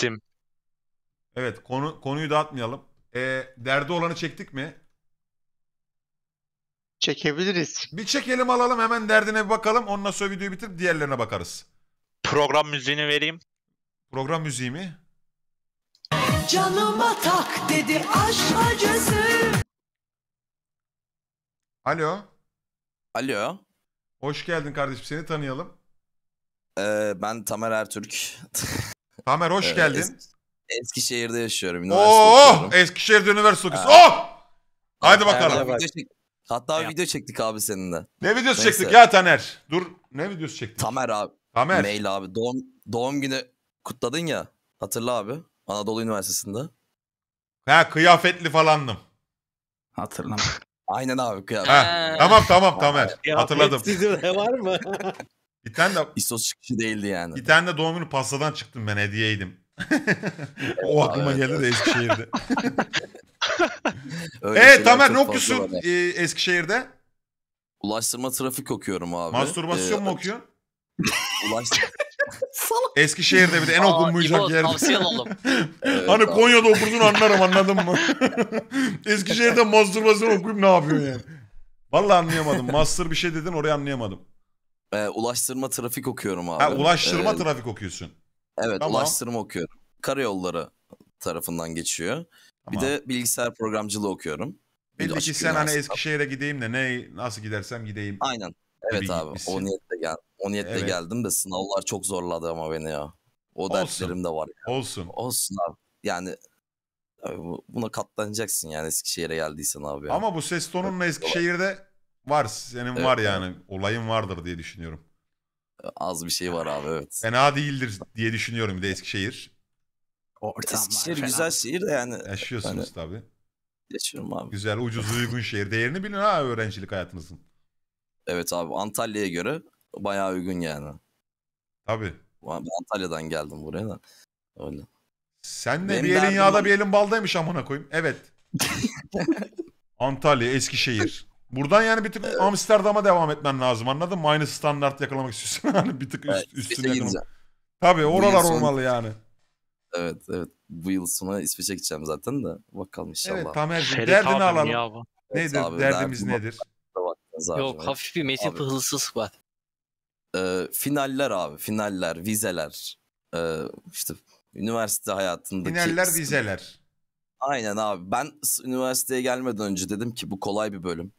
isim. Evet, konuyu dağıtmayalım. Derdi olanı çektik mi? Çekebiliriz. Bir çekelim, alalım, hemen derdine bir bakalım. Ondan sonra videoyu bitirip diğerlerine bakarız. Program müziğini vereyim. Program müziği mi? Canıma tak dedi aşk acısı. Alo. Alo. Hoş geldin kardeşim, seni tanıyalım. Ben Tamer Ertürk. Tamer hoş geldin. Eskişehir'de yaşıyorum. Eskişehir'de üniversite okuyorsun. Haydi bakalım. Hatta video çektik abi seninle. Ne videosu çektik ya Taner? Dur, ne videosu çektik? Tamer abi. Tamer. Mail abi. Doğum günü kutladın ya. Hatırla abi. Anadolu Üniversitesi'nde. Ha, kıyafetli falandım. Hatırlamam. Aynen abi, kıyafet. Ha, tamam Tamer. Hatırladım. Sizin de var mı? Bir tane de İstos çıkışı değildi yani. Bir tane de doğum günü pastadan çıktım ben, hediyeydim. O aklıma geldi de Eskişehir'de. Tamer ne okuyorsun Eskişehir'de? Ulaştırma trafik okuyorum abi. Mastürbasyon mu okuyorsun? Eskişehir'de bir de en okunmayacak yer. Tavsiye alalım. Hani Konya'da okursun anlarım, anladın mı? Eskişehir'de mastürbasyon okuyup ne yapıyorsun yani? Vallahi anlayamadım. Master bir şey dedin, orayı anlayamadım. Ulaştırma trafik okuyorum abi. Ha, ulaştırma trafik okuyorsun. Evet, tamam. Ulaştırma okuyorum. Karayolları tarafından geçiyor. Tamam. Bir de bilgisayar programcılığı okuyorum. Belli ki sen hani Eskişehir'e gideyim de nasıl gidersem gideyim. Aynen. Evet abi, o niyetle geldim de sınavlar çok zorladı ama beni ya. O derslerim de var. Yani. Olsun abi. Yani buna katlanacaksın yani Eskişehir'e geldiysen abi. Yani. Ama bu ses tonunla Eskişehir'de var. Senin var yani. Olayın vardır diye düşünüyorum. Az bir şey var abi, evet. Fena değildir diye düşünüyorum bir de Eskişehir. Eskişehir güzel şehir de yani. Yaşıyorsunuz yani, tabii. Yaşıyorum abi. Güzel, ucuz, uygun şehir. Değerini bilin ha öğrencilik hayatınızın. Evet abi, Antalya'ya göre bayağı uygun yani. Tabii. Ben Antalya'dan geldim buraya da. Öyle. Sen de bir elin yağda bir elin baldaymış amına koyayım. Evet. Antalya, Eskişehir. Buradan yani bir tık Amsterdam'a devam etmen lazım, anladın mı? Aynı standart yakalamak istiyorsun. Hani bir tık üstüne yakalamak. Tabii oralar olmalı yani. Evet. Bu yıl sona İsviçre gideceğim zaten de. Bakalım inşallah. Evet Tamer'cim, derdini alalım. Nedir? Derdimiz nedir? Yok, hafif bir metin hızlı sıklat. Finaller abi. Finaller, vizeler. İşte üniversite hayatındaki... Finaller, vizeler. Aynen abi. Ben üniversiteye gelmeden önce dedim ki bu kolay bir bölüm.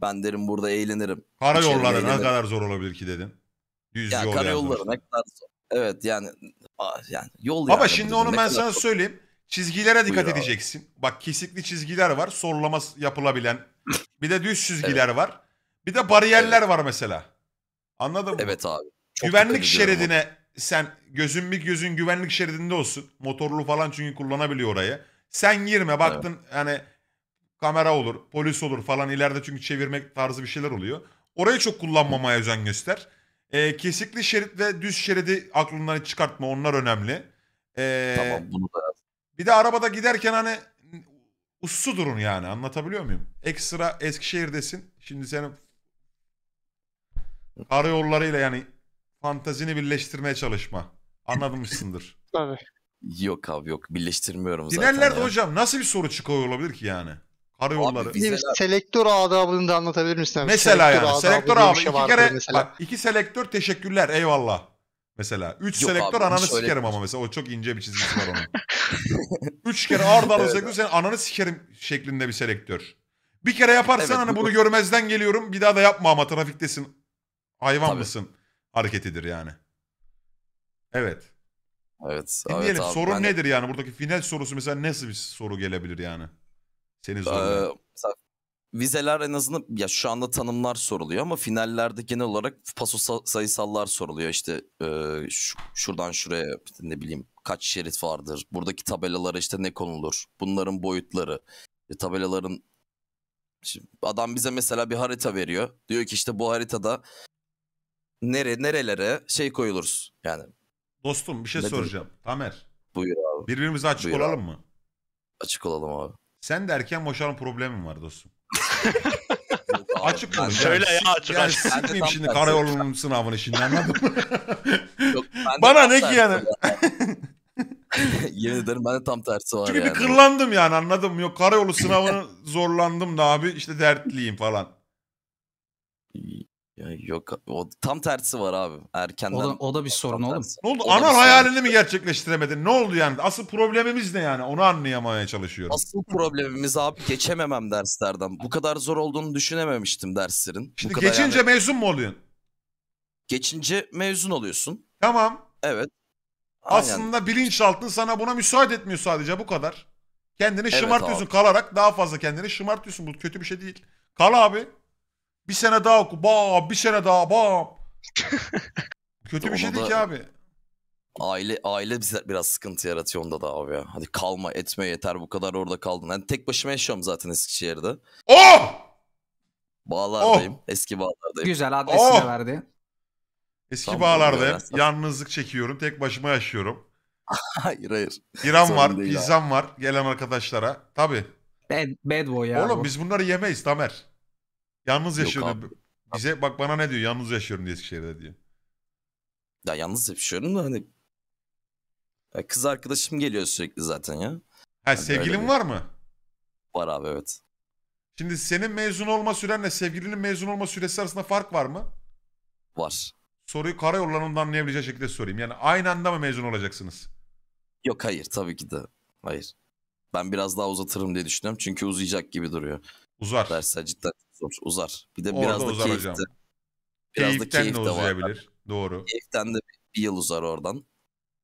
Ben derim burada eğlenirim. Karayolları ne kadar zor olabilir ki dedin. Düz yani, karayolları ne kadar zor. Evet yani yol. Ama yani, şimdi onu ben sana söyleyeyim. Çizgilere dikkat edeceksin. Abi. Bak, kesikli çizgiler var. Sorulama yapılabilen. Bir de düz çizgiler var. Bir de bariyerler var mesela. Anladın mı? Evet abi. Çok güvenlik şeridine sen gözün güvenlik şeridinde olsun. Motorlu falan çünkü kullanabiliyor orayı. Sen girme, baktın hani kamera olur, polis olur falan ileride, çünkü çevirmek tarzı bir şeyler oluyor. Orayı çok kullanmamaya özen göster. Kesikli şerit ve düz şeridi aklından hiç çıkartma, onlar önemli. Tamam, bunu da. Bir de arabada giderken hani uslu durun yani, anlatabiliyor muyum? Ekstra Eskişehir'desin. Şimdi senin karayollarıyla yani fantazini birleştirmeye çalışma. Anlamışsındır. Tabii. Yok abi, yok, birleştirmiyorum zaten. Finallerde hocam nasıl bir soru çıkıyor olabilir ki yani? Karayolları. Abi, selektör adabını da anlatabilir misin abi? Mesela selektör adabı iki selektör teşekkürler eyvallah. Mesela 3 selektör abi, ananı sikerim ama mesela o çok ince bir çizgisi var onun. 3 kere arda selektör senin ananı sikerim şeklinde bir selektör. Bir kere yaparsan hani bunu görmezden geliyorum bir daha da yapma ama trafiktesin. Hayvan mısın hareketidir yani. Evet. Dinleyelim, sorun nedir yani? Buradaki final sorusu mesela nasıl bir soru gelebilir yani? Seni zorluyor. Vizeler en azından ya şu anda tanımlar soruluyor ama finallerde genel olarak paso sayısallar soruluyor. İşte şuradan şuraya ne bileyim kaç şerit vardır. Buradaki tabelalara işte ne konulur? Bunların boyutları. Tabelaların... Şimdi adam bize mesela bir harita veriyor. Diyor ki işte bu haritada nerelere şey koyuluruz yani. Dostum bir şey soracağım. Tamer. Buyur abi. Birbirimize açık olalım mı? Açık olalım abi. Sen de erken boşanma problemin var dostum. Açık konuş. Şöyle ya açık. Yani sikmeyeyim şimdi karayolunun sınavını şimdi, anladın mı? Bana ne ki yani? Yemin ederim ben de tam tersi var. Çünkü yani. Bir kırlandım yani, anladın mı? Yok karayolu sınavını zorlandım da abi işte dertliyim falan. Ya yok, o tam tersi var abi. Erkenden. O da bir sorun oğlum. Ne oldu? Ana hayalini mi gerçekleştiremedin? Ne oldu yani? Asıl problemimiz ne yani? Onu anlayamaya çalışıyorum. Asıl problemimiz abi geçememem derslerden. Bu kadar zor olduğunu düşünememiştim derslerin. Şimdi bu geçince yani... mezun mu oluyorsun? Geçince mezun oluyorsun. Tamam. Evet. Aynen. Aslında bilinçaltın sana buna müsaade etmiyor sadece, bu kadar. Kendini evet, şımartıyorsun abi. Kalarak daha fazla kendini şımartıyorsun. Bu kötü bir şey değil. Kal abi. Bir sene daha oku. Bam. Bir sene daha. Bam. Kötü bir şey değil ki abi. Aile bize biraz sıkıntı yaratıyor onda da abi ya. Hadi kalma etme yeter, bu kadar orada kaldın. Hani tek başıma yaşıyorum zaten Eskişehir'de. Oh! Bağlardayım. Oh! Eski Bağlardayım. Güzel adresini verdi. Eski tam Bağlardayım. Yalnızlık çekiyorum. Tek başıma yaşıyorum. Hayır. İran var. Pizzam var. Gelen arkadaşlara. Tabii. Bad boy ya. Oğlum bu. Biz bunları yemeyiz Tamer. Yalnız yaşıyorum. Bize bak, bana ne diyor? Yalnız yaşıyorum diye Eskişehir'de diyor. Ya yalnız yaşıyorum da hani ya, kız arkadaşım geliyor sürekli zaten ya. Ha, yani sevgilin var mı? Var abi, evet. Şimdi senin mezun olma sürenle sevgilinin mezun olma süresi arasında fark var mı? Var. Soruyu karayollarının anlayabileceği şekilde sorayım. Yani aynı anda mı mezun olacaksınız? Yok hayır, tabii ki de. Hayır. Ben biraz daha uzatırım diye düşünüyorum. Çünkü uzayacak gibi duruyor. Uzar. Dersler cidden zor. Uzar. Bir de biraz da keyifte. Biraz da keyif de uzayabilir. Doğru. Keyiften de bir yıl uzar oradan.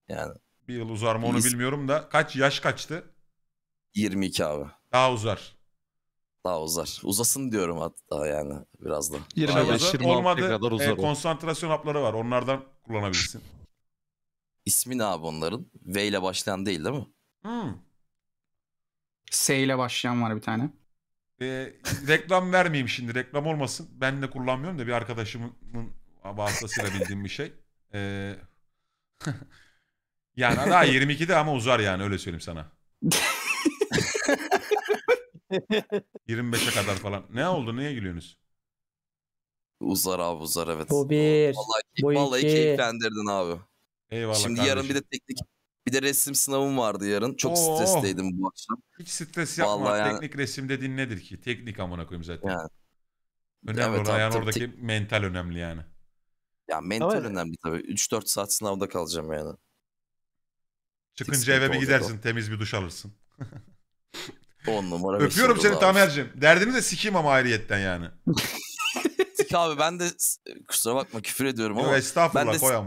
Yani. Bir yıl uzar mı onu bilmiyorum da. Yaş kaçtı? 22 abi. Daha uzar. Daha uzar. Uzasın diyorum hatta yani biraz da. 25-26 kadar uzar. Konsantrasyon hapları var. Onlardan kullanabilirsin. İsmi ne abi onların? V ile başlayan değil mi? S ile başlayan var bir tane. Reklam vermeyeyim şimdi. Reklam olmasın. Ben de kullanmıyorum da bir arkadaşımın vasıtasıyla bildiğim bir şey. Yani daha 22'de ama uzar yani, öyle söyleyeyim sana. 25'e kadar falan. Ne oldu? Niye gülüyorsunuz? Uzar abi, uzar evet. Bu bir. Vallahi keyiflendirdin abi. Eyvallah. Şimdi kardeşim. Yarın bir de teknik, bir de resim sınavım vardı yarın. Çok stresteydim bu akşam. Hiç stres yapma. Yani... Teknik resim dediğin nedir ki? Teknik amına koyayım zaten. Yani. Önemli evet, yani oradaki mental önemli yani. Ya mental önemli tabii. 3-4 saat sınavda kalacağım yani. Çıkınca eve bir gidersin, temiz bir duş alırsın. 10 numara. Öpüyorum seni Tamer'cim. Derdini de sikeyim ama ayrıyetten yani. Sik abi, ben de kusura bakma küfür ediyorum ama. Yok, estağfurullah,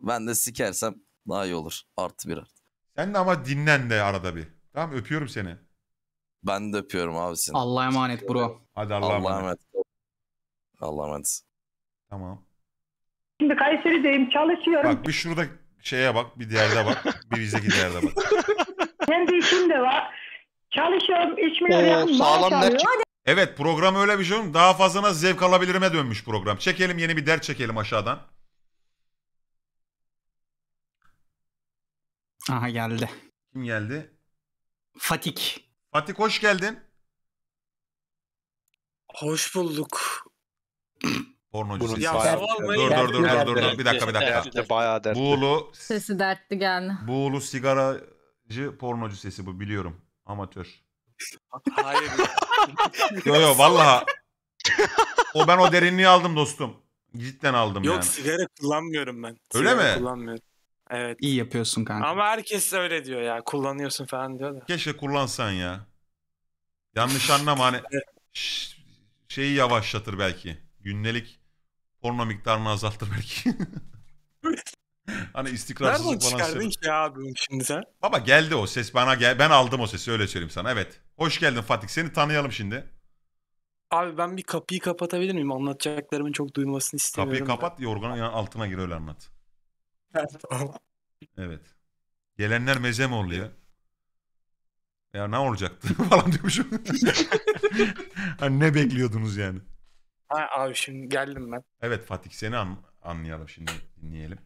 ben de sikersem daha iyi olur. Artı bir artı. Sen de ama dinlen de arada bir. Tamam, öpüyorum seni. Ben de öpüyorum abi seni. Allah'a emanet bro. Hadi Allah'a emanet. Allah'a emanet. Tamam. Şimdi Kayseri'deyim, çalışıyorum. Bak bir şurada şeye bak, bir diğerde bak. Bir bizdeki diğerde bak. Kendi işim de var. Çalışıyorum, 3 milyon maaş alıyorum. Evet, program öyle bir şey oğlum. Daha fazla zevk alabilirime dönmüş program. Çekelim, yeni bir dert çekelim aşağıdan. Aha geldi. Kim geldi? Fatih. Fatih hoş geldin. Hoş bulduk. Pornocusu. Dur bir dakika. Buğulu. Sesi dertli geldi. Buğulu sigaracı pornocu sesi bu, biliyorum. Amatör. Hayır. Yo vallahi. Ben o derinliği aldım dostum. Cidden aldım. Yok yani. Sigara kullanmıyorum ben. Öyle sigara mi? Kullanmıyorum. Evet. İyi yapıyorsun kanka. Ama herkes öyle diyor ya. Kullanıyorsun falan diyor da. Keşke kullansan ya. Yanlış anlama hani şeyi yavaşlatır belki. Gündelik porno miktarını azaltır belki. Hani istikrarsızlık falan söylüyor. Nereden çıkardın ki abi şimdi sen? Baba geldi o ses bana, ben aldım o sesi, öyle söyleyeyim sana. Evet. Hoş geldin Fatih, seni tanıyalım şimdi. Abi ben bir kapıyı kapatabilir miyim? Anlatacaklarımın çok duyulmasını istemiyorum. Kapıyı kapat, yorganın altına gir, öyle anlat. Evet. Gelenler meze mi oluyor? Ya ne olacaktı falan diyormuşum. Hani ne bekliyordunuz yani? Ha, abi şimdi geldim ben. Evet Fatih, seni anlayalım şimdi, dinleyelim.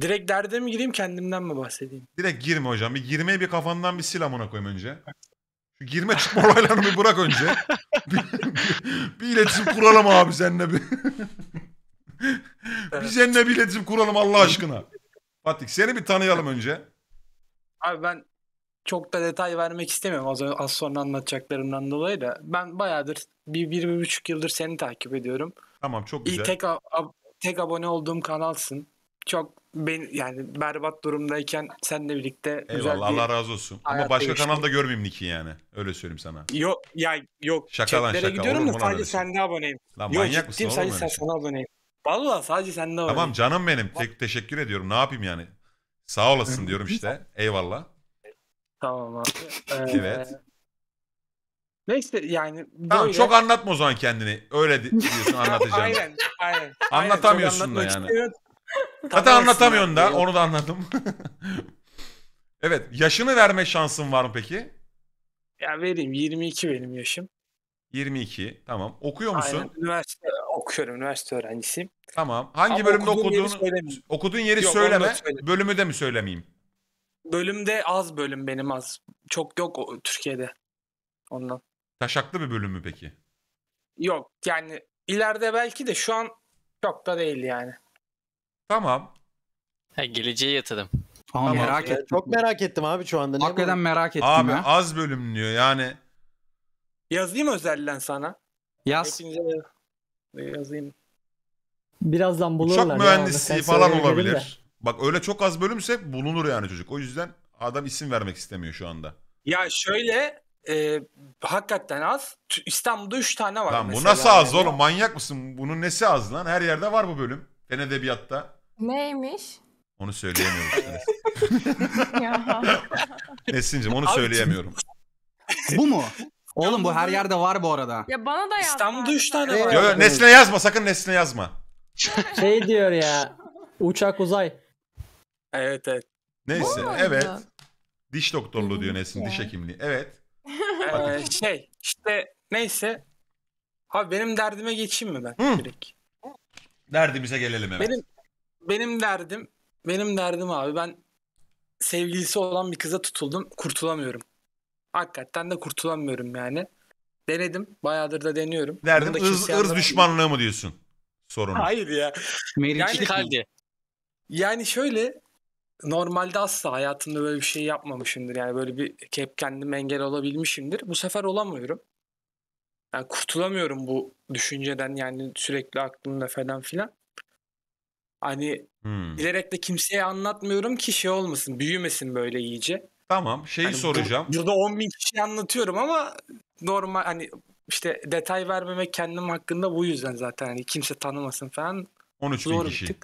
Direkt derde mi gireyim, kendimden mi bahsedeyim? Direkt girme hocam. Bir girmeyi bir kafandan bir sil amına koyayım önce. Şu girme çıkma olaylarını bir bırak önce. bir iletişim kuralım abi seninle bir. Biz seninle bir iletişim kuralım Allah aşkına. Fatih seni bir tanıyalım önce. Abi ben çok da detay vermek istemiyorum az sonra anlatacaklarımdan dolayı da. Ben bayağıdır bir buçuk yıldır seni takip ediyorum. Tamam, çok güzel. Tek abone olduğum kanalsın. Çok yani berbat durumdayken seninle birlikte eyvallah, güzel bir... Allah razı olsun. Ama başka kanalda görmeyeyim Niki yani. Öyle söyleyeyim sana. Yok ya, yok. Şaka lan şaka. Gidiyorum da sadece sende aboneyim. Lan yok, manyak mısın? Sadece sana aboneyim. Vallahi sadece sende aboneyim. Tamam canım benim. Teşekkür ediyorum. Ne yapayım yani? Sağ olasın diyorum işte. Eyvallah. Tamam abi. Evet. Neyse yani... Tamam böyle... çok anlatma o zaman kendini. Öyle diyorsun anlatacağım. Aynen. Anlatamıyorsun da yani. Zaten anlatamıyorsun da. Onu da anladım. Evet. Yaşını verme şansın var mı peki? Ya vereyim. 22 benim yaşım. 22. Tamam. Okuyor musun? Aynen. Üniversite okuyorum. Üniversite öğrencisiyim. Tamam. Hangi bölümde okuduğun yeri söyleme. Bölümü de mi söylemeyeyim? Bölümde az bölüm benim az. Çok yok Türkiye'de. Ondan. Taşaklı bir bölüm mü peki? Yok yani ileride belki de şu an çok da değil yani. Tamam. Ha, geleceğe yatırım. Tamam. Merak ettim. Çok merak ettim abi şu anda. Hakikaten merak ettim abi ya. Az bölüm diyor yani. Yazayım özelden sana. Yaz. Yazayım. Birazdan bulurlar. Uçak mühendisliği falan olabilir. Bak öyle çok az bölümse bulunur yani çocuk. O yüzden adam isim vermek istemiyor şu anda. Ya şöyle... hakikaten az. İstanbul'da 3 tane var. Lan bu nasıl az yani. Oğlum manyak mısın? Bunun nesi az lan? Her yerde var bu bölüm. Fen edebiyatta. Neymiş? Onu söyleyemiyorum. Nesin'cim onu söyleyemiyorum. Bu mu? Oğlum bu her yerde var bu arada. Ya bana da yaz. İstanbul'da 3 tane var. Yok Nesli'ne yazma sakın, Nesli'ne yazma. Şey diyor ya. Uçak uzay. Evet. Neyse evet. Diş doktorluğu diyor Nesin, diş hekimliği. Evet. Neyse. Abi benim derdime geçeyim mi ben direkt? Derdimize gelelim hemen. Benim derdim abi, ben sevgilisi olan bir kıza tutuldum, kurtulamıyorum. Hakikaten de kurtulamıyorum yani. Denedim, bayağıdır da deniyorum. Derdim ırz düşmanlığı mı diyorsun? Sorun. Hayır ya. Yani şöyle. Normalde asla hayatımda böyle bir şey yapmamışımdır. Yani böyle bir hep kendime engel olabilmişimdir. Bu sefer olamıyorum. Yani kurtulamıyorum bu düşünceden yani sürekli aklımda falan filan. Hani bilerek de kimseye anlatmıyorum ki şey olmasın, büyümesin böyle iyice. Tamam şeyi hani soracağım. Burada 10.000 kişiye anlatıyorum ama normal hani işte detay vermemek kendim hakkında bu yüzden zaten. Hani kimse tanımasın falan. 13.000 kişi.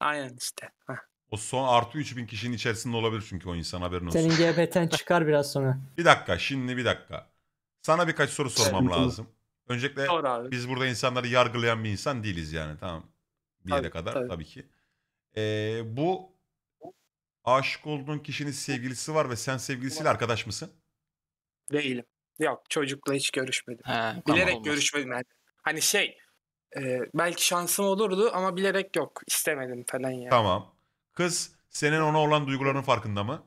Aynen işte. Heh. O son artı 3.000 kişinin içerisinde olabilir çünkü o insan, haberin olsun. Senin GBT'n çıkar biraz sonra. Bir dakika. Sana birkaç soru sormam lazım. Öncelikle biz burada insanları yargılayan bir insan değiliz yani, tamam. Bir yere kadar tabii ki. Bu aşık olduğun kişinin sevgilisi var ve sen sevgilisiyle arkadaş mısın? Değilim. Yok, çocukla hiç görüşmedim. Bilerek görüşmedim yani. Hani belki şansım olurdu ama bilerek yok. İstemedim falan yani. Tamam. Kız senin ona olan duygularının farkında mı?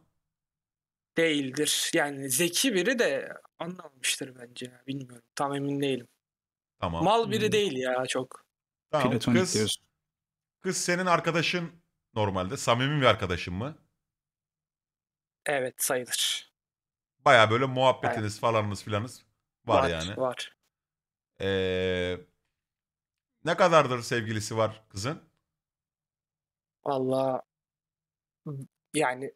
Değildir. Yani zeki biri de anlamıştır bence. Bilmiyorum. Tam emin değilim. Tamam. Mal biri değil ya çok. Tamam. Kız senin arkadaşın normalde. Samimi bir arkadaşın mı? Evet, sayılır. Baya böyle muhabbetiniz falanınız filanınız var yani. Var. Ne kadardır sevgilisi var kızın? Vallahi yani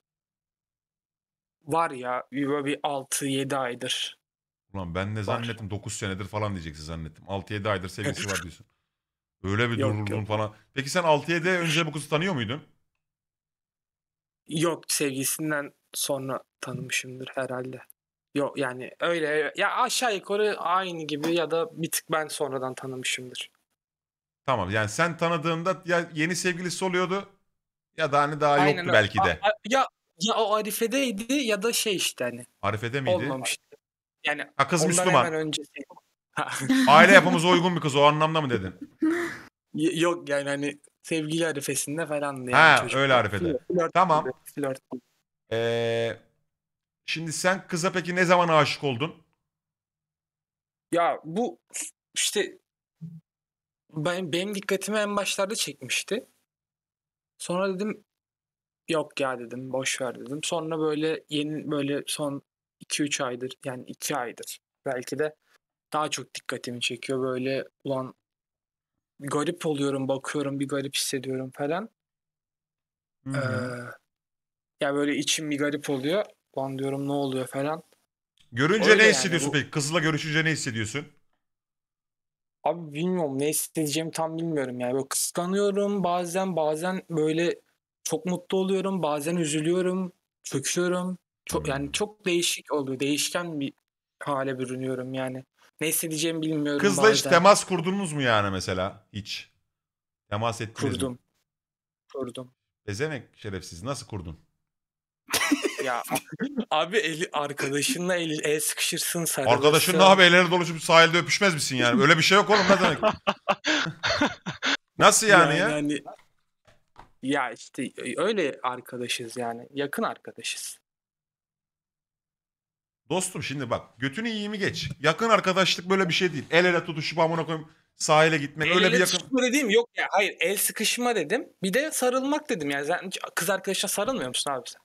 var ya bir 6-7 aydır. Ulan ben ne zannettim, 9 senedir falan diyeceksin zannettim. 6-7 aydır sevgilisi var diyorsun. Öyle bir dururluğun falan. Peki sen 6-7 önce bu kızı tanıyor muydun? Yok, sevgilisinden sonra tanımışımdır herhalde. Yok yani öyle ya, aşağı yukarı aynı gibi ya da bir tık ben sonradan tanımışımdır. Tamam yani sen tanıdığında ya yeni sevgilisi oluyordu ya da hani daha aynen yoktu öyle. Belki de. Ya o Arife'deydi ya da hani. Arife'de miydi? Olmamıştı. Yani ha, kız Müslüman. Önce... Aile yapımıza uygun bir kız, o anlamda mı dedin? Yok yani hani sevgili Arife'sinde falan. Yani ha çocuklar. Öyle Arife'de. Flört, tamam. Flört. Şimdi sen kıza peki ne zaman aşık oldun? Ya bu işte benim dikkatimi en başlarda çekmişti. Sonra dedim yok ya dedim, boş ver dedim. Sonra böyle yeni, böyle son 2-3 aydır, yani 2 aydır belki de daha çok dikkatimi çekiyor. Böyle ulan garip oluyorum, bakıyorum, bir garip hissediyorum falan. Ya böyle içim bir garip oluyor. Ulan diyorum ne oluyor falan. Görünce öyle ne hissediyorsun yani, bu... peki? Kızla görüşünce ne hissediyorsun? Abi bilmiyorum, ne hissedeceğimi tam bilmiyorum yani. Böyle kıskanıyorum bazen böyle çok mutlu oluyorum, bazen üzülüyorum, çöküyorum. Çok yani çok değişik oluyor. Değişken bir hale bürünüyorum yani. Ne hissedeceğimi bilmiyorum. Kızla bazen. Hiç temas kurdunuz mu yani mesela? Hiç. Temas ettiniz mi? Kurdum. Bezemek şerefsiz. Nasıl kurdun? Ya abi arkadaşınla el sıkışırsın, sarılırsın. Arkadaşınla abi elleri doluşup sahilde öpüşmez misin yani? Öyle bir şey yok oğlum, ne demek? Nasıl yani ya? Yani, ya işte öyle arkadaşız yani. Yakın arkadaşız. Dostum şimdi bak, götünü iyi mi geç. Yakın arkadaşlık böyle bir şey değil. El ele tutuşup amına koyayım sahile gitmek, el öyle bir yakın. El ele tutuşma yok ya, hayır, el sıkışma dedim. Bir de sarılmak dedim yani. Sen kız arkadaşına sarılmıyor musun abi sen?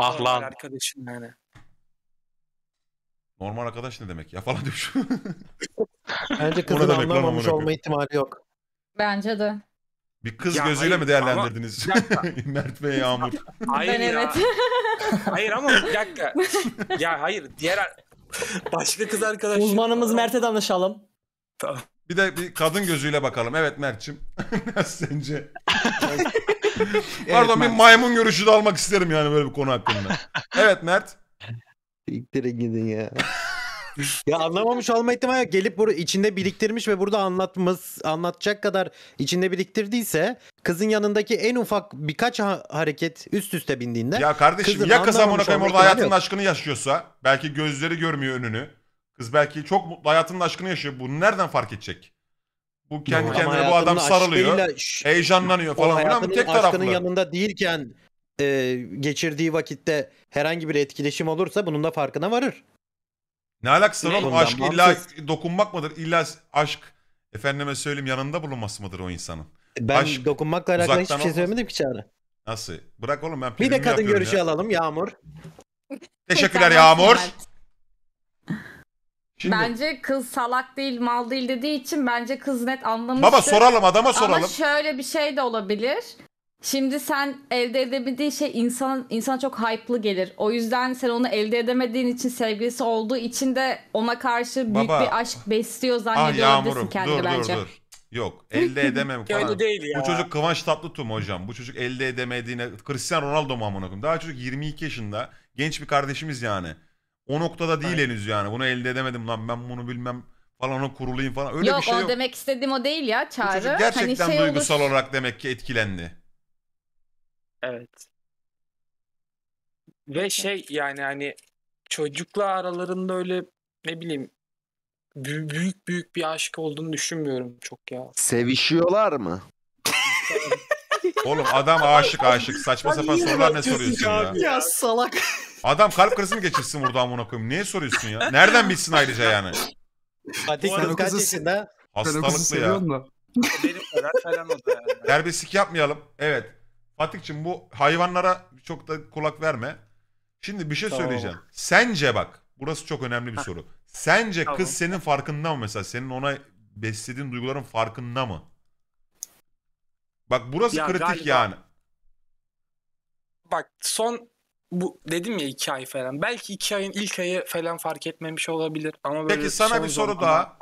Ah lan. Arkadaşın yani. Normal arkadaş ne demek ya falan demiş. Bence kızın anlamamış olma ihtimali yok. Bence de. Bir kız ya gözüyle hayır, mi değerlendirdiniz? Mert ve Yağmur. Hayır ben ya. Evet. Hayır ama bir dakika. Ya hayır, diğer başka kız arkadaş. Uzmanımız Mert'e danışalım. Tamam. Bir de bir kadın gözüyle bakalım. Evet Mert'ciğim. Nasıl sence? Pardon, evet, bir maymun görüşü de almak isterim yani böyle bir konu hakkında. Evet Mert. Biriktirin gidin ya. Ya anlamamış olma ihtimali gelip burada içinde biriktirmiş ve burada anlatacak kadar içinde biriktirdiyse, kızın yanındaki en ufak birkaç hareket üst üste bindiğinde. Ya kardeşim ya kız amına koyayım orada hayatının aşkını yaşıyorsa, belki gözleri görmüyor önünü. Kız belki çok mutlu, hayatının aşkını yaşıyor. Bunu nereden fark edecek? Bu kendi kendine bu adam sarılıyor, heyecanlanıyor falan filan, tek taraflı. Hayatının yanında değilken geçirdiği vakitte herhangi bir etkileşim olursa bunun da farkına varır. Ne alakası var oğlum? Aşk illa dokunmak mıdır? İlla aşk, efendime söyleyeyim, yanında bulunması mıdır o insanın? Ben aşk, dokunmakla alakalı hiçbir şey söylemedim ki Çağrı. Nasıl? Bırak oğlum, ben bir de kadın görüşü ya. Alalım Yağmur. Teşekkürler Yağmur. Şimdi, bence kız salak değil, mal değil dediği için bence kız net anlamıştır. Baba soralım, adama soralım. Ama şöyle bir şey de olabilir. Şimdi sen elde edebildiği şey insana çok hype'lı gelir. O yüzden sen onu elde edemediğin için, sevgilisi olduğu için de ona karşı büyük bir aşk besliyor zannediyor olabilirsin kendini bence. Dur. Yok, elde edemem falan. Bu çocuk Kıvanç Tatlıtuğ mu hocam? Bu çocuk elde edemediğine Cristiano Ronaldo mu amına koyayım? Daha çocuk 22 yaşında, genç bir kardeşimiz yani. O noktada değil henüz yani. Bunu elde edemedim lan ben, bunu bilmem falan, onu kurulayım falan. Öyle yok, bir şey yok. Yok, o demek istediğim o değil ya Çağrı. Bu çocuk gerçekten hani şey duygusal olarak demek ki etkilendi. Evet. Ve şey yani hani çocukla aralarında öyle ne bileyim büyük bir aşk olduğunu düşünmüyorum çok ya. Sevişiyorlar mı? Oğlum adam aşık. Saçma sapan sorular ne soruyorsun ya? Ya salak. Adam kalp krizi mi geçirsin burada amına koyayım? Niye soruyorsun ya? Nereden bilsin ayrıca yani? Fatih sen kaç yaşında? Hastalıklı ya. Benim kadar falan oldu yani. Terbiyesizlik yapmayalım. Evet. Fatih'cim bu hayvanlara çok da kulak verme. Şimdi bir şey söyleyeceğim. Sence bak, burası çok önemli bir soru. Sence kız senin farkında mı mesela? Senin ona beslediğin duyguların farkında mı? Bak burası ya kritik galiba, yani. Bak son bu dedim ya 2 ay falan. Belki 2 ayın ilk ayı falan fark etmemiş olabilir. Ama böyle peki sana bir soru daha.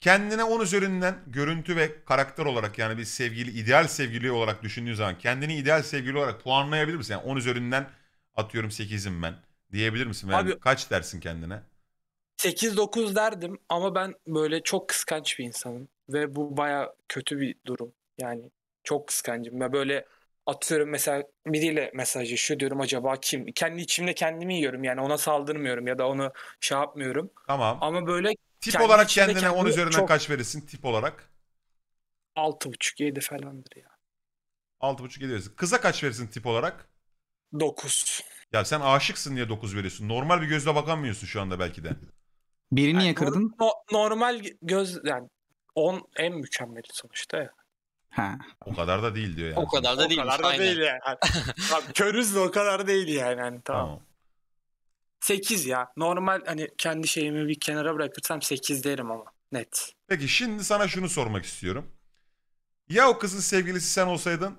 Kendine 10 üzerinden görüntü ve karakter olarak, yani bir sevgili, ideal sevgili olarak düşündüğün zaman kendini ideal sevgili olarak puanlayabilir misin? Yani 10 üzerinden atıyorum 8'im ben diyebilir misin? Yani abi, kaç dersin kendine? 8-9 derdim ama ben böyle çok kıskanç bir insanım. Ve bu baya kötü bir durum yani. Çok kıskancım. Ben böyle atıyorum mesela biriyle mesajlaşıyor, diyorum acaba kim? Kendi içimde kendimi yiyorum yani, ona saldırmıyorum ya da onu şey yapmıyorum. Tamam. Ama böyle tip olarak kendine 10 üzerinden çok... kaç verirsin tip olarak? 6,5-7 falandır ya. 6,5-7 verirsin. Kıza kaç verirsin tip olarak? 9. Ya sen aşıksın diye 9 veriyorsun. Normal bir gözle bakamıyorsun şu anda belki de. Birini yani niye kırdın? Normal göz yani 10 en mükemmeli sonuçta ya. Ha. O kadar da değil diyor yani. O kadar da değil. O kadar da değil yani. Abi, körüz de o kadar değil yani. Hani, tamam. 8 ya. Normal hani kendi şeyimi bir kenara bırakırsam 8 derim ama net. Peki şimdi sana şunu sormak istiyorum. Ya o kızın sevgilisi sen olsaydın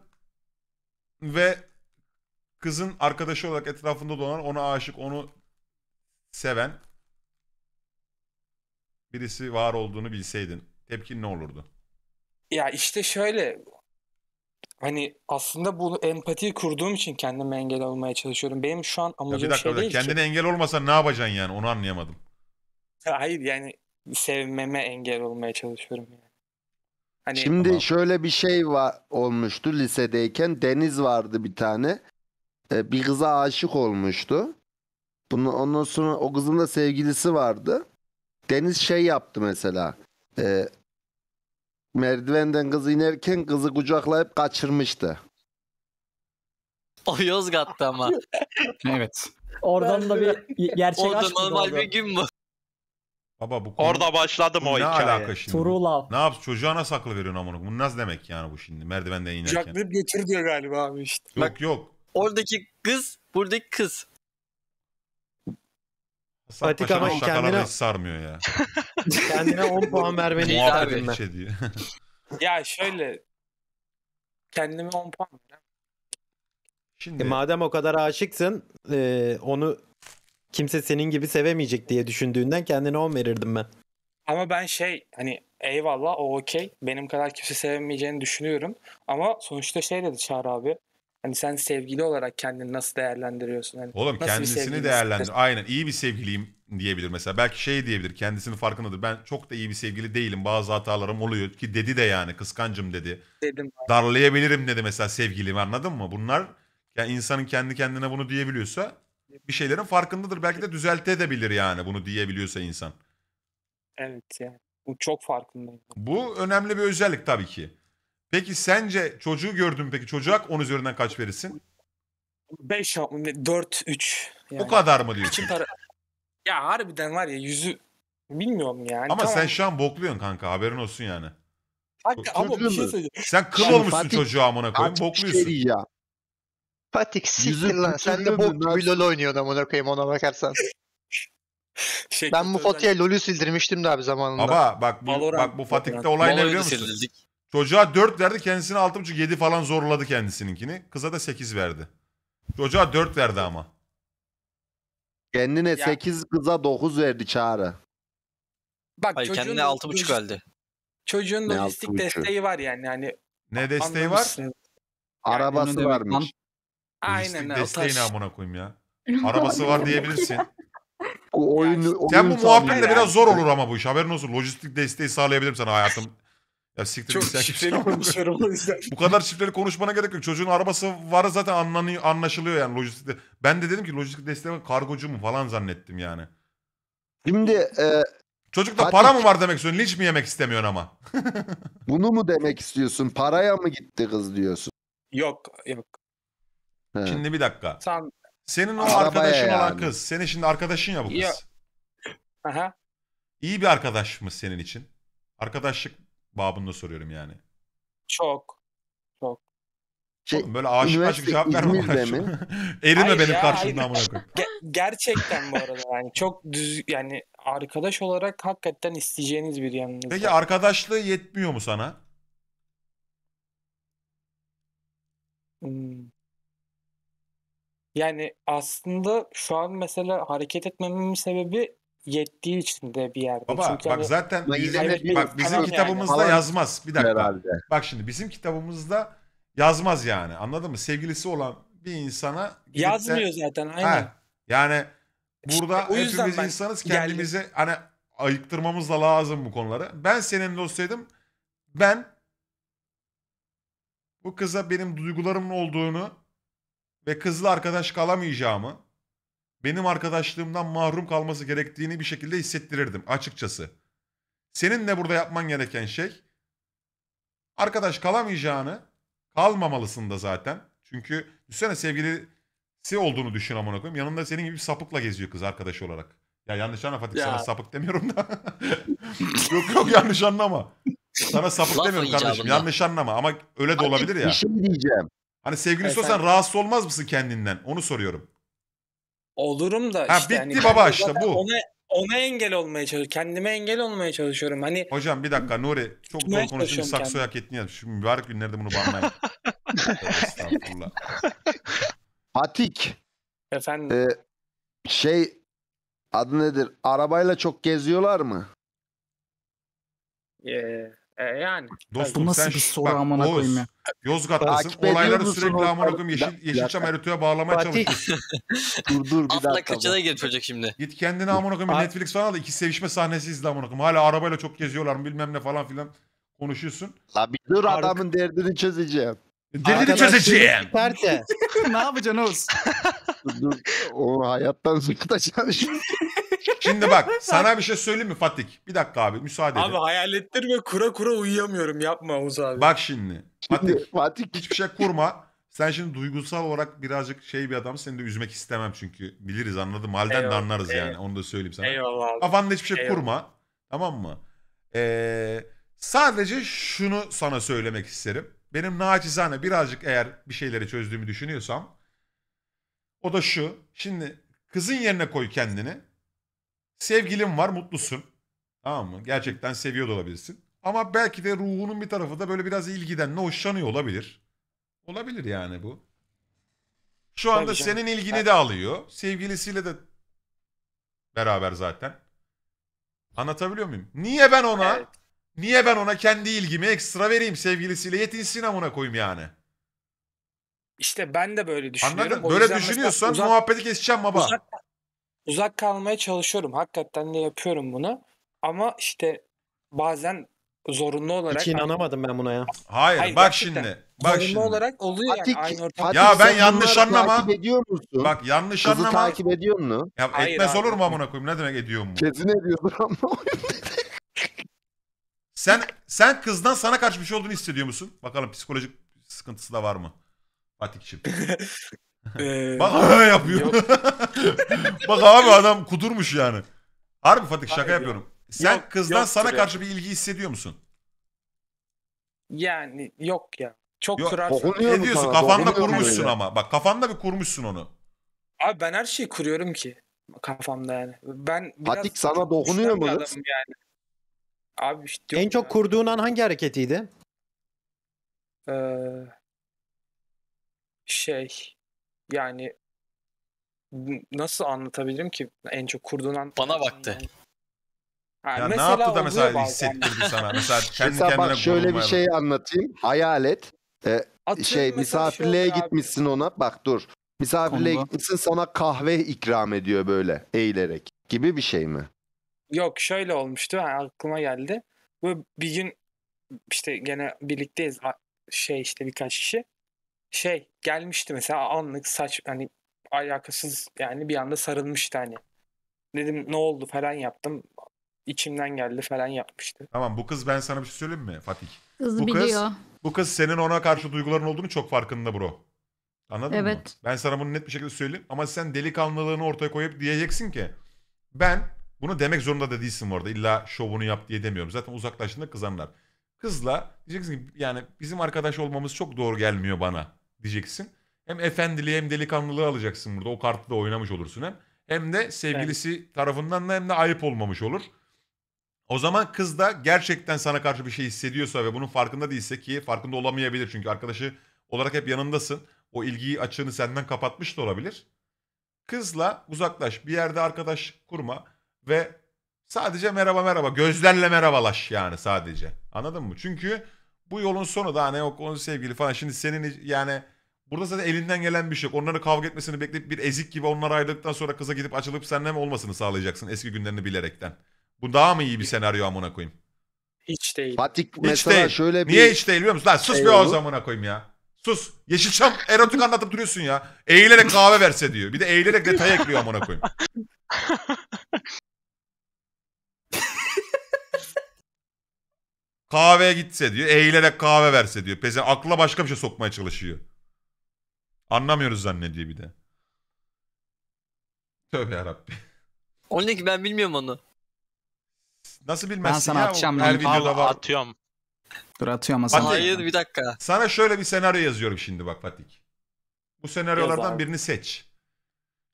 ve kızın arkadaşı olarak etrafında dolanan, ona aşık, onu seven birisi var olduğunu bilseydin, tepkin ne olurdu? Ya işte şöyle, hani aslında bu empatiyi kurduğum için kendime engel olmaya çalışıyorum. Benim şu an amacım bir dakika, şey değil. Kendine engel olmasan ne yapacaksın yani, onu anlayamadım. Hayır yani sevmeme engel olmaya çalışıyorum yani. Hani şimdi ama... şöyle bir şey olmuştu lisedeyken. Deniz vardı bir tane. Bir kıza aşık olmuştu. Ondan sonra o kızın da sevgilisi vardı. Deniz şey yaptı mesela. Merdivenden kız inerken kızı kucaklayıp kaçırmıştı. O Yozgat'ta ama. Evet. Oradan da bir gerçek orada aşk normal oldu. Bir gün bu. Baba, bu konu... Orada başladım o hikaye. Turula. Ne yap? Çocuğa nasıl akıl veriyorsun amına? Bu nasıl demek yani bu şimdi? Merdivenden inerken. Kucaklayıp götür diyor galiba abi işte. Yok bak, yok. Oradaki kız, buradaki kız. Paşa'nın şakaları hiç sarmıyor ya. Kendine 10 puan vermeni isterdim ben. Şey diyor. Ya şöyle, kendime 10 puan vermem. Şimdi... madem o kadar aşıksın, onu kimse senin gibi sevemeyecek diye düşündüğünden kendine 10 verirdim ben. Ama ben şey, hani eyvallah o okey, benim kadar kimse sevemeyeceğini düşünüyorum. Ama sonuçta şey dedi Çağrı abi. Hani sen sevgili olarak kendini nasıl değerlendiriyorsun? Hani oğlum kendisini değerlendir. Aynen, iyi bir sevgiliyim diyebilir mesela. Belki şey diyebilir, kendisinin farkındadır. Ben çok da iyi bir sevgili değilim. Bazı hatalarım oluyor ki dedi de yani, kıskancım dedi. Dedim. Darlayabilirim dedi mesela sevgilimi, anladın mı? Bunlar yani insanın kendi kendine bunu diyebiliyorsa bir şeylerin farkındadır. Belki de düzeltebilir yani, bunu diyebiliyorsa insan. Evet yani bu çok farkındayım. Bu önemli bir özellik tabii ki. Peki sence çocuğu gördün peki? Çocuğa 10 üzerinden kaç verirsin? 5, 4, 3. Yani. O kadar mı diyorsun? Ya harbiden var ya, yüzü bilmiyorum yani. Ama tamam, sen şu an bokluyorsun kanka, haberin olsun yani. Kanka, ama bir şey söyleyeyim. Sen kıl yani olmuşsun Fatih, çocuğa amına koyayım, bokluyorsun. Şey ya. Fatih siktir lan, sen de bok gibi LOL oynuyorsun amına koyayım ona bakarsan. Şey, ben bu Fatih'e LOL'ü sildirmiştim de abi zamanında. Baba bak bu, Valorant, bak, bu Fatih'te olay ne biliyor musun? Sildirdik. Çocuğa 4 verdi, kendisine 6,5 7 falan zorladı kendisininkini. Kıza da 8 verdi. Çocuğa 4 verdi ama. Kendine ya. 8, kıza 9 verdi Çağrı. Bak, hayır, kendine 6,5 verdi. Çocuğun lojistik desteği var yani. Yani ne desteği var? Yani arabası varmış. Aynen öyle. Desteğini amına koyayım ya. Arabası var diyebilirsin. O oyunu, sen bu muhabbetle biraz zor olur ama bu iş. Haberin olsun, lojistik desteği sağlayabilirim sana hayatım. Ya siktir, çok şifreli konuşuyorum o yüzden. Bu kadar şifreli konuşmana gerek yok. Çocuğun arabası var zaten, anlanıyor, anlaşılıyor yani lojistikte. Ben de dedim ki lojistik desteği kargocu mu falan zannettim yani. Şimdi çocukta Fatih, para mı var demek istiyorsun? Linç mi yemek istemiyorsun ama? Bunu mu demek istiyorsun? Paraya mı gitti kız diyorsun? Yok yok. He. Şimdi bir dakika. Senin o arkadaşın yani olan kız. Senin şimdi arkadaşın ya bu kız. Yok. Aha. İyi bir arkadaş mı senin için? Arkadaşlık babında soruyorum yani. Çok. Çok. Oğlum böyle aşık aşık cevap verme bana. Erime benim karşımda amına koyayım. Gerçekten bu arada yani çok düz yani, arkadaş olarak hakikaten isteyeceğiniz bir yanınızda. Peki arkadaşlığı yetmiyor mu sana? Yani aslında şu an mesela hareket etmemin sebebi yettiği için de bir yerde. Baba çünkü bak yani, zaten bak, bizim tamam kitabımızda yani yazmaz. Bir dakika. Herhalde. Bak şimdi bizim kitabımızda yazmaz yani. Anladın mı? Sevgilisi olan bir insana yazmıyor de, zaten aynen. He, yani burada işte, hepimiz insanız, kendimizi geldim, hani ayıktırmamız da lazım bu konuları. Ben senin dostuydım. Ben bu kıza benim duygularımın olduğunu ve kızla arkadaş kalamayacağımı, benim arkadaşlığımdan mahrum kalması gerektiğini bir şekilde hissettirirdim açıkçası. Senin de burada yapman gereken şey, arkadaş kalamayacağını, kalmamalısın da zaten. Çünkü düşünsene sevgilisi olduğunu düşün amına koyayım. Yanında senin gibi bir sapıkla geziyor kız arkadaş olarak. Ya yanlış anlama Fatih, sana sapık demiyorum da. Yok yok, yanlış anlama. Sana sapık demiyorum kardeşim. Yanlış anlama ama öyle de olabilir ya. Bir şey diyeceğim. Hani sevgilisi olsan rahatsız olmaz mısın kendinden? Onu soruyorum. Olurum da. Ha, işte bitti hani baba işte bu. Ona engel olmaya çalışıyorum. Kendime engel olmaya çalışıyorum. Hani hocam bir dakika Nuri. Çok zor konuşuyorsun. Saksoyu hak ettin ya. Şu mübarek günlerde bunu banlayın. Estağfurullah. Atik. Efendim? Adı nedir? Arabayla çok geziyorlar mı? Yani. Dostum nasıl bir soru amına koyayım ya. Yozgat'tasın. Olayları sürekli amına koyayım. Yeşilçam Ertuğ'a bağlamaya çalışıyorsun. Dur bir dakika. Atla kaçına gir çocuk şimdi. Git kendine amına koyayım. Netflix falan da iki sevişme sahnesi izle amına koyayım. Hala arabayla çok geziyorlar mı bilmem ne falan filan konuşuyorsun. La bir dur adamın derdini çözeceğim. Derdini çözeceğim. Ne yapacaksın Oğuz? Dur. O hayattan sıkıtacağım şimdi. Şimdi bak sana bir şey söyleyeyim mi Fatih? Bir dakika abi müsaade edin. Abi hayal ettirme kura uyuyamıyorum yapma Oğuz abi. Bak şimdi Fatih hiçbir şey kurma. Sen şimdi duygusal olarak birazcık bir adam seni de üzmek istemem çünkü biliriz anladım halden de anlarız yani onu da söyleyeyim sana. Eyvallah abi. Kafanda hiçbir şey kurma tamam mı? Sadece şunu sana söylemek isterim. Benim naçizane birazcık eğer bir şeyleri çözdüğümü düşünüyorsam o da şu. Şimdi kızın yerine koy kendini. Sevgilin var mutlusun. Tamam mı? Gerçekten seviyor da olabilirsin. Ama belki de ruhunun bir tarafı da böyle biraz ilgiden ne hoşlanıyor olabilir. Olabilir yani bu. Şu anda senin ilgini de alıyor. Sevgilisiyle de beraber zaten. Anlatabiliyor muyum? Niye ben ona kendi ilgimi ekstra vereyim sevgilisiyle yetinsin amına koyayım yani. İşte ben de böyle düşünüyorum. Anladın? Böyle düşünüyorsan muhabbeti keseceğim baba. Uzak kalmaya çalışıyorum. Hakikaten de yapıyorum bunu. Ama işte bazen zorunlu olarak... Hiç inanamadım ben buna ya. Hayır bak şimdi. Zorunlu olarak oluyor yani. Aynı ortamda. Ya ben yanlış anlama. Takip ediyor musun? Bak yanlış anlama. Kızı takip ediyor musun? Ya etmez olur mu amına koyayım? Ne demek ediyor mu? Kesin ediyordur ama. Sen kızdan sana karşı bir şey olduğunu hissediyor musun? Bakalım psikolojik sıkıntısı da var mı? Fatih'ciğim. Bak yapıyor. Bak abi adam kudurmuş yani. Harbi Fatih şaka yapıyorum. Sen kızdan sana karşı bir ilgi hissediyor musun? Yani yok ya. Çok kurarsın. Ne diyorsun? Kafanda kurmuşsun ama. Bak kafanda bir kurmuşsun onu. Abi ben her şeyi kuruyorum ki. Kafamda yani. Ben Fatih sana dokunuyor mu? Yani. Abi işte en çok kurduğun an hangi hareketiydi? Yani nasıl anlatabilirim ki en çok kurduğun bana baktı. Yani ne yaptı da mesela hissettirdi sana? Mesela bak şöyle bir şey anlatayım. Hayal et. Misafirliğe gitmişsin ona. Bak dur. Misafirliğe gitmişsin sana kahve ikram ediyor böyle eğilerek. Gibi bir şey mi? Yok şöyle olmuştu. Yani aklıma geldi. Böyle bir gün işte gene birlikteyiz. Birkaç kişi. Gelmişti mesela anlık saç hani alakasız yani bir anda sarılmıştı hani. Dedim ne oldu falan yaptım. İçimden geldi falan yapmıştı. Tamam bu kız ben sana bir şey söyleyeyim mi Fatih? Kız biliyor. Bu kız senin ona karşı duyguların olduğunu çok farkında bro. Anladın mı? Ben sana bunu net bir şekilde söyleyeyim ama sen delikanlılığını ortaya koyup diyeceksin ki ben bunu demek zorunda da değilsin bu arada. İlla şovunu yap diye demiyorum. Zaten uzaklaştığında kızanlar. Kızla diyeceksin ki yani bizim arkadaş olmamız çok doğru gelmiyor bana. Diyeceksin. Hem efendiliği hem delikanlılığı alacaksın burada. O kartı da oynamış olursun hem. Hem de sevgilisi tarafından da hem de ayıp olmamış olur. O zaman kız da gerçekten sana karşı bir şey hissediyorsa ve bunun farkında değilse ki farkında olamayabilir. Çünkü arkadaşı olarak hep yanındasın. O ilgiyi açığını senden kapatmış da olabilir. Kızla uzaklaş. Bir yerde arkadaş kurma ve sadece merhaba gözlerle merhabalaş yani sadece. Anladın mı? Çünkü bu yolun sonu da hani onun sevgili falan. Şimdi senin yani burada zaten elinden gelen bir şey yok. Onları kavga etmesini bekleyip bir ezik gibi onları ayrıldıktan sonra kıza gidip açılıp seninle mi olmasını sağlayacaksın eski günlerini bilerekten. Bu daha mı iyi bir senaryo amına koyayım? Hiç değil. Fatih mesela değil. Şöyle bir... Niye hiç değil biliyor musun? Lan sus bir ağız amına koyayım ya. Sus. Yeşilçam erotik anlatıp duruyorsun ya. Eğilerek kahve verse diyor. Bir de eğilerek detay ekliyor amına koyayım. Kahveye gitse diyor. Eğilerek kahve verse diyor. Pezen akla başka bir şey sokmaya çalışıyor. Anlamıyoruz zannediyor bir de. Tövbe yarabbim. O ne ki ben bilmiyorum onu. Nasıl bilmezsin ya? Ben sana atacağım. Her videoda var. Atıyorum. Dur atıyor ama sana. Hayır bir dakika. Sana şöyle bir senaryo yazıyorum şimdi bak Fatih. Bu senaryolardan birini seç.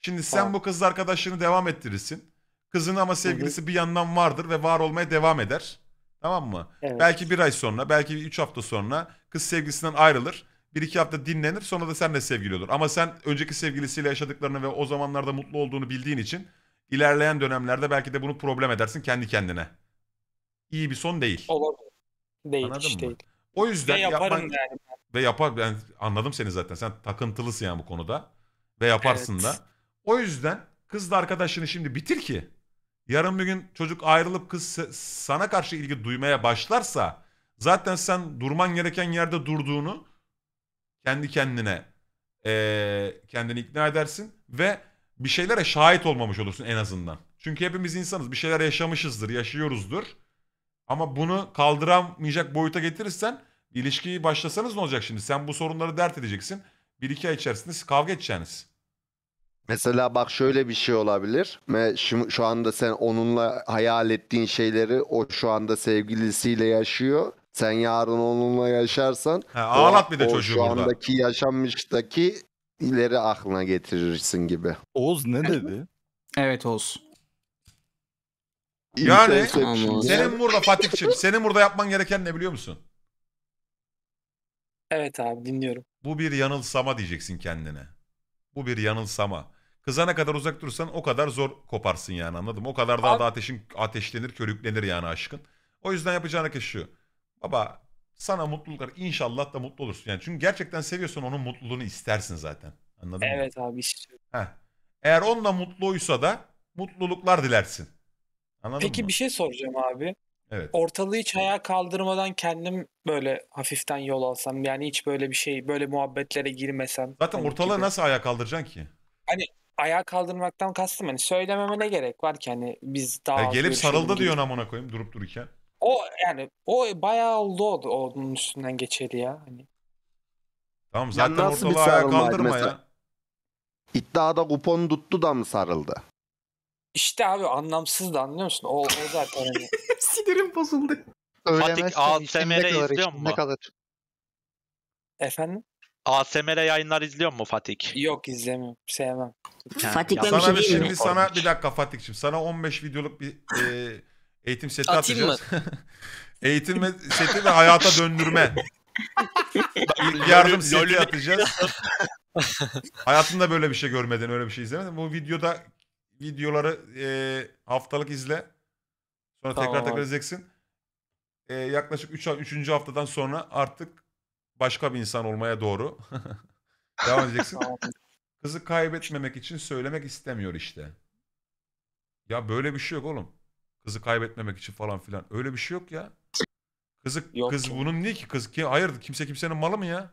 Şimdi sen bu kız arkadaşını devam ettirirsin. Kızın ama sevgilisi bir yandan vardır ve var olmaya devam eder. Tamam mı? Evet. Belki bir ay sonra, belki 3 hafta sonra kız sevgilisinden ayrılır. 1-2 hafta dinlenir, sonra da seninle sevgili olur. Ama sen önceki sevgilisiyle yaşadıklarını ve o zamanlarda mutlu olduğunu bildiğin için ilerleyen dönemlerde belki de bunu problem edersin kendi kendine. İyi bir son değil. Olur. Değil. Anladın mı? O yüzden ve yaparım yani. Ve yapar. Ben anladım seni zaten. Sen takıntılısın yani bu konuda. Ve yaparsın da. O yüzden kızla arkadaşını şimdi bitir ki yarın bir gün çocuk ayrılıp kız sana karşı ilgi duymaya başlarsa zaten sen durman gereken yerde durduğunu kendi kendine kendini ikna edersin ve bir şeylere şahit olmamış olursun en azından. Çünkü hepimiz insanız. Bir şeyler yaşamışızdır, yaşıyoruzdur. Ama bunu kaldıramayacak boyuta getirirsen ilişkiyi başlasanız ne olacak şimdi? Sen bu sorunları dert edeceksin. 1-2 ay içerisinde kavga edeceksiniz. Mesela bak şöyle bir şey olabilir. Şu anda sen onunla hayal ettiğin şeyleri o şu anda sevgilisiyle yaşıyor. Sen yarın onunla yaşarsan ağlat bir de çocuğu burada. O şu andaki yaşanmıştaki ileri aklına getirirsin gibi. Oğuz ne dedi? Evet Oğuz. Yani senin burada Fatih'ciğim, senin burada yapman gereken ne biliyor musun? Evet abi dinliyorum. Bu bir yanılsama diyeceksin kendine. Bu bir yanılsama. Kıza ne kadar uzak durursan o kadar zor koparsın yani anladım. O kadar daha da ateşlenir, körüklenir yani aşkın. O yüzden yapacağına keş şu. Baba sana mutluluklar, inşallah da mutlu olursun yani. Çünkü gerçekten seviyorsan onun mutluluğunu istersin zaten. Anladın mı? Evet abi istiyorum. Eğer onunla mutluysa da mutluluklar dilersin. Anladın Peki bir şey soracağım abi. Evet. Ortalığı hiç ayağa kaldırmadan kendim böyle hafiften yol alsam yani hiç böyle bir şey, böyle muhabbetlere girmesem. Zaten hani ortalığı nasıl ayağa kaldıracaksın ki? Hani ayağa kaldırmaktan kastım hani söylememe ne gerek var ki hani biz daha... gelip sarıldı diyorsun amına koyayım durup dururken. O yani o bayağı oldu onun üstünden geçeli ya. Hani. Tamam zaten yani ortalığı ayağa kaldırma ya. İddiada kupon tuttu da mı sarıldı? İşte abi anlamsız da anlıyor musun? O zaten hani. Sinirim bozuldu. Fatih ASMR izliyor mu? Efendim? ASMR yayınlar izliyor mu Fatih? Yok izlemiyorum. Sevmem. Fatih ben sana şimdi sana bir dakika Fatih'ciğim. Sana 15 videoluk bir eğitim seti atacağız. Eğitim seti ve hayata döndürme. İlk yardım seti atacağız. Hayatında böyle bir şey görmedin, öyle bir şey izlemedin. Bu videoları haftalık izle. Sonra tekrar izleyeceksin. Yaklaşık 3. haftadan sonra artık başka bir insan olmaya doğru devam edeceksin. Kızı kaybetmemek için söylemek istemiyor işte. Ya böyle bir şey yok oğlum. Kızı kaybetmemek için falan filan. Öyle bir şey yok ya. Kız bunun niye ki? Kız ki hayır kimsenin malı mı ya?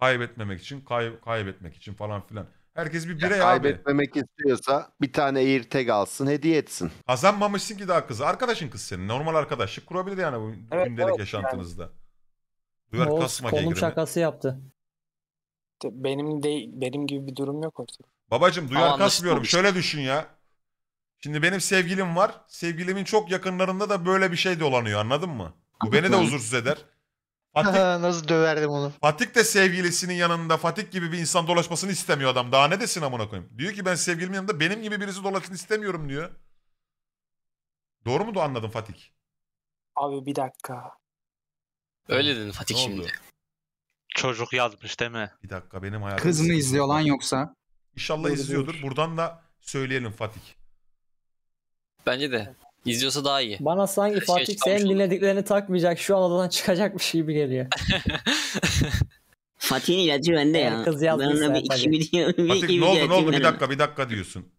Kaybetmemek için, kaybetmek için falan filan. Herkes bir birey abi. Kaybetmemek istiyorsa bir tane AirTag alsın, hediye etsin. Kazanmamışsın ki daha kızı. Arkadaşın kız senin. Normal arkadaşlık kurabilir yani bu gündelik yaşantınızda. Yani. Oğuz kolum şakası yaptı. Benim gibi bir durum yok ortada. Babacım duyar kasmıyorum. Şöyle düşün ya. Şimdi benim sevgilim var. Sevgilimin çok yakınlarında da böyle bir şey dolanıyor anladın mı? Bu beni de huzursuz eder. Fatih, nasıl döverdim onu. Fatih de sevgilisinin yanında Fatih gibi bir insan dolaşmasını istemiyor adam. Daha ne desin amına koyayım? Diyor ki ben sevgilimin yanında benim gibi birisi dolaşsın istemiyorum diyor. Doğru mu anladın Fatih? Abi bir dakika. Öyle dedin Fatih şimdi. Çocuk yazmış değil mi? Bir dakika benim hayatım. Kız mı izliyor lan yoksa? İnşallah izliyordur. Buradan da söyleyelim Fatih. Bence de. İzliyorsa daha iyi. Bana sanki Fatih senin dinlediklerini takmayacak, şu anadan çıkacakmış gibi geliyor. Fatih'in ilacı bende ya. Kız yazmışsa Fatih ne oldu bir dakika diyorsun.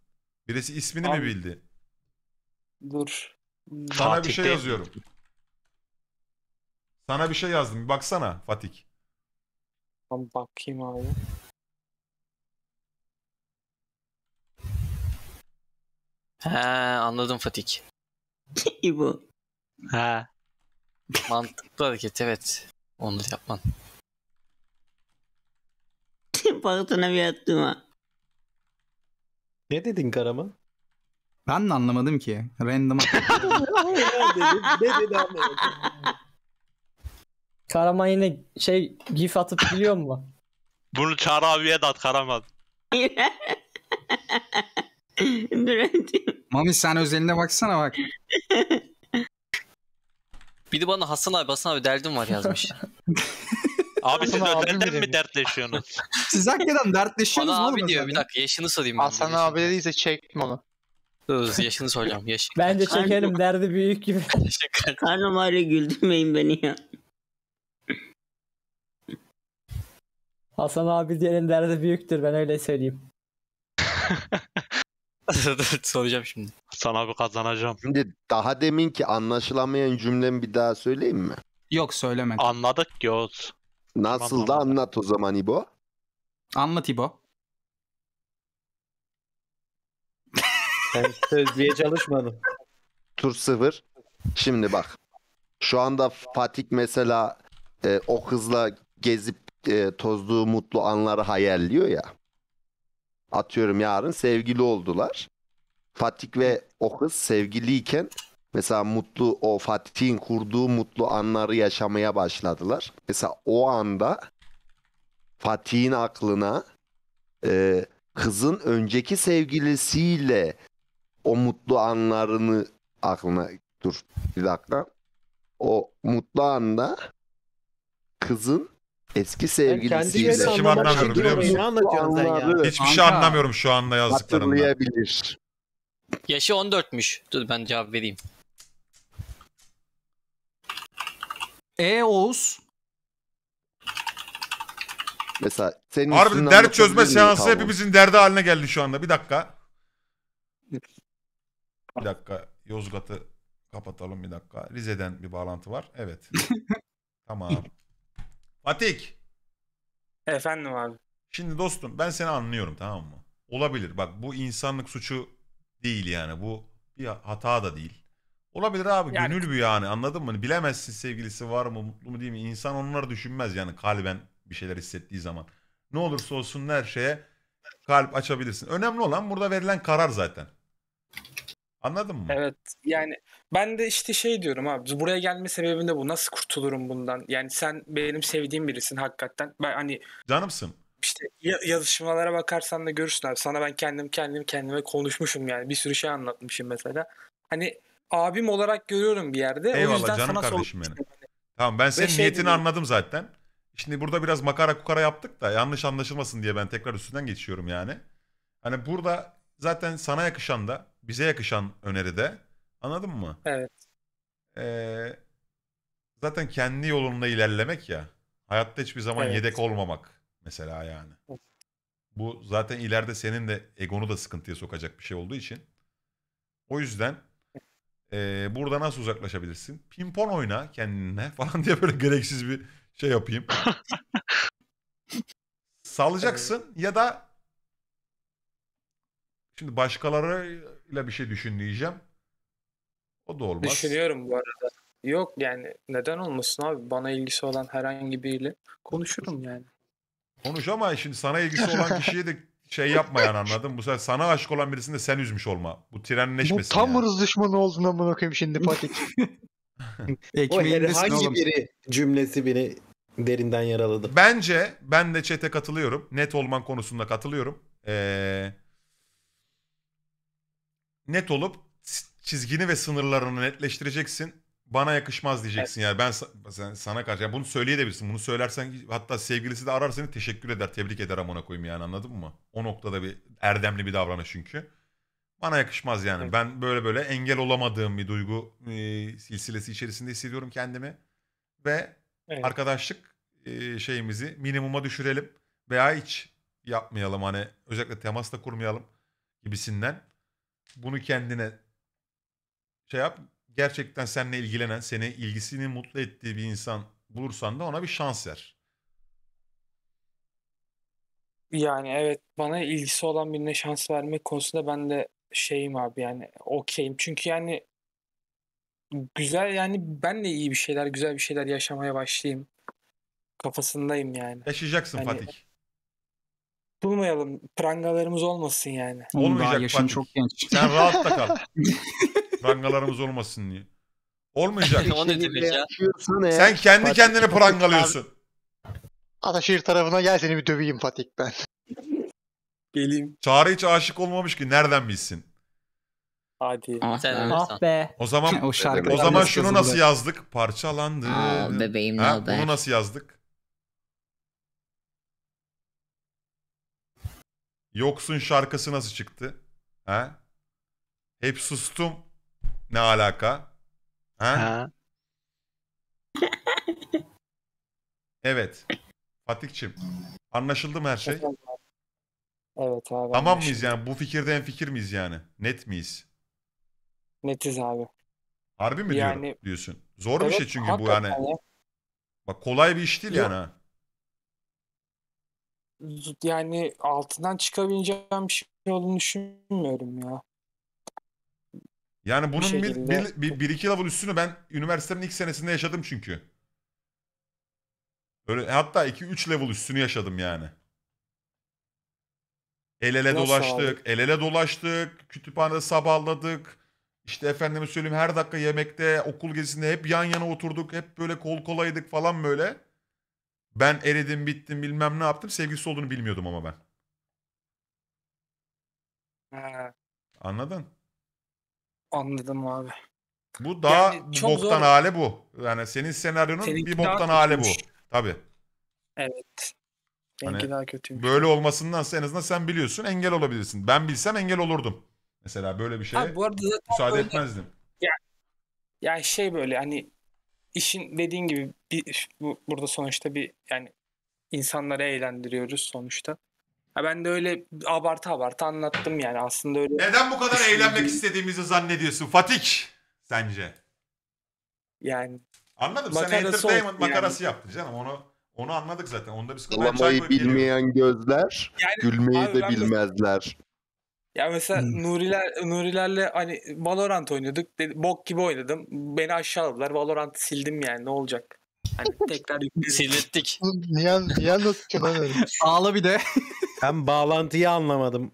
Birisi ismini mi bildi? Dur. Sana bir şey yazıyorum. Sana bir şey yazdım. Bir baksana Fatih. Ben bakayım abi. He anladım Fatih. Bu. Ha. Mantıklı hareket evet. Onu yapman. Baktığına bir attım ha. Ne dedin Karaman? Ben de anlamadım ki. Random. Ne dedi anlamadım. Karaman yine şey gif atıp biliyor mu? Bunu Çağrı abiye de at Karaman. Mami sen özeline baksana bak. Bir de bana Hasan abi derdim var yazmış. Abi siz özelden mi dertleşiyorsunuz? Siz hakikaten dertleşiyorsunuz mu? Abi diyor, bir dakika yaşını sorayım. Hasan abi dediyse çekme onu. Dur yaşını soracağım. Bence çekelim derdi büyük gibi. Karnım ağrıyor, güldürmeyin beni ya. Hasan abi diyenin derdi büyüktür, ben öyle söyleyeyim. Soracağım şimdi. Hasan abi kazanacağım. Şimdi daha demin ki anlaşılamayan cümlemi bir daha söyleyeyim mi? Yok söyleme. Anladık Yoz. Nasıl da anlat o zaman İbo. Anlat İbo. Ben sözlüğe çalışmadım. Tur 0. Şimdi bak. Şu anda Fatih mesela o kızla gezip tozduğu mutlu anları hayalliyor ya. Atıyorum yarın sevgili oldular. Fatih ve o kız sevgiliyken mesela mutlu, o Fatih'in kurduğu mutlu anları yaşamaya başladılar. Mesela o anda Fatih'in aklına kızın önceki sevgilisiyle o mutlu anlarını aklına... Dur bir dakika. O mutlu anda kızın eski sevgilisiyle... Hiçbir şey anlamıyorum biliyor musun? Anları, hiçbir şey anlamıyorum şu anda yazdıklarından. Hatırlayabilir. Yaşı 14'müş. Dur ben cevap vereyim. Oğuz? Mesela senin... Harbi dert çözme seansı tamam. Hepimizin derdi haline geldi şu anda. Bir dakika. Yozgat'ı kapatalım bir dakika. Rize'den bir bağlantı var. Evet. Tamam. Fatih. Efendim abi. Şimdi dostum ben seni anlıyorum, tamam mı? Olabilir. Bak bu insanlık suçu değil yani. Bu bir hata da değil. Olabilir abi. Yani... Gönül bu yani. Anladın mı? Bilemezsin sevgilisi var mı, mutlu mu değil mi? İnsan onları düşünmez yani kalben bir şeyler hissettiği zaman. Ne olursa olsun her şeye kalp açabilirsin. Önemli olan burada verilen karar zaten. Anladın mı? Evet. Yani ben de işte şey diyorum abi. Buraya gelme sebebim de bu. Nasıl kurtulurum bundan? Yani sen benim sevdiğim birisin hakikaten. Ben hani... Canımsın. İşte yazışmalara bakarsan da görürsün abi. Sana ben kendime konuşmuşum yani. Bir sürü şey anlatmışım mesela. Hani abim olarak görüyorum bir yerde. Eyvallah, o yüzden canım sana kardeşim yani. Tamam ben senin niyetini anladım zaten. Şimdi burada biraz makara kukara yaptık da yanlış anlaşılmasın diye ben tekrar üstünden geçiyorum yani. Hani burada zaten sana yakışan da bize yakışan öneride, anladın mı? Evet. Zaten kendi yolunda ilerlemek ya. Hayatta hiçbir zaman yedek olmamak mesela yani. Evet. Bu zaten ileride senin de egonu da sıkıntıya sokacak bir şey olduğu için. O yüzden burada nasıl uzaklaşabilirsin? Pimpon oyna kendine falan diye böyle gereksiz bir şey yapayım. Salacaksın ya da şimdi başkalarıyla bir şey düşün diyeceğim. O da olmaz. Düşünüyorum bu arada. Yok yani neden olmasın abi? Bana ilgisi olan herhangi biriyle konuşurum yani. Konuş ama şimdi sana ilgisi olan kişiye de şey yapmayan, anladın? Bu sefer sana aşık olan birisini de sen üzmüş olma. Bu trenleşmesin. Bu tam yani. Hırs düşmanı olduğundan bunu okuyayım şimdi Fatih. O herhangi biri cümlesi beni derinden yaraladı. Bence ben de chat'e katılıyorum. Net olman konusunda katılıyorum. Net olup çizgini ve sınırlarını netleştireceksin. Bana yakışmaz diyeceksin yani. Ben sana karşı yani bunu söyleyebilirsin. Bunu söylersen hatta sevgilisi de arar seni, teşekkür eder, tebrik eder amına koyayım yani, anladın mı? O noktada bir erdemli bir davranış çünkü. Bana yakışmaz yani. Evet. Ben böyle engel olamadığım bir duygu silsilesi içerisinde hissediyorum kendimi. Ve arkadaşlık şeyimizi minimuma düşürelim veya hiç yapmayalım, hani özellikle temas da kurmayalım gibisinden. Bunu kendine şey yap. Gerçekten seninle ilgilenen, seni ilgisini mutlu ettiği bir insan bulursan da ona bir şans ver. Yani evet, bana ilgisi olan birine şans vermek konusunda ben de şeyim abi yani okeyim. Çünkü yani güzel yani ben de iyi bir şeyler, güzel bir şeyler yaşamaya başlayayım. Kafasındayım yani. Yaşayacaksın yani, Fatih. Bulmayalım. Prangalarımız olmasın yani. Olmayacak Fatih. Çok genç. Sen rahat da kal. Prangalarımız olmasın diye. Olmayacak. O ne demek ya? Sen kendi kendine prangalıyorsun. Ataşehir tarafına gel seni bir döveyim Fatih ben. Geleyim. Çağrı hiç aşık olmamış ki nereden bilsin? Hadi. Ah be. O zaman o zaman şunu nasıl yazdık? Parçalandı. Aa, bebeğim ne oldu? Bunu nasıl yazdık? Yoksun şarkısı nasıl çıktı? Ha? Hep sustum. Ne alaka? Ha? Evet. Fatih'cim. Anlaşıldı mı her şey? Evet abi. Tamam mıyız yani? Bu fikirden fikir miyiz yani? Net miyiz? Netiz abi. Harbi mi yani, diyorsun? Zor evet, bir şey çünkü bu yani. Bak kolay bir iş değil ya. Yani. Yani altından çıkabileceğim bir şey olduğunu düşünmüyorum ya. Yani bunun bir iki level üstünü ben üniversitenin ilk senesinde yaşadım çünkü. Böyle, hatta 2-3 level üstünü yaşadım yani. El ele dolaştık, kütüphanede sabahladık. İşte efendime söyleyeyim her dakika yemekte, okul gezisinde hep yan yana oturduk. Hep böyle kol kolaydık falan böyle. Ben eridim, bittim, bilmem ne yaptım. Sevgilisi olduğunu bilmiyordum ama ben. Anladın? Anladım abi. Bu daha yani boktan hali bu. Yani senin senaryonun bir boktan hali bu. Tabii. Evet. Hani daha böyle olmasındansa en azından sen biliyorsun, engel olabilirsin. Ben bilsem engel olurdum. Mesela böyle bir şeye abi, bu arada müsaade böyle, etmezdim. Yani şey böyle hani işin dediğin gibi burada sonuçta bir yani insanları eğlendiriyoruz sonuçta. Ha, ben de öyle abartı anlattım yani aslında öyle. Neden bu kadar eğlenmek istediğimizi zannediyorsun Fatih sence? Yani. Anladım sen entertainment makarası yani yaptın canım onu anladık zaten. Onda bir sıkıntı. Ağlamayı bilmeyen gözler yani, gülmeyi abi, de bilmezler. Ya mesela Nurilerle hani Valorant oynuyorduk. Bok gibi oynadım. Beni aşağıladılar. Valorant'ı sildim yani ne olacak? Hani tekrar silettik. Niye anlatıyorsun? Ağla bir de. Ben bağlantıyı anlamadım.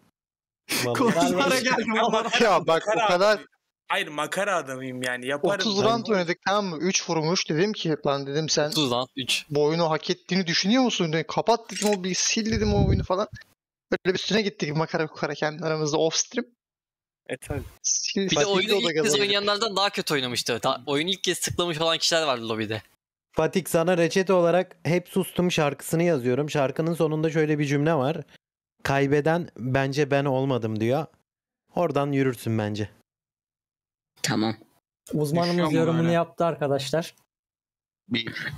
Konulara geldim. Ya bak o kadar. Hayır makara adamıyım yani yaparım. 30 round oynadık tamam mı? 3 vurmuş dedim ki lan dedim sen 30 round, 3. Bu oyunu hak ettiğini düşünüyor musun? Dedim, kapat dedim o bir sil dedim o oyunu falan. Böyle bir üstüne gittik makara kukara kendi aramızda off stream. Tabii. Bir de oyunu ilk kez oynayanlardan daha kötü oynamıştı. Oyunu ilk kez tıklamış olan kişiler vardı lobide. Fatih sana reçete olarak hep sustum şarkısını yazıyorum. Şarkının sonunda şöyle bir cümle var. Kaybeden bence ben olmadım diyor. Oradan yürürsün bence. Tamam. Uzmanımız yorumunu yaptı arkadaşlar. Bir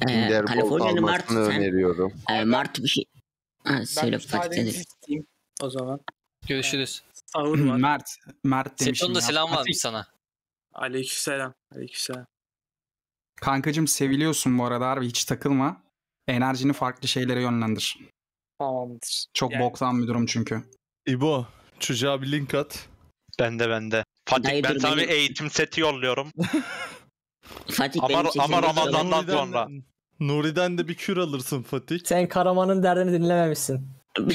Kaliforniya'nın Mart'ı öneriyorum. Mart bir şey. Ha, söyle Fatih. O zaman. Görüşürüz. Mert demiş. Seton'da selam varmış sana. Aleykümselam. Kankacığım seviliyorsun bu arada harbi hiç takılma. Enerjini farklı şeylere yönlendir. Tamamdır. Çok yani boktan bir durum çünkü. İbo çocuğa bir link at. Bende. Fatih dayı ben sana bir eğitim seti yolluyorum. Fatih ama Ramazan'dan sonra. Nuri'den de bir kür alırsın Fatih. Sen Karaman'ın derdini dinlememişsin. Oğlum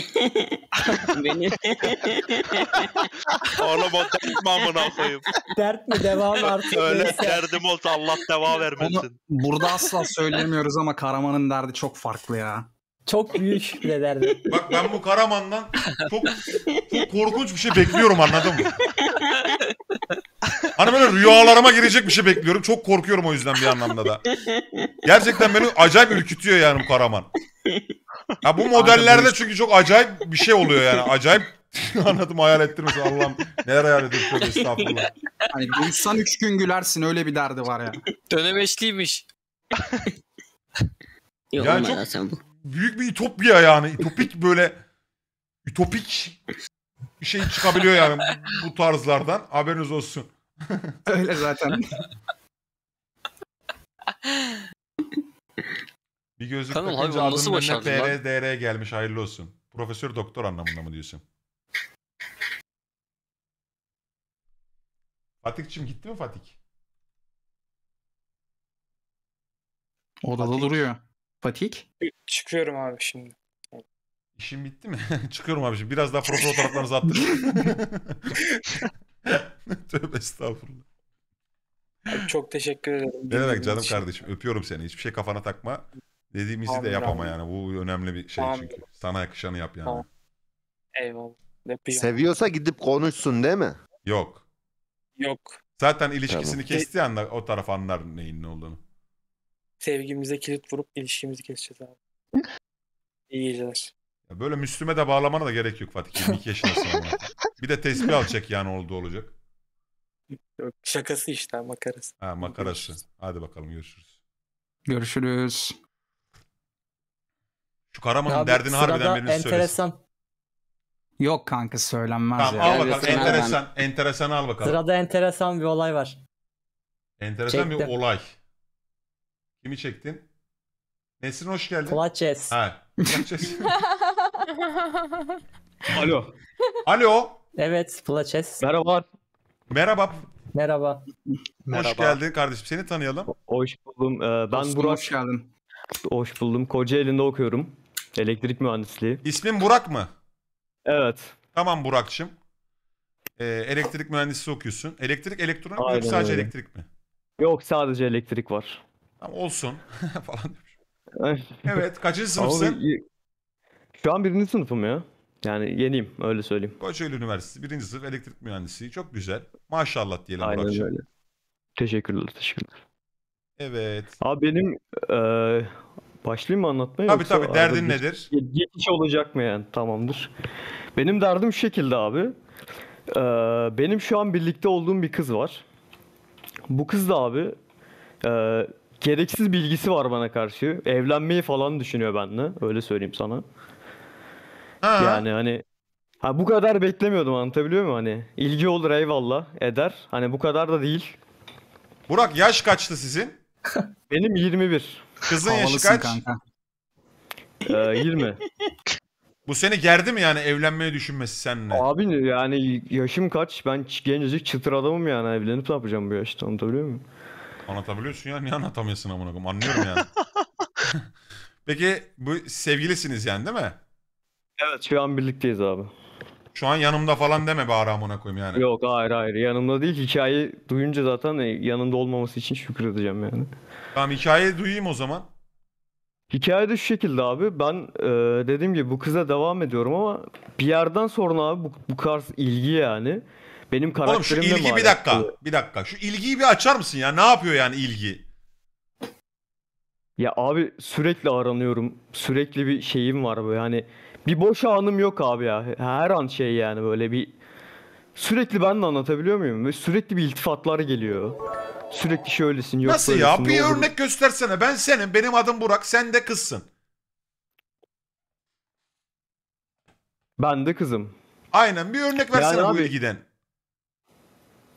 o dert mi amına koyayım? Dert mi? Devam artık. Öyle neyse. Derdim olsa Allah deva vermesin. Onu burada asla söylemiyoruz ama Karaman'ın derdi çok farklı ya. Çok büyük bile derdi. Bak ben bu Karaman'dan çok korkunç bir şey bekliyorum anladın mı? Hani böyle rüyalarıma girecek bir şey bekliyorum. Çok korkuyorum o yüzden bir anlamda da. Gerçekten beni acayip ürkütüyor yani bu Karaman. Ya bu modellerde çünkü çok acayip bir şey oluyor yani. Acayip anladım hayal ettirmesin Allah'ım. Neler hayal ediyorsun estağfurullah. Hani duysan 3 gün gülersin öyle bir derdi var ya. Dönemeçliymiş. Yani çok büyük bir ütopya yani. Ütopik böyle ütopik bir şey çıkabiliyor yani bu tarzlardan. Haberiniz olsun. Öyle zaten. Bir gözlük takınca adının önüne PRDR'ye gelmiş hayırlı olsun. Profesör doktor anlamında mı diyorsun? Fatih'cim gitti mi Fatih? Odada duruyor. Fatih? Çıkıyorum abi şimdi. İşim bitti mi? Çıkıyorum abi şimdi. Biraz daha profil fotoğraflarınızı attırın. Tövbe estağfurullah. Abi çok teşekkür ederim. Ne demek canım için. Kardeşim. Öpüyorum seni. Hiçbir şey kafana takma. Dediğimizi de yapama yani. Bu önemli bir şey çünkü. Sana yakışanı yap yani. Tamam. Eyvallah. Yapıyorum. Seviyorsa gidip konuşsun değil mi? Yok. Yok. Zaten ilişkisini kestiği anda o taraf anlar neyin ne olduğunu. Sevgimize kilit vurup ilişkimizi keseceğiz abi. İyi geceler. Böyle Müslüme de bağlamana da gerek yok Fatih. 22 yaşındasın ama. Bir de tesbih alacak yani oldu olacak. Yok, şakası işte makarası. Ha makarası. Görüşürüz. Hadi bakalım görüşürüz. Görüşürüz. Şu Karaman'ın ya derdini harbiden birini söylesin. Enteresan. Yok kanka söylenmez tamam, ya. Al bakalım yani enteresan, enteresanı al bakalım. Sırada enteresan bir olay var. Enteresan çektim. Bir olay. Kimi çektin? Nesrin hoş geldin. Kulaçes. Ha. Kulaçes. Alo. Alo. Evet Kulaçes. Merhaba. Merhaba. Merhaba. Hoş geldin kardeşim. Seni tanıyalım. Hoş buldum. Ben Osman, Burak. Hoş geldin. Hoş buldum. Kocaeli'nde okuyorum. Elektrik mühendisliği. İsmin Burak mı? Evet. Tamam Burak'cığım. Elektrik mühendisliği okuyorsun. Elektrik, elektronik mi? Yok, sadece öyle. Elektrik mi? Yok sadece elektrik var. Tamam olsun. falan demiş. Evet. Kaçıncı sınıfsın? Şu an birinci sınıfım ya. Yani yeniyim öyle söyleyeyim. Kocaeli Üniversitesi 1. sınıf elektrik mühendisliği. Çok güzel. Maşallah diyelim. Aynen Burak'cığım. Öyle. Teşekkürler. Teşekkürler. Evet. Abi benim başlayayım mı anlatmaya? Tabii yoksa, tabii derdin nedir? Geçiş olacak mı yani? Tamamdır. Benim derdim şu şekilde abi. Benim şu an birlikte olduğum bir kız var. Bu kız da abi gereksiz bilgisi var bana karşı. Evlenmeyi falan düşünüyor benimle. Öyle söyleyeyim sana. Ha. Yani hani bu kadar beklemiyordum anlatabiliyor muyum? Hani ilgi olur eyvallah eder. Hani bu kadar da değil. Burak yaş kaçtı sizin? Benim 21. Kızın havalısın yaşı kaç? Kanka. 20. Bu seni gerdi mi yani evlenmeyi düşünmesi seninle? Abi yani yaşım kaç? Ben gencecik çıtır adamım yani evlenip ne yapacağım bu yaşta anlatabiliyor muyum? Anlatabiliyorsun ya niye anlatamıyorsun amına koyayım anlıyorum yani. Peki bu sevgilisiniz yani değil mi? Evet şu an birlikteyiz abi. Şu an yanımda falan deme bari amına koyayım yani. Yok hayır hayır yanımda değil hikayeyi duyunca zaten yanında olmaması için şükredeceğim yani. Tamam hikayeyi duyayım o zaman. Hikaye de şu şekilde abi ben dediğim gibi bu kıza devam ediyorum ama bir yerden sonra abi bu tarz ilgi yani benim karakterimle mi? Oğlum şu ilgi bir dakika şu ilgiyi bir açar mısın ya ne yapıyor yani ilgi? Ya abi sürekli aranıyorum sürekli bir şeyim var böyle hani. Bir boş anım yok abi ya. Her an şey yani böyle bir... Sürekli ben de anlatabiliyor muyum? Ve sürekli bir iltifatlar geliyor. Sürekli şöylesin yok nasıl böylesin, ya? Bir örnek göstersene. Ben senin, benim adım Burak, sen de kızsın. Ben de kızım. Aynen bir örnek versene yani bu abi, ilgiden.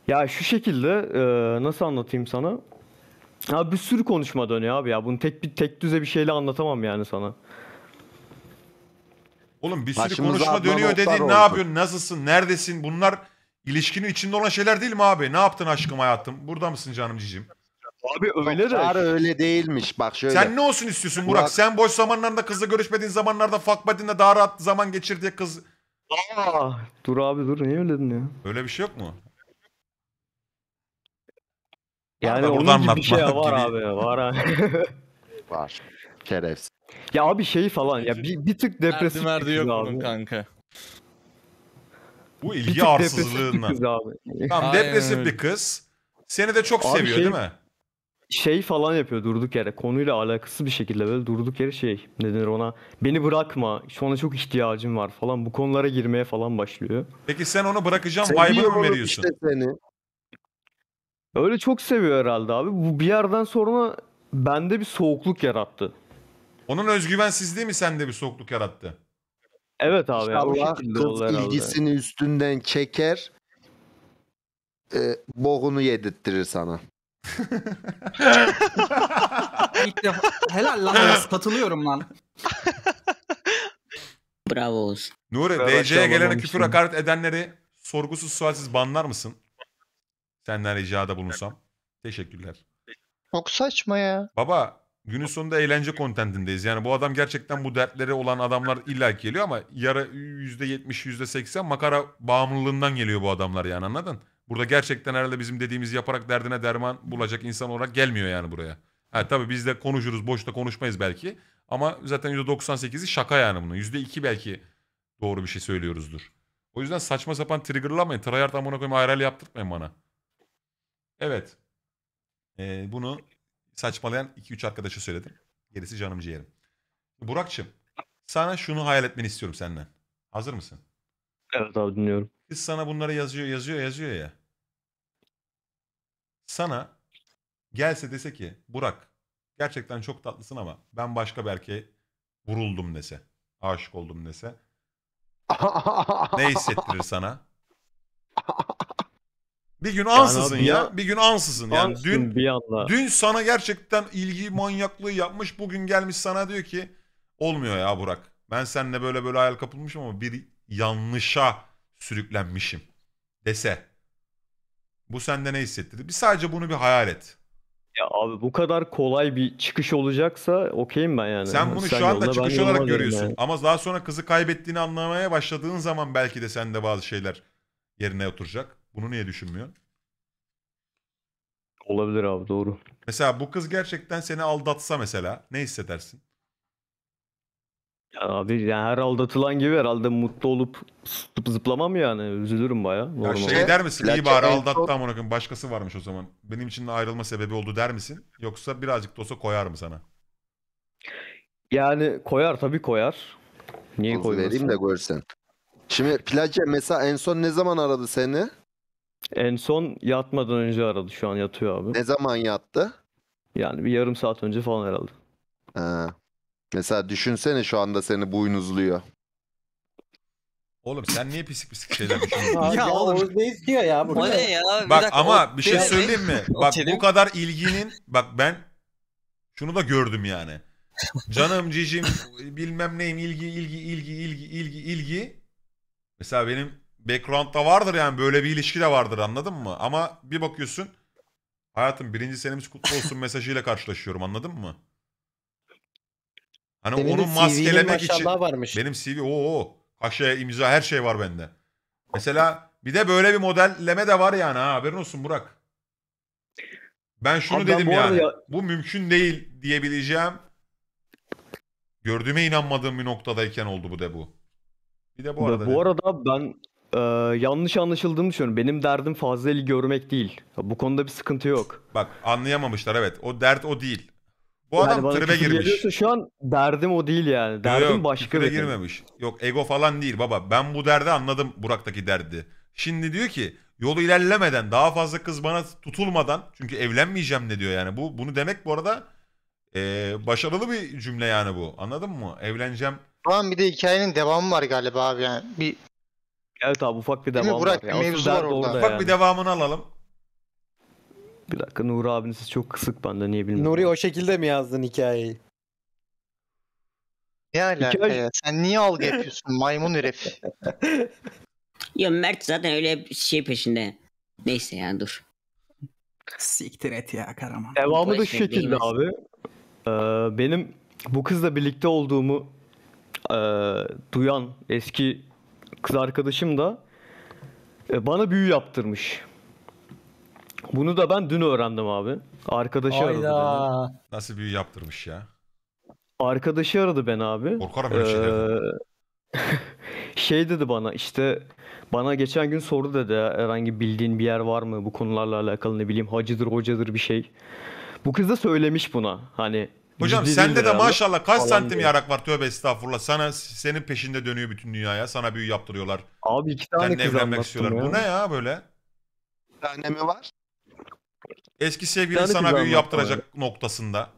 Ya şu şekilde nasıl anlatayım sana? Abi bir sürü konuşma dönüyor abi ya. Bunu tek düze bir şeyle anlatamam yani sana. Oğlum bir sürü başımıza konuşma dönüyor dediğin ne oldu. Yapıyorsun, nasılsın, neredesin? Bunlar ilişkinin içinde olan şeyler değil mi abi? Ne yaptın aşkım hayatım? Burada mısın canım cicim? Abi öyle de. Öyle değilmiş bak şöyle. Sen ne olsun istiyorsun Burak? Sen boş zamanlarında kızla görüşmediğin zamanlarda fuck buddy'inle daha rahat zaman geçir diye kız... Aa, dur abi dur niye öyle dedin ya? Öyle bir şey yok mu? Yani onun gibi bir şey var gibi. Abi var abi. Var. Şerefsiz. Ya abi şey falan ya bir tık depresif verdi yok bunun kanka. Bu ilgi arsızlığından. Tam depresif bir kız. Seni de çok abi seviyor şey, değil mi? Şey falan yapıyor durduk yere. Konuyla alakasız bir şekilde böyle durduk yere şey ne denir ona. Beni bırakma. Ona çok ihtiyacım var falan. Bu konulara girmeye falan başlıyor. Peki sen onu bırakacağım vibe'ını mı veriyorsun? Işte seni. Öyle çok seviyor herhalde abi. Bu bir yerden sonra bende bir soğukluk yarattı. Onun özgüvensizliği mi sende bir soğukluk yarattı? Evet abi. İnşallah kız ilgisini abi. Üstünden çeker, boğunu yedirttirir sana. İlk defa, helal lan, katılıyorum lan. Bravo Oğuz. Nuri, DC'ye gelene küfür hakaret edenleri sorgusuz sualsiz banlar mısın? Senden ricada bulunsam. Teşekkürler. Çok saçma ya. Baba. Günün sonunda eğlence kontentindeyiz. Yani bu adam gerçekten bu dertleri olan adamlar illa geliyor ama yarı %70, %80 makara bağımlılığından geliyor bu adamlar yani anladın? Burada gerçekten herhalde bizim dediğimizi yaparak derdine derman bulacak insan olarak gelmiyor yani buraya. Ha, tabii biz de konuşuruz, boşta konuşmayız belki. Ama zaten %98'i şaka yani bunun. %2 belki doğru bir şey söylüyoruzdur. O yüzden saçma sapan triggerlamayın. Tryhard amına koyayım ayrel yaptırtmayın bana. Evet. Bunu saçmalayan 2-3 arkadaşa söyledim. Gerisi canım ciğerim. Burak'cığım, sana şunu hayal etmeni istiyorum senden. Hazır mısın? Evet abi, dinliyorum. Kız sana bunları yazıyor ya. Sana gelse dese ki Burak gerçekten çok tatlısın ama ben başka bir erkeğe vuruldum dese. Aşık oldum dese. Ne hissettirir sana? Bir gün ansızın yani ya. Bir gün ansızın. Yani dün sana gerçekten ilgi manyaklığı yapmış. Bugün gelmiş sana diyor ki olmuyor ya Burak. Ben seninle böyle böyle hayal kapılmışım ama bir yanlışa sürüklenmişim dese. Bu sende ne hissettirdi? Bir sadece bunu bir hayal et. Ya abi bu kadar kolay bir çıkış olacaksa okeyim ben yani. Sen bunu şu anda çıkış olarak görüyorsun. Yani. Ama daha sonra kızı kaybettiğini anlamaya başladığın zaman belki de sende bazı şeyler yerine oturacak. Bunu niye düşünmüyorsun? Olabilir abi, doğru. Mesela bu kız gerçekten seni aldatsa mesela ne hissedersin? Ya abi yani her aldatılan gibi herhalde mutlu olup zıplamam yani, üzülürüm bayağı. Ya şey der misin, iyi bari aldattı amına koyayım başkası varmış o zaman. Benim için de ayrılma sebebi oldu der misin? Yoksa birazcık da olsa koyar mı sana? Yani koyar tabii, koyar. Niye koymasın? Vereyim de görsen. Şimdi Placa mesela en son ne zaman aradı seni? En son yatmadan önce aradı, şu an yatıyor abi. Ne zaman yattı? Yani bir yarım saat önce falan herhalde. Ha. Mesela düşünsene şu anda seni boynuzluyor. Oğlum sen niye pisik pisik şeyler düşünüyorsun? Ya oğlum ne istiyor ya? O ne ya? Bak ama bir şey söyleyeyim mi? Bak bu kadar ilginin, bak ben şunu da gördüm yani. Canım cicim bilmem neyim ilgi. Mesela benim background'da vardır yani, böyle bir ilişki de vardır, anladın mı? Ama bir bakıyorsun hayatım birinci senemiz kutlu olsun mesajıyla karşılaşıyorum, anladın mı? Hani senin onu maskelemek için varmış. Benim CV kaşe imza her şey var bende. Mesela bir de böyle bir modelleme de var yani, ha haberin olsun Burak. Ben şunu abi dedim ben yani ya... bu mümkün değil diyebileceğim, gördüğüme inanmadığım bir noktadayken oldu bu de bu. Bir de bu arada, ben yanlış anlaşıldığımı düşünüyorum. Benim derdim fazla ilgi görmek değil. Bu konuda bir sıkıntı yok. Bak anlayamamışlar, evet, o dert o değil. Bu yani adam tribe girmiş. Şu an derdim o değil yani. Derdim yok, başka bir girmemiş. Yok ego falan değil baba. Ben bu derdi anladım, Burak'taki derdi. Şimdi diyor ki yolu ilerlemeden, daha fazla kız bana tutulmadan, çünkü evlenmeyeceğim ne diyor yani. Bunu demek bu arada başarılı bir cümle yani bu. Anladın mı? Evleneceğim. Tamam, bir de hikayenin devamı var galiba abi yani. Bir... Evet abi, ufak bir devamı var. Ya. Mevzu var orada. Ufak yani. Bir devamını alalım. Bir dakika, Nuri abinin sesi çok kısık bende, niye bilmiyorum. Nuri o şekilde mi yazdın hikayeyi? Ne alaka ya? Sen niye algı yapıyorsun maymun herif? Ya Mert zaten öyle bir şey peşinde. Neyse ya, dur. Siktir et ya Karaman. Devamı da şu şekilde abi. Benim bu kızla birlikte olduğumu duyan eski kız arkadaşım da bana büyü yaptırmış. Bunu da ben dün öğrendim abi. Arkadaşı Ayla. Aradı beni. Nasıl büyü yaptırmış ya? Arkadaşı aradı beni abi. Korkarım böyle şeylerden. Şey dedi bana, işte bana geçen gün sordu dedi. Herhangi bildiğin bir yer var mı bu konularla alakalı, ne bileyim hacıdır hocadır bir şey. Bu kız da söylemiş buna hani. Hocam sende de maşallah kaç santim yarak var, tövbe estağfurullah. Senin peşinde dönüyor bütün dünyaya. Sana büyü yaptırıyorlar. Abi iki tane kız anlattım ya. Bu ne ya böyle? Bir tane mi var? Eski sevgilin sana büyü yaptıracak abi. Noktasında.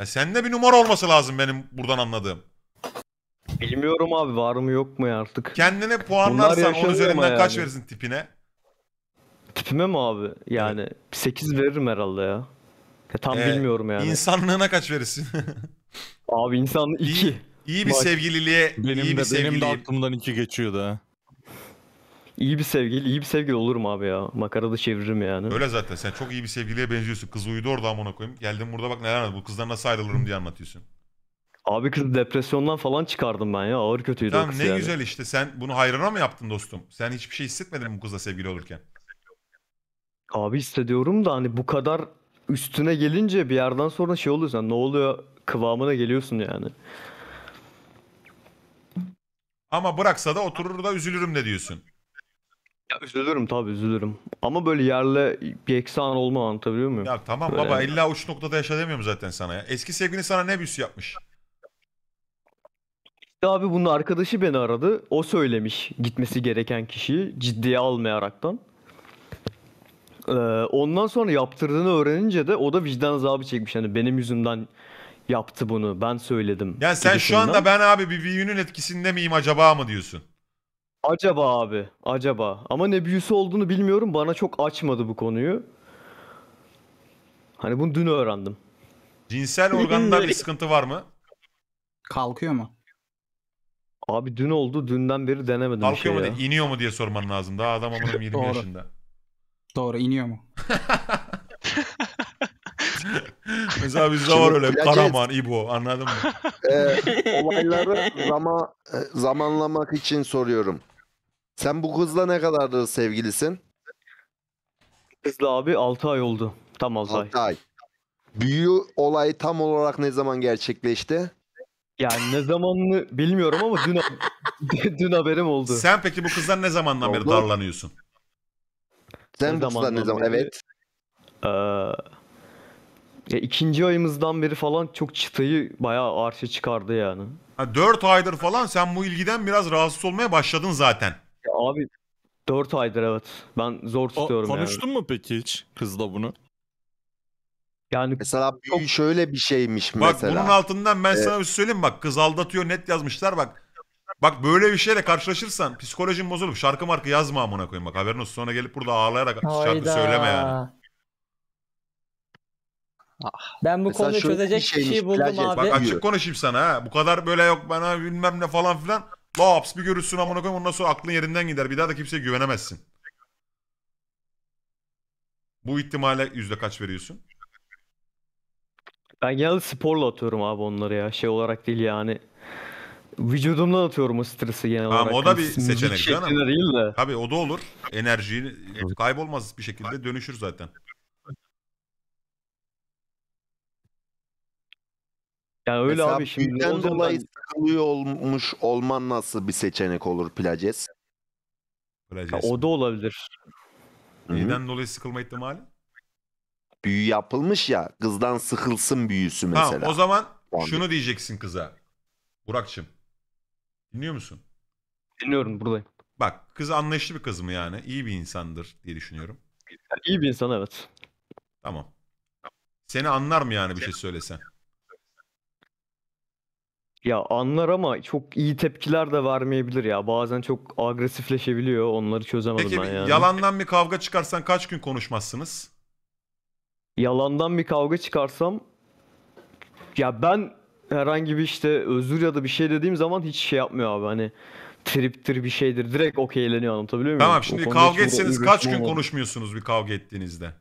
Ya sende bir numara olması lazım benim buradan anladığım. Bilmiyorum abi, var mı yok mu artık. Kendine puanlarsan onun üzerinden yani. Kaç verirsin tipine? Tipime mi abi? Yani evet. 8 veririm herhalde ya. Tam bilmiyorum yani. İnsanlığına kaç verirsin? Abi insanlığı 2. İyi bir sevgililiğe. Benim de aklımdan 2 geçiyordu ha. İyi bir sevgili olurum abi ya. Makarada çeviririm yani. Öyle zaten. Sen çok iyi bir sevgiliye benziyorsun. Kız uyudu orada amına koyayım. Geldim burada bak neler var. Bu kızdan nasıl ayrılırım diye anlatıyorsun. Abi kız depresyondan falan çıkardım ben ya. Ağır kötüydü. Tamam ne yani. Güzel işte. Sen bunu hayrana mı yaptın dostum? Sen hiçbir şey hissetmedin mi bu kızla sevgili olurken? Abi hissediyorum da hani bu kadar üstüne gelince bir yerden sonra şey oluyor, sen ne oluyor kıvamına geliyorsun yani. Ama bıraksa da oturur da üzülürüm de diyorsun. Ya üzülürüm tabii, üzülürüm. Ama böyle yerle yeksan olma, anlatabiliyor muyum? Ya tamam böyle baba yani. İlla uç noktada yaşa demiyorum zaten sana ya. Eski sevgilin sana ne büyüsü yapmış? İşte abi bunun arkadaşı beni aradı. O söylemiş gitmesi gereken kişiyi ciddiye almayaraktan. Ondan sonra yaptırdığını öğrenince de o da vicdan azabı çekmiş. Yani benim yüzümden yaptı bunu, ben söyledim. Yani sen şu anda ben abi bir büyünün etkisinde miyim acaba mı diyorsun? Acaba abi, acaba. Ama ne büyüsü olduğunu bilmiyorum. Bana çok açmadı bu konuyu. Hani bunu dün öğrendim. Cinsel organında bir sıkıntı var mı? Kalkıyor mu? Abi dün oldu, dünden beri denemedim. Kalkıyor mu değil, iniyor mu diye sorman lazım. Daha adam amanım 20 doğru. yaşında. Doğru, iniyor mu? Mesela bizde var öyle Karaman, İbo, anladın mı? Olayları zamanlamak için soruyorum. Sen bu kızla ne kadardır sevgilisin? Kızla abi 6 ay oldu. Tam 6 ay. Büyü olayı tam olarak ne zaman gerçekleşti? Yani ne zamanını bilmiyorum ama dün, dün haberim oldu. Sen peki bu kızdan ne zamandan beri darlanıyorsun? Sen bu kızdan ne zaman? Evet. Ya ikinci ayımızdan beri falan çok çıtayı bayağı arşa çıkardı yani. Ha, 4 aydır falan sen bu ilgiden biraz rahatsız olmaya başladın zaten. Ya abi 4 aydır evet. Ben zor tutuyorum yani. Konuştun mu peki hiç kızla bunu? Yani mesela çok... şöyle bir şeymiş bak, mesela. Bak bunun altından ben sana bir söyleyeyim bak. Kız aldatıyor net yazmışlar bak. Bak böyle bir şeyle karşılaşırsan psikolojin bozulup şarkı marka yazma amına koyayım bak. Haberin olsun, sonra gelip burada ağlayarak şarkı söyleme yani. Ben bu konuyu çözecek kişiyi buldum abi. Bak açık konuşayım sana ha. Bu kadar böyle yok bana bilmem ne falan filan. Laps bir görürsün amına koyayım, ondan sonra aklın yerinden gider. Bir daha da kimseye güvenemezsin. Bu ihtimale yüzde kaç veriyorsun? Ben genelde sporla atıyorum abi onları ya. Şey olarak değil yani. Vücudumdan atıyorum o stresi genel olarak. O da bir seçenek canım. Değil de. Tabii o da olur. Enerji kaybolmaz bir şekilde dönüşür zaten. Yani öyle mesela abi şimdi büyüden dolayı sıkılıyor olmuş olman nasıl bir seçenek olur Plages? O da olabilir. Neden dolayı sıkılma ihtimali? Büyü yapılmış ya, kızdan sıkılsın büyüsü mesela. Tamam, o zaman şunu diyeceksin kıza. Burak'cığım dinliyor musun? Dinliyorum, buradayım. Bak kız anlayışlı bir kız mı yani? İyi bir insandır diye düşünüyorum. Yani iyi bir insan evet. Tamam. Seni anlar mı yani bir şey söylesen? Ya anlar ama çok iyi tepkiler de vermeyebilir ya. Bazen çok agresifleşebiliyor. Onları çözemedim peki, ben yani. Yalandan bir kavga çıkarsan kaç gün konuşmazsınız? Yalandan bir kavga çıkarsam... Ya ben herhangi bir işte özür ya da bir şey dediğim zaman hiç şey yapmıyor abi. Hani triptir bir şeydir. Direkt okeyleniyor, anlatabiliyor muyum? Tamam şimdi kavga etseniz kaç gün konuşmuyorsunuz bir kavga ettiğinizde?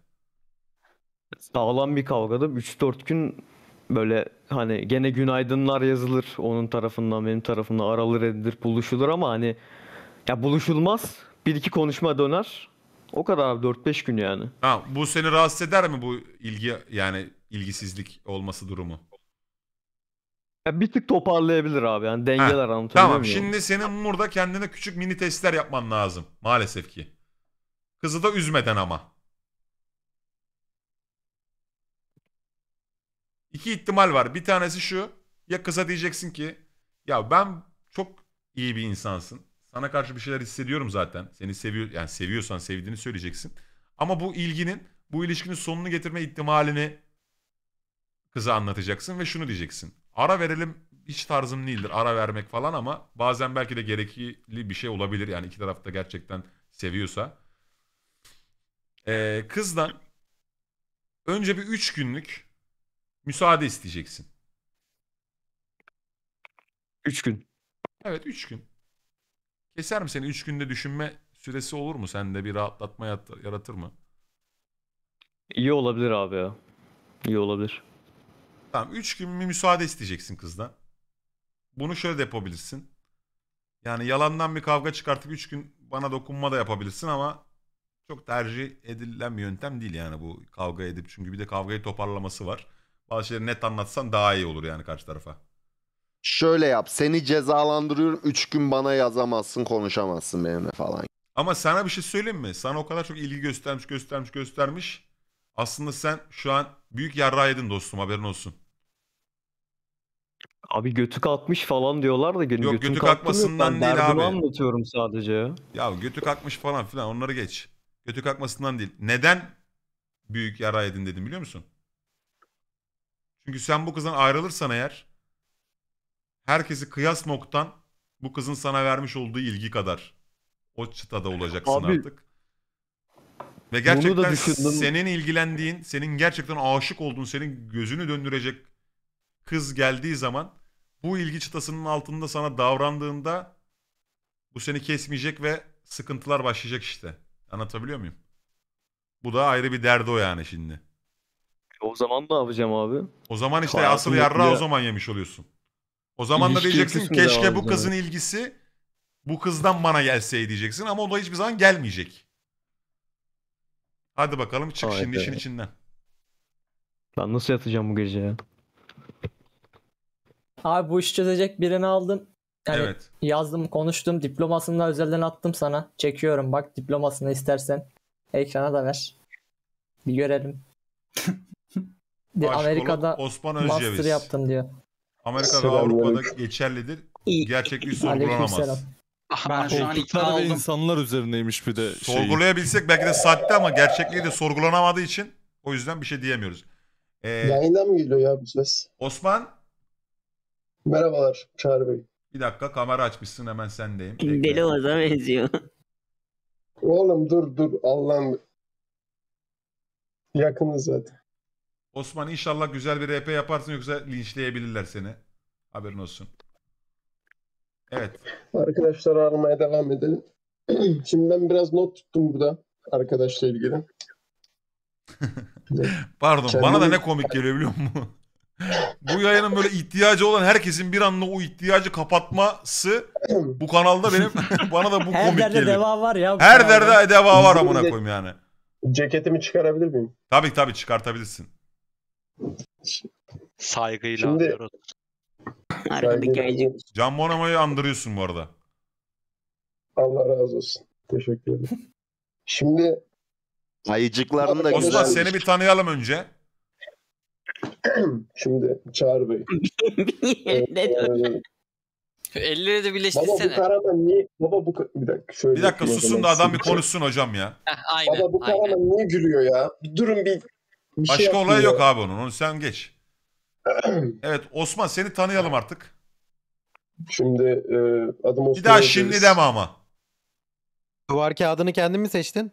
Sağlam bir kavgada 3-4 gün... Böyle hani gene günaydınlar yazılır onun tarafından, benim tarafından, aralar edilir, buluşulur ama hani ya buluşulmaz, bir iki konuşma döner, o kadar 4-5 gün yani. Ha, bu seni rahatsız eder mi bu ilgi yani ilgisizlik olması durumu? Ya bir tık toparlayabilir abi yani dengeler, anlatabiliyor tamam muyum? Şimdi senin burada kendine küçük mini testler yapman lazım maalesef ki. Kızı da üzmeden ama. İki ihtimal var. Bir tanesi şu. Ya kıza diyeceksin ki ya ben çok iyi bir insansın. Sana karşı bir şeyler hissediyorum zaten. Seni seviyor, yani seviyorsan sevdiğini söyleyeceksin. Ama bu ilginin, bu ilişkinin sonunu getirme ihtimalini kıza anlatacaksın ve şunu diyeceksin. Ara verelim hiç tarzım değildir. Ara vermek falan ama bazen belki de gerekli bir şey olabilir. Yani iki tarafta gerçekten seviyorsa. Kızdan önce bir 3 günlük müsaade isteyeceksin. 3 gün. Evet 3 gün. Keser mi seni? 3 günde düşünme süresi olur mu? Sende bir rahatlatma yaratır mı? İyi olabilir abi ya. İyi olabilir. Tamam 3 gün bir müsaade isteyeceksin kızdan. Bunu şöyle de yapabilirsin. Yani yalandan bir kavga çıkartıp 3 gün bana dokunma da yapabilirsin ama çok tercih edilen bir yöntem değil yani bu kavga edip. Çünkü bir de kavgayı toparlaması var. Bazı şeyleri net anlatsan daha iyi olur yani karşı tarafa. Şöyle yap, seni cezalandırıyorum, 3 gün bana yazamazsın, konuşamazsın benimle falan. Ama sana bir şey söyleyeyim mi? Sana o kadar çok ilgi göstermiş. Aslında sen şu an büyük yarrağı yedin dostum, haberin olsun. Abi götü kalkmış falan diyorlar da gelin. Yok götü kalkmasından değil abi. Anlatıyorum sadece. Ya götü kalkmış falan filan onları geç. Götü kalkmasından değil. Neden büyük yara yedin dedim biliyor musun? Çünkü sen bu kızdan ayrılırsan eğer herkesi kıyas noktan bu kızın sana vermiş olduğu ilgi kadar o çıtada olacaksın abi, artık. Ve gerçekten senin ilgilendiğin, senin gerçekten aşık olduğun, senin gözünü döndürecek kız geldiği zaman bu ilgi çıtasının altında sana davrandığında bu seni kesmeyecek ve sıkıntılar başlayacak işte. Anlatabiliyor muyum? Bu da ayrı bir derdi o yani şimdi. O zaman ne yapacağım abi? O zaman işte hayatım asıl yarrağı o zaman yemiş oluyorsun. O zaman da diyeceksin keşke bu kızın ilgisi bu kızdan bana gelseydi diyeceksin ama o da hiçbir zaman gelmeyecek. Hadi bakalım çık şimdi işin içinden. Ben nasıl yatacağım bu gece ya? Abi bu işi çözecek birini aldım. Yani evet. Yazdım, konuştum. Diplomasını da özelden attım sana. Çekiyorum bak diplomasını istersen. Ekrana da ver. Bir görelim. Amerika'da master yaptım diyor. Amerika'da Avrupa'da geçerlidir. Gerçek bir sorgulanamaz. Ben şu an ikna oldum. İnsanlar üzerindeymiş bir de. Sorgulayabilsek belki de sahte ama gerçekliği de sorgulanamadığı için o yüzden bir şey diyemiyoruz. Yayına mı geliyor ya bu ses? Osman. Merhabalar Çağrı Bey. Bir dakika kamera açmışsın hemen sendeyim. Deli oza benziyor. Oğlum dur Allah'ım. Yakınız zaten. Osman inşallah güzel bir RP yaparsın yoksa linçleyebilirler seni. Haberin olsun. Evet. Arkadaşlar aramaya devam edelim. Şimdi ben biraz not tuttum burada arkadaşla ilgili. Pardon bana da ne komik geliyor biliyor musun? Bu yayının böyle ihtiyacı olan herkesin bir anda o ihtiyacı kapatması bu kanalda benim bana da bu komik geliyor. Her derde deva var ya. Her derde deva var amına koyayım yani. Ceketimi çıkarabilir miyim? Tabii çıkartabilirsin. Saygıyla alıyoruz. Can Bonomo'yu andırıyorsun bu arada. Allah razı olsun. Teşekkür ederim. Şimdi ayıcıklarını da Osman seni bir tanıyalım önce. Şimdi Çağrı Bey. 50 lirada birleştirsene. Bir dakika susun da adam bir konuşsun hocam ya. Aynen, baba bu Karaman niye gülüyor ya? Durun bir başka şey olay yok abi onun. Onu sen geç. Evet Osman seni tanıyalım artık. Şimdi adım Osman. Bir daha şimdi deme ama. Duvar kağıdını kendin mi seçtin?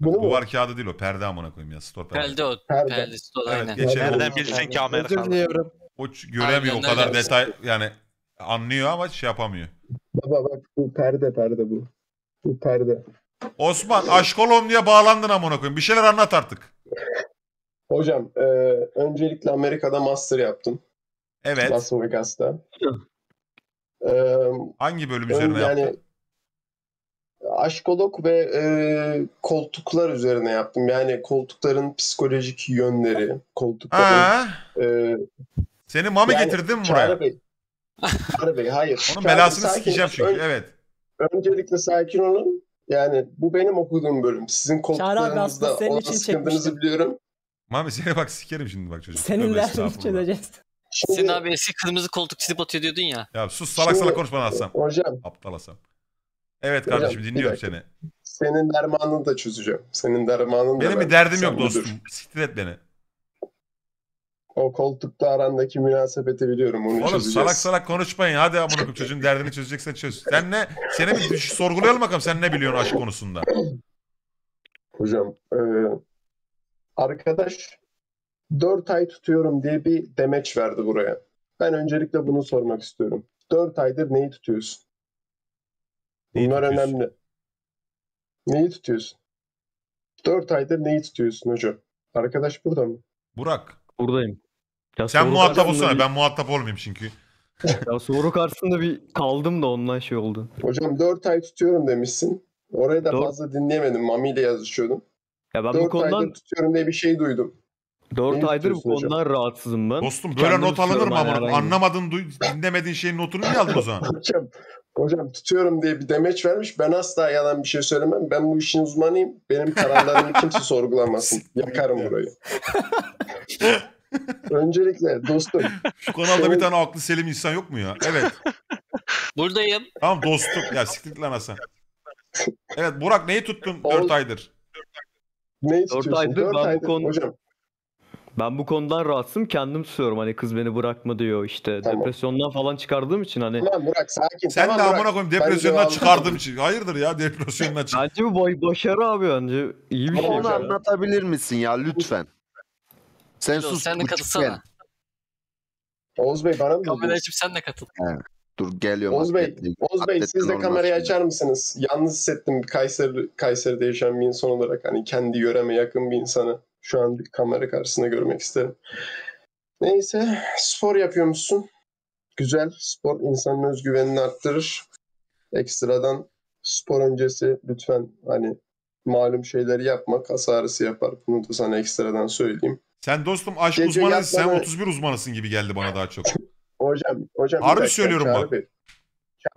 Bunu duvar mu? Kağıdı değil o. Perde amına koyayım ya. Stor perde. Perde o. Perde stor evet, aynen. Nereden bilsin ki Amerika? O göremiyor aynen, o kadar detay yani anlıyor ama şey yapamıyor. Baba bak bu perde bu. Bu perde. Osman aşkolom diye bağlandın amına koyayım. Bir şeyler anlat artık. Hocam öncelikle Amerika'da master yaptım. Evet. Las Vegas'ta. Hangi bölüm üzerine yani, yaptın? Aşkolog ve koltuklar üzerine yaptım. Yani koltukların psikolojik yönleri, koltukların... Seni mami yani, getirdin mi buraya? Çağrı Bey hayır. Onun belasını sikeceğim çünkü, evet. Öncelikle sakin olun. Yani bu benim okuduğum bölüm. Sizin koltuklarınızda olan sıkıntınızı biliyorum. Mami seni bak sikerim şimdi bak çocuk. Senin derdini çözeceğiz. Senin abi eski kırmızı koltuk çizip atıyor diyordun ya. Ya sus salak konuş bana Hasan. Hocam. Aptal Hasan. Evet kardeşim hocam, dinliyorum seni. Senin dermanını da çözeceğim. Benim bir derdim yok dostum. Siktir et beni. O koltukla arandaki münasebeti biliyorum. Onu oğlum çözeceğiz. salak konuşmayın. Hadi amına koyayım çocuğun derdini çözeceksen çöz. Sen ne? Seni bir sorgulayalım bakalım. Sen ne biliyorsun aşk konusunda? Hocam arkadaş 4 ay tutuyorum diye bir demeç verdi buraya. Ben öncelikle bunu sormak istiyorum. 4 aydır neyi tutuyorsun? Bunlar önemli. Neyi tutuyorsun? 4 aydır neyi tutuyorsun hocam? Arkadaş burada mı? Burak. Buradayım. Ya sen muhatap olsana. Ben muhatap olmayayım çünkü. Ya soru karşısında bir kaldım da ondan şey oldu. Hocam 4 ay tutuyorum demişsin. Orayı da fazla dinleyemedim. Mami ile yazışıyordum. Ya ben bu konudan... aydır tutuyorum diye bir şey duydum. 4 aydır bu konudan hocam rahatsızım ben. Dostum böyle kendim not alınır mı? Anlamadığın, dinlemediğin şeyin notunu niye aldın o zaman? Hocam tutuyorum diye bir demeç vermiş. Ben asla yalan bir şey söylemem. Ben bu işin uzmanıyım. Benim kararlarımı kimse sorgulamasın. Yakarım burayı. Öncelikle dostum. Şu kanalda bir tane aklı selim insan yok mu ya? Evet. Buradayım. Tamam dostum. Ya siktir lan Hasan. Evet Burak neyi tuttun 4 aydır? Neyi tutuyorsun? 4 aydır ben bu konuda... Hocam. Ben bu konudan rahatsızım, kendim tutuyorum. Hani kız beni bırakma diyor işte. Tamam. Depresyondan falan çıkardığım için hani. Tamam Burak sakin. Sen tamam, de amına koyayım depresyondan çıkardığım için. Hayırdır ya depresyondan çık. Bence bu başarı abi bence. İyi bir şey. Onu anlatabilir misin ya lütfen? Sen sus. Sen de katılsana. Oğuz Bey bana mı? Kamerayı açıp sen de katıl. Evet. Dur geliyorum. Oğuz Bey siz de kamerayı açar mısınız? Yalnız hissettim Kayseri'de yaşayan bir insan olarak. Hani kendi yöreme yakın bir insanı. Şu an bir kamera karşısında görmek isterim. Neyse spor yapıyormuşsun. Güzel. Spor insanın özgüvenini arttırır. Ekstradan spor öncesi lütfen hani malum şeyleri yapma. Kas ağrısı yapar. Bunu da sana ekstradan söyleyeyim. Sen dostum aşk uzmanısın. Sen 31 uzmanısın gibi geldi bana daha çok. Hocam. Harbi söylüyorum bak.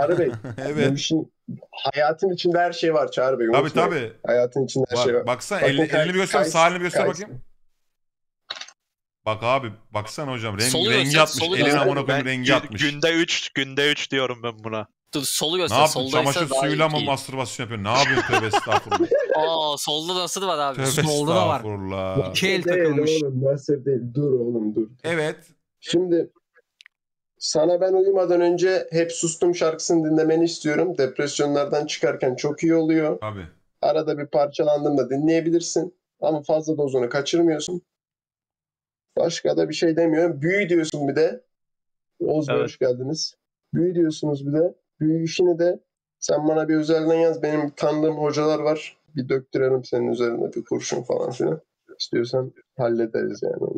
Çağrı Bey. Evet. İşin, hayatın içinde her şey var Çağrı Bey. Tabii tabii. Hayatın içinde her şey var. Baksana elini bir göster, sağ elini bir göster bakayım. Bak abi baksana hocam rengi atmış. Elin amına koyayım rengi atmış. Günde 3 diyorum ben buna. Dur solu göster. Ne yaptın? Çamaşır suyuyla mı mastürbasyon yapıyorsun? Ne yapıyorsun? Tövbe estağfurullah. Aa solda nasıl var abi? Tövbe solda da var. İki el takılmış. Dur oğlum dur. Evet. Şimdi... Sana ben uyumadan önce Hep Sustum şarkısını dinlemeni istiyorum. Depresyonlardan çıkarken çok iyi oluyor. Abi. Arada bir parçalandığında dinleyebilirsin. Ama fazla dozunu kaçırmıyorsun. Başka da bir şey demiyorum. Büyü diyorsun bir de. Oğuz Bey evet. Hoş geldiniz. Büyü diyorsunuz bir de. Büyü işini de sen bana bir özelden yaz. Benim tanıdığım hocalar var. Bir döktürelim senin üzerine bir kurşun falan filan. İstiyorsan hallederiz yani.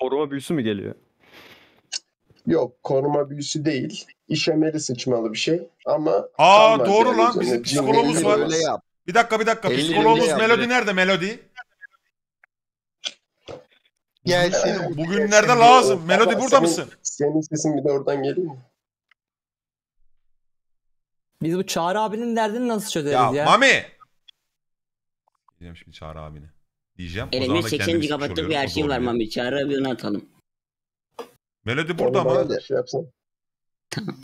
Koruma büyüsü mü geliyor? Yok koruma büyüsü değil. İşemeli sıçmalı bir şey ama... Aa doğru yani lan bizim psikologumuz var. Bir dakika. Psikologumuz Melody nerede Melody? Gelsin. Bugünlerde lazım. Melody burada mısın? Senin sesin bir de oradan geliyor mu? Biz bu Çağrı abinin derdini nasıl çözeriz ya? Mami! Diyeceğim şimdi Çağrı abine. Diyeceğim. Elimi 80 GB'lık bir arşiv var Mami. Çağrı abini atalım. Melody burada mı? Tamam.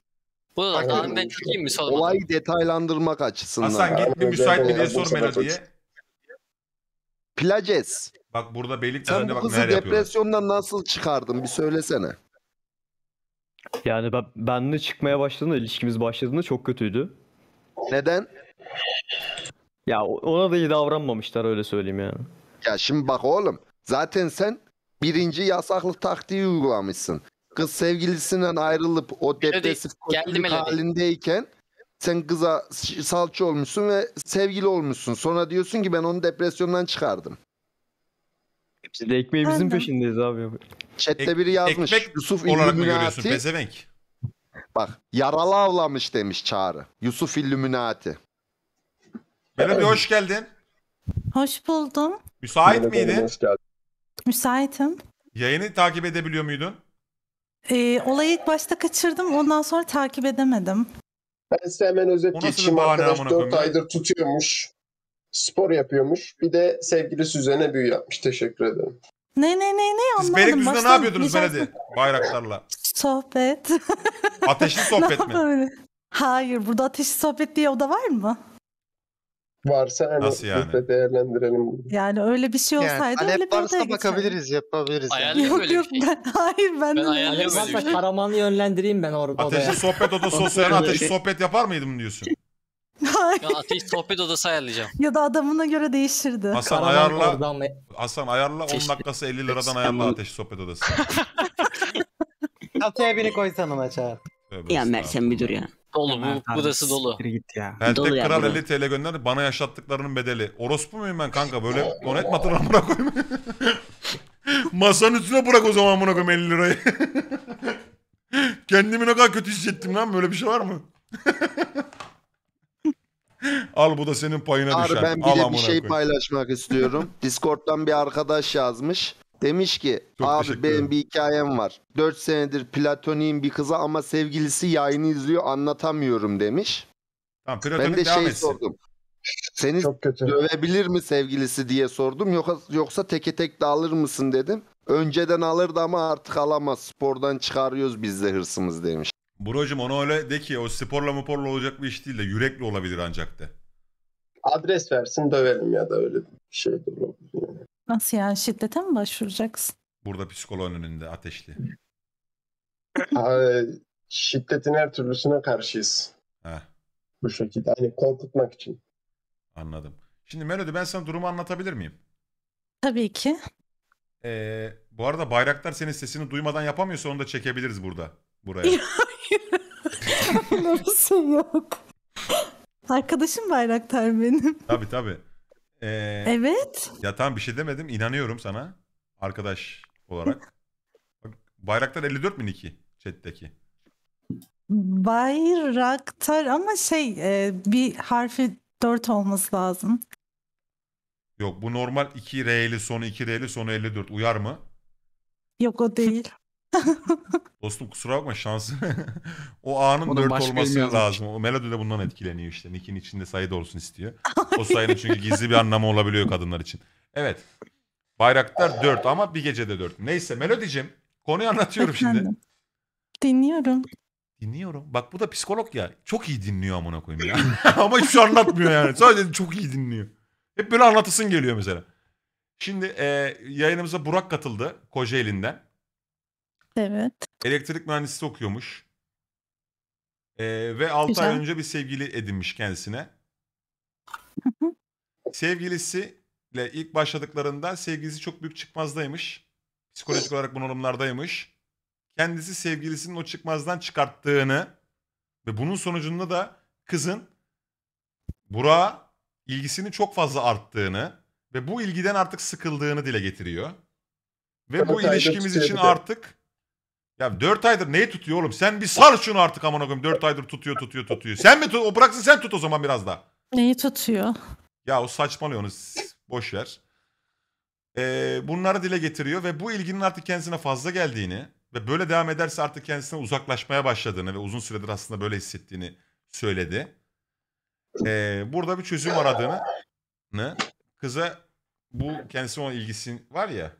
Buradan ben çekeyim mi? Olayı detaylandırmak açısından. Hasan git bir müsait bir diye sor Melody'ye. Plajes. Bak burada Beylikdüzü'nde bak neler yapıyor. Depresyondan nasıl çıkardın bir söylesene. Yani benle çıkmaya başladığında ilişkimiz başladığında çok kötüydü. Neden? Ya ona da iyi davranmamışlar öyle söyleyeyim yani. Ya şimdi bak oğlum zaten sen birinci yasaklı taktiği uygulamışsın. Kız sevgilisinden ayrılıp o depresif kötülük halindeyken sen kıza salça olmuşsun ve sevgili olmuşsun. Sonra diyorsun ki ben onu depresyondan çıkardım. Biz de ekmeğimizin peşindeyiz abi. Chat'te biri yazmış. Yusuf İllüminati. Bak yaralı avlamış demiş Çağrı. Yusuf İllüminati. Melody hoş geldin. Hoş buldum. Müsait miydin? Müsaitim. Yayını takip edebiliyor muydun? Olayı ilk başta kaçırdım. Ondan sonra takip edemedim. Ben size hemen özet geçeyim. Arkadaş 4 aydır tutuyormuş. Spor yapıyormuş. Bir de sevgilisi üzerine büyü yapmış. Teşekkür ederim. Ne anlamadım. Siz Beylikdüzü'nde ne yapıyordunuz Melody? Bayraktar'la. Sohbet. Ateşli sohbet mi? Hayır. Burada ateşli sohbet diye oda var mı? Varsa hani nasıl yani? Değerlendirelim. Yani öyle bir şey olsaydı yani, öyle bir varsa bakabiliriz, yapabiliriz. Yani. Yok şey. Ben ayarlayamıyorum. Karaman'ı yönlendireyim ben orada. Ateşli sohbet odası olsa ateşli sohbet yapar mıydım diyorsun? Hayır. Ya ateşli sohbet odası ayarlayacağım. Ya da adamına göre değişirdi. Hasan Karaman ayarla. Hasan ayarla 10 dakikası 50 liradan ayarla ateşli sohbet odası. Ataya beni koysan ona Çağır. Ya Mert sen bir dur ya. Dolu bu. Burası dolu. Ben tek kral 50 TL gönderdi. Bana yaşattıklarının bedeli. Orospu muyum ben kanka? Böyle donet matına bırak koyma. Masanın üstüne bırak o zaman buna koyma 50 lirayı. Kendimi ne kadar kötü hissettim lan. Böyle bir şey var mı? Al bu da senin payına abi düşer. Ben bir de bir şey paylaşmak istiyorum. Discord'dan bir arkadaş yazmış. Demiş ki çok abi benim bir hikayem var. 4 senedir platoniyim bir kıza ama sevgilisi yayını izliyor, anlatamıyorum demiş. Tamam, ben de şey sordum. Seni dövebilir mi sevgilisi diye sordum. Yoksa teke tek de alır mısın dedim. Önceden alırdı ama artık alamaz. Spordan çıkarıyoruz biz de hırsımız demiş. Buracığım onu öyle de ki o sporla moporla olacak bir iş değil de yürekli olabilir ancak de. Adres versin dövelim ya da öyle bir şey de olabilir. Nasıl yani, şiddete mi başvuracaksın? Burada psikoloğun önünde ateşli. Şiddetin her türlüsüne karşıyız. Heh. Bu şekilde hani korkutmak için. Anladım. Şimdi Melody ben sana durumu anlatabilir miyim? Tabii ki. Bu arada Bayraktar senin sesini duymadan yapamıyorsa onu da çekebiliriz burada. Buraya. Bir şey yok. Arkadaşım Bayraktar benim. Tabii tabii. Evet. Ya tamam bir şey demedim. İnanıyorum sana. Arkadaş olarak. Bayraktar 54.002 chat'teki. Bayraktar ama şey bir harfi 4 olması lazım. Yok bu normal 2R'li sonu 2R'li sonu 54. Uyar mı? Yok o değil. Dostum kusura bakma şansı. O A'nın 4 olması lazım. O Melody de bundan etkileniyor işte. Nick'in içinde sayı da olsun istiyor. O sayının çünkü gizli bir anlamı olabiliyor kadınlar için. Evet. Bayraktar 4 ama bir gecede 4. Neyse Melody'cim konuyu anlatıyorum efendim, şimdi. Dinliyorum. Dinliyorum. Bak bu da psikolog ya. Çok iyi dinliyor amına koyayım ya. Ama hiç şey anlatmıyor yani. Sadece çok iyi dinliyor. Hep böyle anlatısın geliyor mesela. Şimdi yayınımıza Burak katıldı. Kocaeli'nden. Evet. Elektrik mühendisi okuyormuş. Ve 6 ay önce bir sevgili edinmiş kendisine. Sevgilisiyle ilk başladıklarında sevgilisi çok büyük çıkmazdaymış. Psikolojik olarak bunalımlardaymış. Kendisi sevgilisinin o çıkmazdan çıkarttığını ve bunun sonucunda da kızın Burak'a ilgisini çok fazla arttığını ve bu ilgiden artık sıkıldığını dile getiriyor. Ve bu ilişkimiz için artık ya 4 aydır neyi tutuyor oğlum? Sen bir sar şunu artık amına koyayım. 4 aydır tutuyor. Sen mi tut? O bıraksın sen tut o zaman biraz daha. Neyi tutuyor? Ya o saçmalıyor onu. Boş ver. Bunları dile getiriyor ve bu ilginin artık kendisine fazla geldiğini ve böyle devam ederse artık kendisine uzaklaşmaya başladığını ve uzun süredir aslında böyle hissettiğini söyledi. Burada bir çözüm aradığını kıza bu kendisine olan ilgisi var ya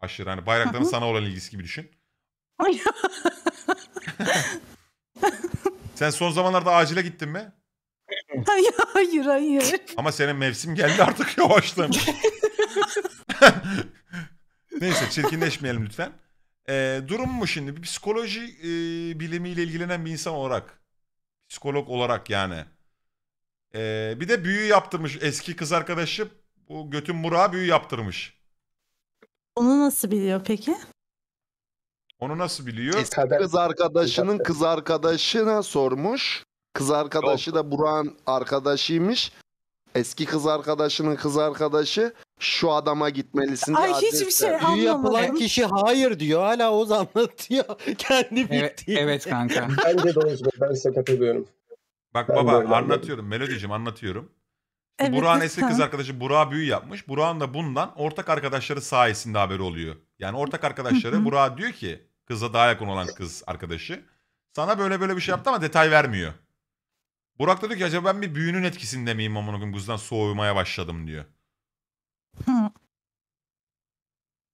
aşırı hani Bayraktar'ın sana olan ilgisi gibi düşün. Sen son zamanlarda acile gittin mi? Hayır. Ama senin mevsim geldi artık yavaştan. Neyse çirkinleşmeyelim lütfen. Durum mu şimdi? Bir psikoloji bilimiyle ilgilenen bir insan olarak, psikolog olarak yani. Bir de büyü yaptırmış eski kız arkadaşı bu götün Murat'a büyü yaptırmış. Onu nasıl biliyor peki? Onu nasıl biliyor? Kız arkadaşının kız arkadaşına sormuş. Kız arkadaşı da Burak'ın arkadaşıymış. Eski kız arkadaşının kız arkadaşı şu adama gitmelisin. Ay hiçbir şey anlamadım. Yapılan kişi hayır diyor. Hala Oğuz anlatıyor. Kendi bitti. Evet kanka. Ben de doğru. Ben size katılıyorum. Bak ben baba anlatıyorum. Melody'cim anlatıyorum. Evet, Burak'ın eski kız arkadaşı Burak'a büyü yapmış. Burak'ın da bundan ortak arkadaşları sayesinde haberi oluyor. Yani ortak arkadaşları Burak'a diyor ki kıza daha yakın olan kız arkadaşı sana böyle bir şey yaptı ama detay vermiyor. Burak da diyor ki acaba ben bir büyünün etkisinde miyim amına koyayım kızdan soğumaya başladım diyor.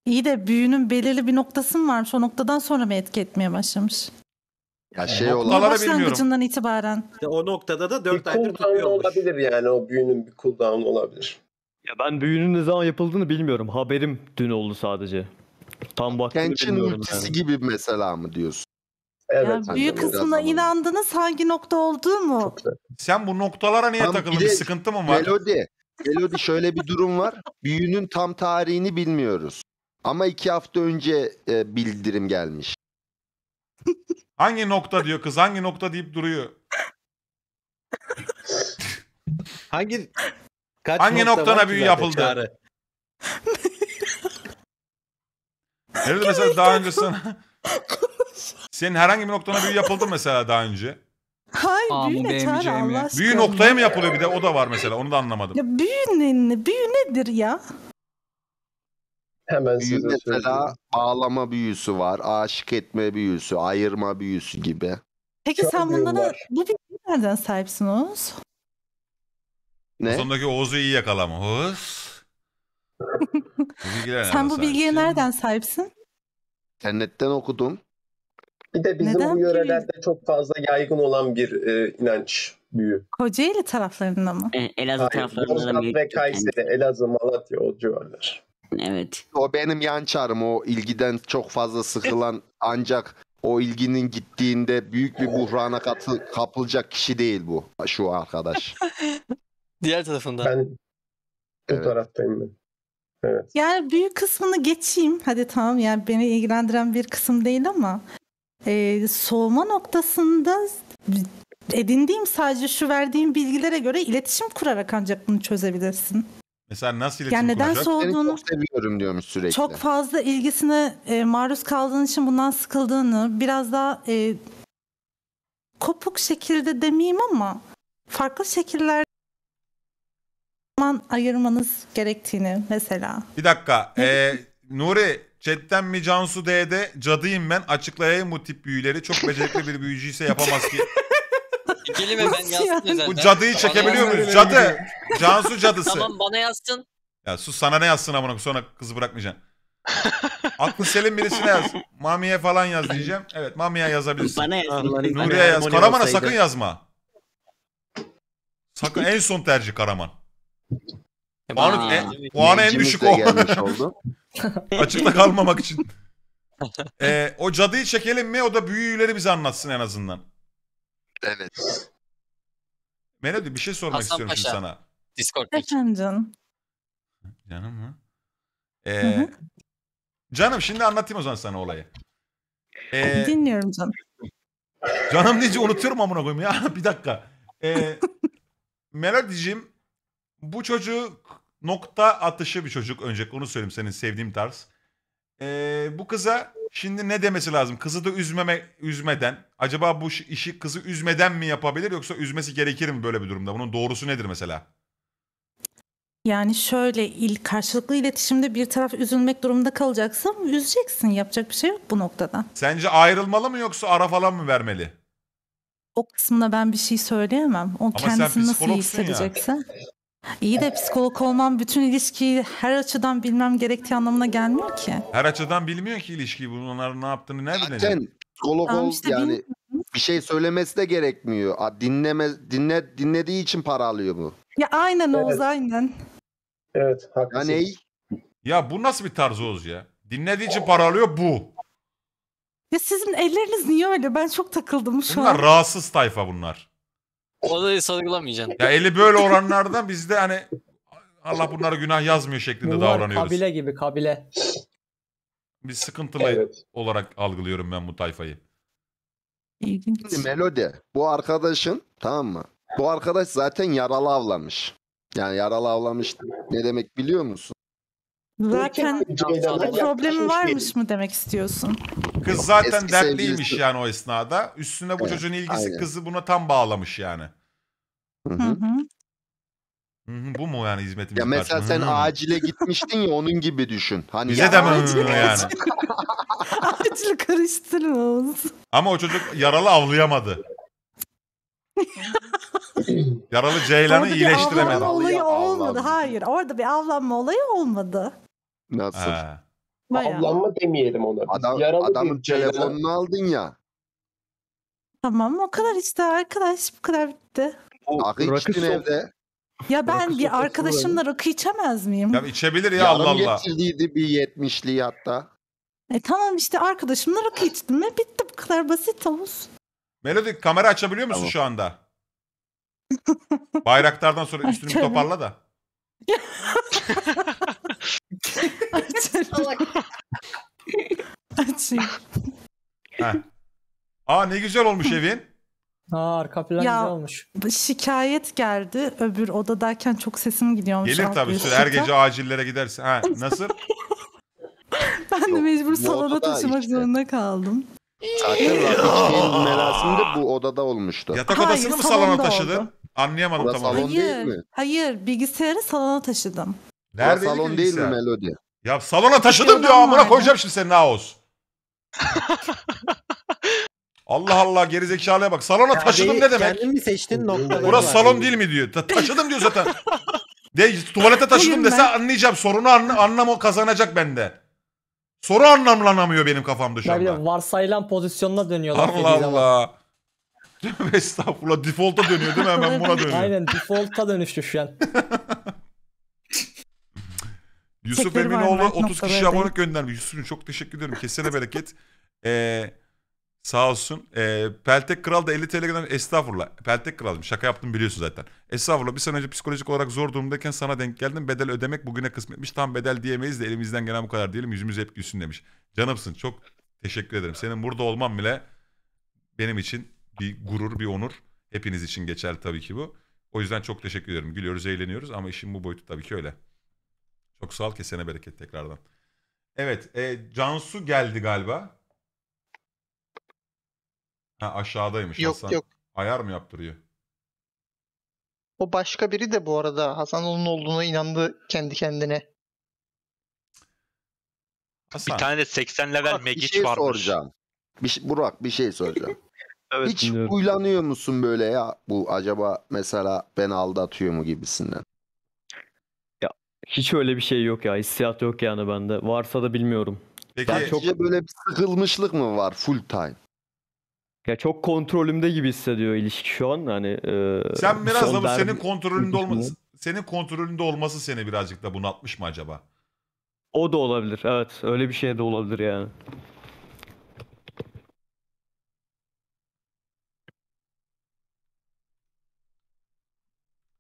İyi de büyünün belirli bir noktası mı varmış? O noktadan sonra mı etki etmeye başlamış? Ya şey olan başlangıcından itibaren. İşte o noktada da 4 aydır tutuyormuş. Olabilir yani o büyünün bir cooldown olabilir. Ya ben büyünün ne zaman yapıldığını bilmiyorum. Haberim dün oldu sadece. Tam vaktini bilmiyorum. Kençin yani gibi mesela mı diyorsun? Evet. Ya büyük kısmına inandınız hangi nokta olduğu mu? Sen bu noktalara niye takıldın? Bir sıkıntı mı var? Melody şöyle bir durum var. Büyünün tam tarihini bilmiyoruz. Ama 2 hafta önce bildirim gelmiş. Hangi nokta diyor kız? Hangi nokta deyip duruyor? Hangi noktana büyü yapıldı? Evet mesela daha önce sana senin herhangi bir noktana büyü yapıldı mesela daha önce. Hayır, büyüne Çağrı Allah aşkına. Büyü noktaya mı yapılıyor bir de? O da var mesela, onu da anlamadım. Ya büyü nedir ya? Hemen büyü size mesela bağlama büyüsü var, aşık etme büyüsü, ayırma büyüsü gibi. Peki sen bunlara bu bilgiyi nereden sahipsin Oğuz? Ne? Sondaki Oğuz'u iyi yakalama. Oğuz. Sen bu bilgiye nereden sahipsin? İnternetten okudum. Bir de bizim bu yörelerde çok fazla yaygın olan bir inanç büyü. Kocaeli taraflarında mı? Elazığ taraflarında mı? Yozgat, Kayseri, Elazığ, Malatya o civarlar. Evet. O benim yan çarım. O ilgiden çok fazla sıkılan ancak o ilginin gittiğinde büyük bir buhrana kapılacak kişi değil bu. Şu arkadaş. Diğer tarafında. Ben bu taraftayım ben. Evet. Yani büyük kısmını geçeyim. Hadi tamam, yani beni ilgilendiren bir kısım değil ama soğuma noktasında edindiğim sadece şu verdiğim bilgilere göre iletişim kurarak ancak bunu çözebilirsin. Mesela nasıl iletişim kuracak? Yani neden soğuduğunu, çok seviyorum diyormuş sürekli. Çok fazla ilgisine maruz kaldığın için bundan sıkıldığını, biraz daha kopuk şekilde demeyeyim ama farklı şekiller ayırmanız gerektiğini mesela. Bir dakika. Nuri chatten mi Cansu D'de cadıyım ben, açıklayayım bu tip büyüleri. Çok becerikli bir büyücüyse yapamaz ki. Kelime ben yazdım zaten. Bu cadıyı çekebiliyor muyuz? Cadı. Cansu cadısı. Tamam bana yazsın. Ya sus, sana ne yazsın amına, sonra kızı bırakmayacaksın. Aklı selim birisine yaz. Mami'ye falan yaz diyeceğim. Evet, Mami'ye yazabilirsin. Bana yaz. Nuri'ye yaz. Karaman'a sakın yazma. Sakın, en son tercih Karaman. Puanı en düşük o. Açıkta kalmamak için. O cadıyı çekelim mi? O da büyüleri bize anlatsın en azından. Evet. Melody bir şey sormak Hasan istiyorum şimdi sana. Discord'da. Canım. Canım mı? Canım şimdi anlatayım o zaman sana olayı. Dinliyorum canım. Canım deyince unutuyorum amına koyayım ya. Bir dakika. Melody'cim, bu çocuk nokta atışı bir çocuk. Önce onu söyleyeyim, senin sevdiğim tarz. Bu kıza şimdi ne demesi lazım? Kızı da üzmeden. Acaba bu işi kızı üzmeden mi yapabilir, yoksa üzmesi gerekir mi böyle bir durumda? Bunun doğrusu nedir mesela? Yani şöyle, karşılıklı iletişimde bir taraf üzülmek durumunda kalacaksa üzeceksin. Yapacak bir şey yok bu noktada. Sence ayrılmalı mı, yoksa ara falan mı vermeli? O kısmına ben bir şey söyleyemem. O ama kendisini nasıl iyi hissedecekse. Ya. İyi de psikolog olmam bütün ilişkiyi her açıdan bilmem gerektiği anlamına gelmiyor ki. Her açıdan bilmiyor ki ilişkiyi. Bunların ne yaptığını ne bilecek? Zaten psikolog ol işte yani bilmiyorum. Bir şey söylemesi de gerekmiyor. Dinlediği için para alıyor bu. Ya aynen Oğuz, aynen. Evet, haklısın. Yani, ya bu nasıl bir tarz Oğuz ya? Dinlediği için para alıyor bu. Ya sizin elleriniz niye öyle? Ben çok takıldım şu an. Bunlar rahatsız tayfa bunlar. Olayı sorgulamayacaksın. Ya eli böyle olanlardan biz de hani Allah bunlara günah yazmıyor şeklinde bunlar davranıyoruz. Kabile gibi, kabile. Bir sıkıntılı olarak algılıyorum ben bu tayfayı. Melody, bu arkadaşın, tamam mı? Bu arkadaş zaten yaralı avlamış. Yani yaralı avlamış ne demek biliyor musun? Zaten problemi varmış mı demek istiyorsun? Kız zaten eski dertliymiş sevgilisi. Yani o esnada. Üstüne bu çocuğun ilgisi kızı buna tam bağlamış yani. Hı-hı. Bu mu yani hizmetimiz? Ya mesela sen acile gitmiştin ya, onun gibi düşün. Hani bize de mi yani? Acile karıştırma. Ama o çocuk yaralı avlayamadı. Yaralı ceylanı iyileştiremedi. Orada bir avlanma olayı olmadı. Hayır, orada bir avlanma olayı olmadı. Nasıl? Bayağı. Avlanma demeyelim ona. Adamın telefonunu aldın ya. Tamam, o kadar işte arkadaş, bu kadar bitti. Rakı içtin evde. Ya ben bir arkadaşımla rakı içemez miyim? Ya içebilir ya, Allah Allah. Getirdiydi bir 70'liği hatta. Tamam işte arkadaşımla rakı içtim mi bitti, bu kadar basit Oğuz. Melody, kamera açabiliyor musun şu anda? Bayraktar'dan sonra üstünü toparla da. Açayım. Aa ne güzel olmuş evin. Aa, arka plan güzel olmuş. Şikayet geldi. Öbür odadayken çok sesim gidiyormuş. Gelir tabii. Her gece acillere gidersin. Ha, nasıl? Ben de mecbur salona taşımak zorunda kaldım. Zaten Rakiç'in merasimi de bu odada olmuştu. Yatak odasını mı salona taşıdın? Oldu. Anlayamadım burası tamam. Salon değil mi? Hayır, bilgisayarı salona taşıdım. Nerede salon değil mi Melody? Ya salona taşıdım diyor amına koyacağım şimdi senin Oğuz. Allah Allah, gerizekalıya bak. Salona taşıdım ne demek? Kendin mi seçtin noktaları? Burası salon değil mi diyor. Taşıdım diyor zaten. De, tuvalete taşıdım dese anlayacağım. Sorunu anlam kazanacak bende. Soru anlamlanamıyor benim kafamda şu anda. Varsayılan pozisyonuna dönüyorlar. Allah Allah. Estağfurullah, default'a dönüyor değil mi? Hemen buna dönüyor. Aynen, default'a dönüştü şu an. Yusuf Eminoğlu 30 kişi abone göndermiş. Yusuf'un çok teşekkür ederim. Kesene bereket. Sağ olsun. Peltek Kral da 50 TL göndermiş. Estağfurullah. Peltek Kral'ım. Şaka yaptım biliyorsun zaten. Estağfurullah. Bir sene önce psikolojik olarak zor durumdayken sana denk geldim. Bedel ödemek bugüne kısmetmiş. Tam bedel diyemeyiz de elimizden gelen bu kadar diyelim. Yüzümüz hep gülsün demiş. Canımsın. Çok teşekkür ederim. Senin burada olman bile benim için bir gurur, bir onur. Hepiniz için geçerli tabii ki bu. O yüzden çok teşekkür ederim. Gülüyoruz, eğleniyoruz ama işin bu boyutu tabii ki öyle. Çok sağ ol. Kesene bereket tekrardan. Evet. Cansu geldi galiba. Ha, aşağıdaymış yok, Hasan. Yok. Ayar mı yaptırıyor? O başka biri de bu arada. Hasan onun olduğuna inandı kendi kendine. Hasan. Bir tane de 80 level Megiç varmış. Soracağım. Burak bir şey soracağım. Evet, hiç bilmiyorum. Uylanıyor musun böyle ya? Bu acaba mesela beni aldatıyor mu gibisinden? Ya hiç öyle bir şey yok ya. Hissiyat yok yani bende. Varsa da bilmiyorum. Peki ben çok... böyle bir sıkılmışlık mı var full time? Ya çok kontrolümde gibi hissediyor ilişki şu an hani. Sen biraz da bu senin kontrolünde olması, senin kontrolünde olması seni birazcık da bunaltmış mı acaba? O da olabilir, evet, öyle bir şey de olabilir yani.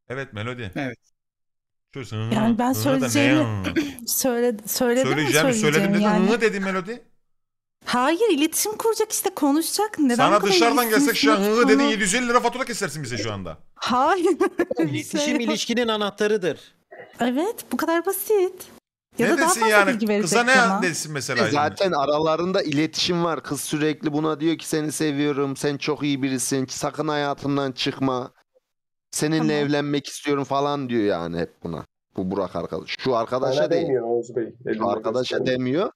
Evet Melody. Evet. Yani ben söyledim Melody. Hayır, iletişim kuracak işte, konuşacak. Neden sana dışarıdan gelsek şu an hı dedin 750 lira fatura kesersin bize şu anda. Hayır. İletişim ilişkinin anahtarıdır. Evet, bu kadar basit. Ya ne da desin daha yani? Kıza ne ama desin mesela? Zaten yani aralarında iletişim var. Kız sürekli buna diyor ki seni seviyorum, sen çok iyi birisin, sakın hayatımdan çıkma, seninle tamam evlenmek istiyorum falan diyor yani hep buna. Bu Burak arkadaş. Şu arkadaşa değil. Demiyor Oğuz Bey. Şu arkadaşa demiyor.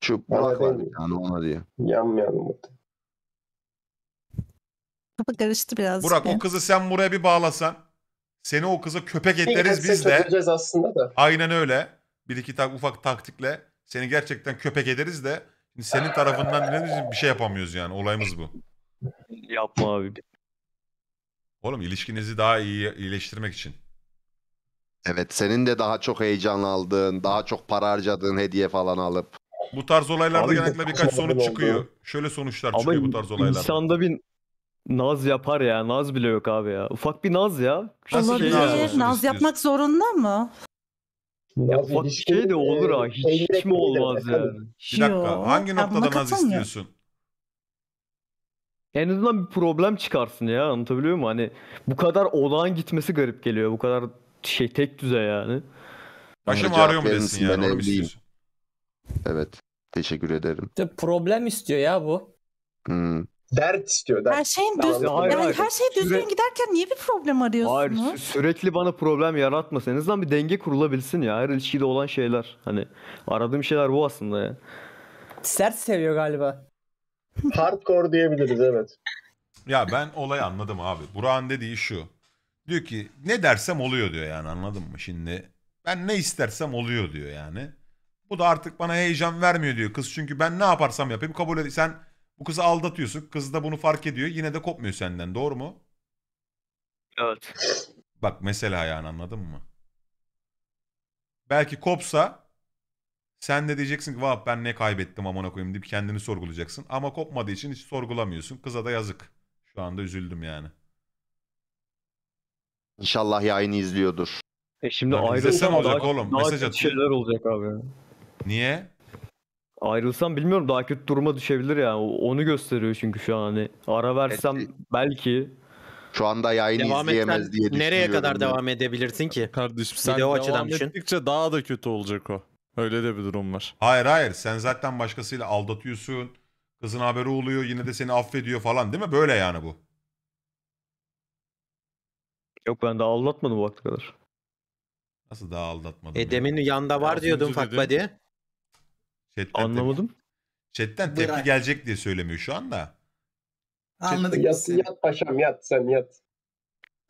Şu Burak var yani ona diyor. Yanmayalım hadi. Kafa karıştı biraz. Burak o kızı sen buraya bir bağlasan. Seni o kıza köpek etleriz biz de. Aslında da. Aynen öyle. Bir iki tane ufak taktikle seni gerçekten köpek ederiz de senin tarafından bir şey yapamıyoruz yani. Olayımız bu. Yapma abi. Oğlum ilişkinizi daha iyi iyileştirmek için. Evet, senin de daha çok heyecan aldığın, daha çok para harcadığın hediye falan alıp. Bu tarz olaylarda abi genellikle birkaç sonuç çıkıyor. Şöyle sonuçlar ama çıkıyor bu tarz olaylarda. İnsanda bir naz yapar ya. Naz bile yok abi ya. Ufak bir naz ya. Olabilir. Naz yapmak zorunda mı? Ya ufak bir şey de olur ha. Hiç mi olmaz ya? Yani. Bir dakika. Hangi noktada naz istiyorsun? En azından bir problem çıkarsın ya. Anlatabiliyor muyum? Hani bu kadar olağan gitmesi garip geliyor. Bu kadar şey tek düze yani. Başım ağrıyor mu desin yani? Onu mu istiyorsun? Evet. Teşekkür ederim. De problem istiyor ya bu. Hmm. Dert istiyor. Dert. Her şeyin düzgün, yani her şey düzgün giderken niye bir problem arıyorsunuz? Hayır, sürekli bana problem yaratmasın. En azından bir denge kurulabilsin ya. Her ilişkide olan şeyler. Hani aradığım şeyler bu aslında ya. Sert seviyor galiba. Hardcore diyebiliriz, evet. Ya ben olayı anladım abi. Burak'ın dediği şu. Diyor ki ne dersem oluyor diyor yani, anladın mı şimdi? Ben ne istersem oluyor diyor yani. Bu da artık bana heyecan vermiyor diyor kız. Çünkü ben ne yaparsam yapayım kabul ediyor. Sen bu kızı aldatıyorsun. Kız da bunu fark ediyor. Yine de kopmuyor senden. Doğru mu? Evet. Bak mesela yani, anladın mı? Belki kopsa sen de diyeceksin ki vah ben ne kaybettim amına koyayım deyip kendini sorgulayacaksın. Ama kopmadığı için hiç sorgulamıyorsun. Kıza da yazık. Şu anda üzüldüm yani. İnşallah yayını izliyordur. Şimdi yani ayrılsam olacak daha, oğlum. Mesaj at. Şeyler olacak abi. Niye? Ayrılsam bilmiyorum, daha kötü duruma düşebilir yani. Onu gösteriyor çünkü şu an hani. Ara versem belki. Şu anda yayını devam izleyemez etsen, diye düşünüyorum. Nereye kadar devam edebilirsin ki? Kardeşim sen video devam ettikçe daha da kötü olacak o. Öyle de bir durum var. Hayır hayır, sen zaten başkasıyla aldatıyorsun. Kızın haberi oluyor, yine de seni affediyor falan değil mi? Böyle yani bu. Yok, ben daha aldatmadım bu vakte kadar. Nasıl daha aldatmadım? Demin yanda var diyordun Fakba diye. Chatten anlamadım. Chatten tepki Burak gelecek diye söylemiyor şu anda. Anladık. Yat paşam yat, sen yat.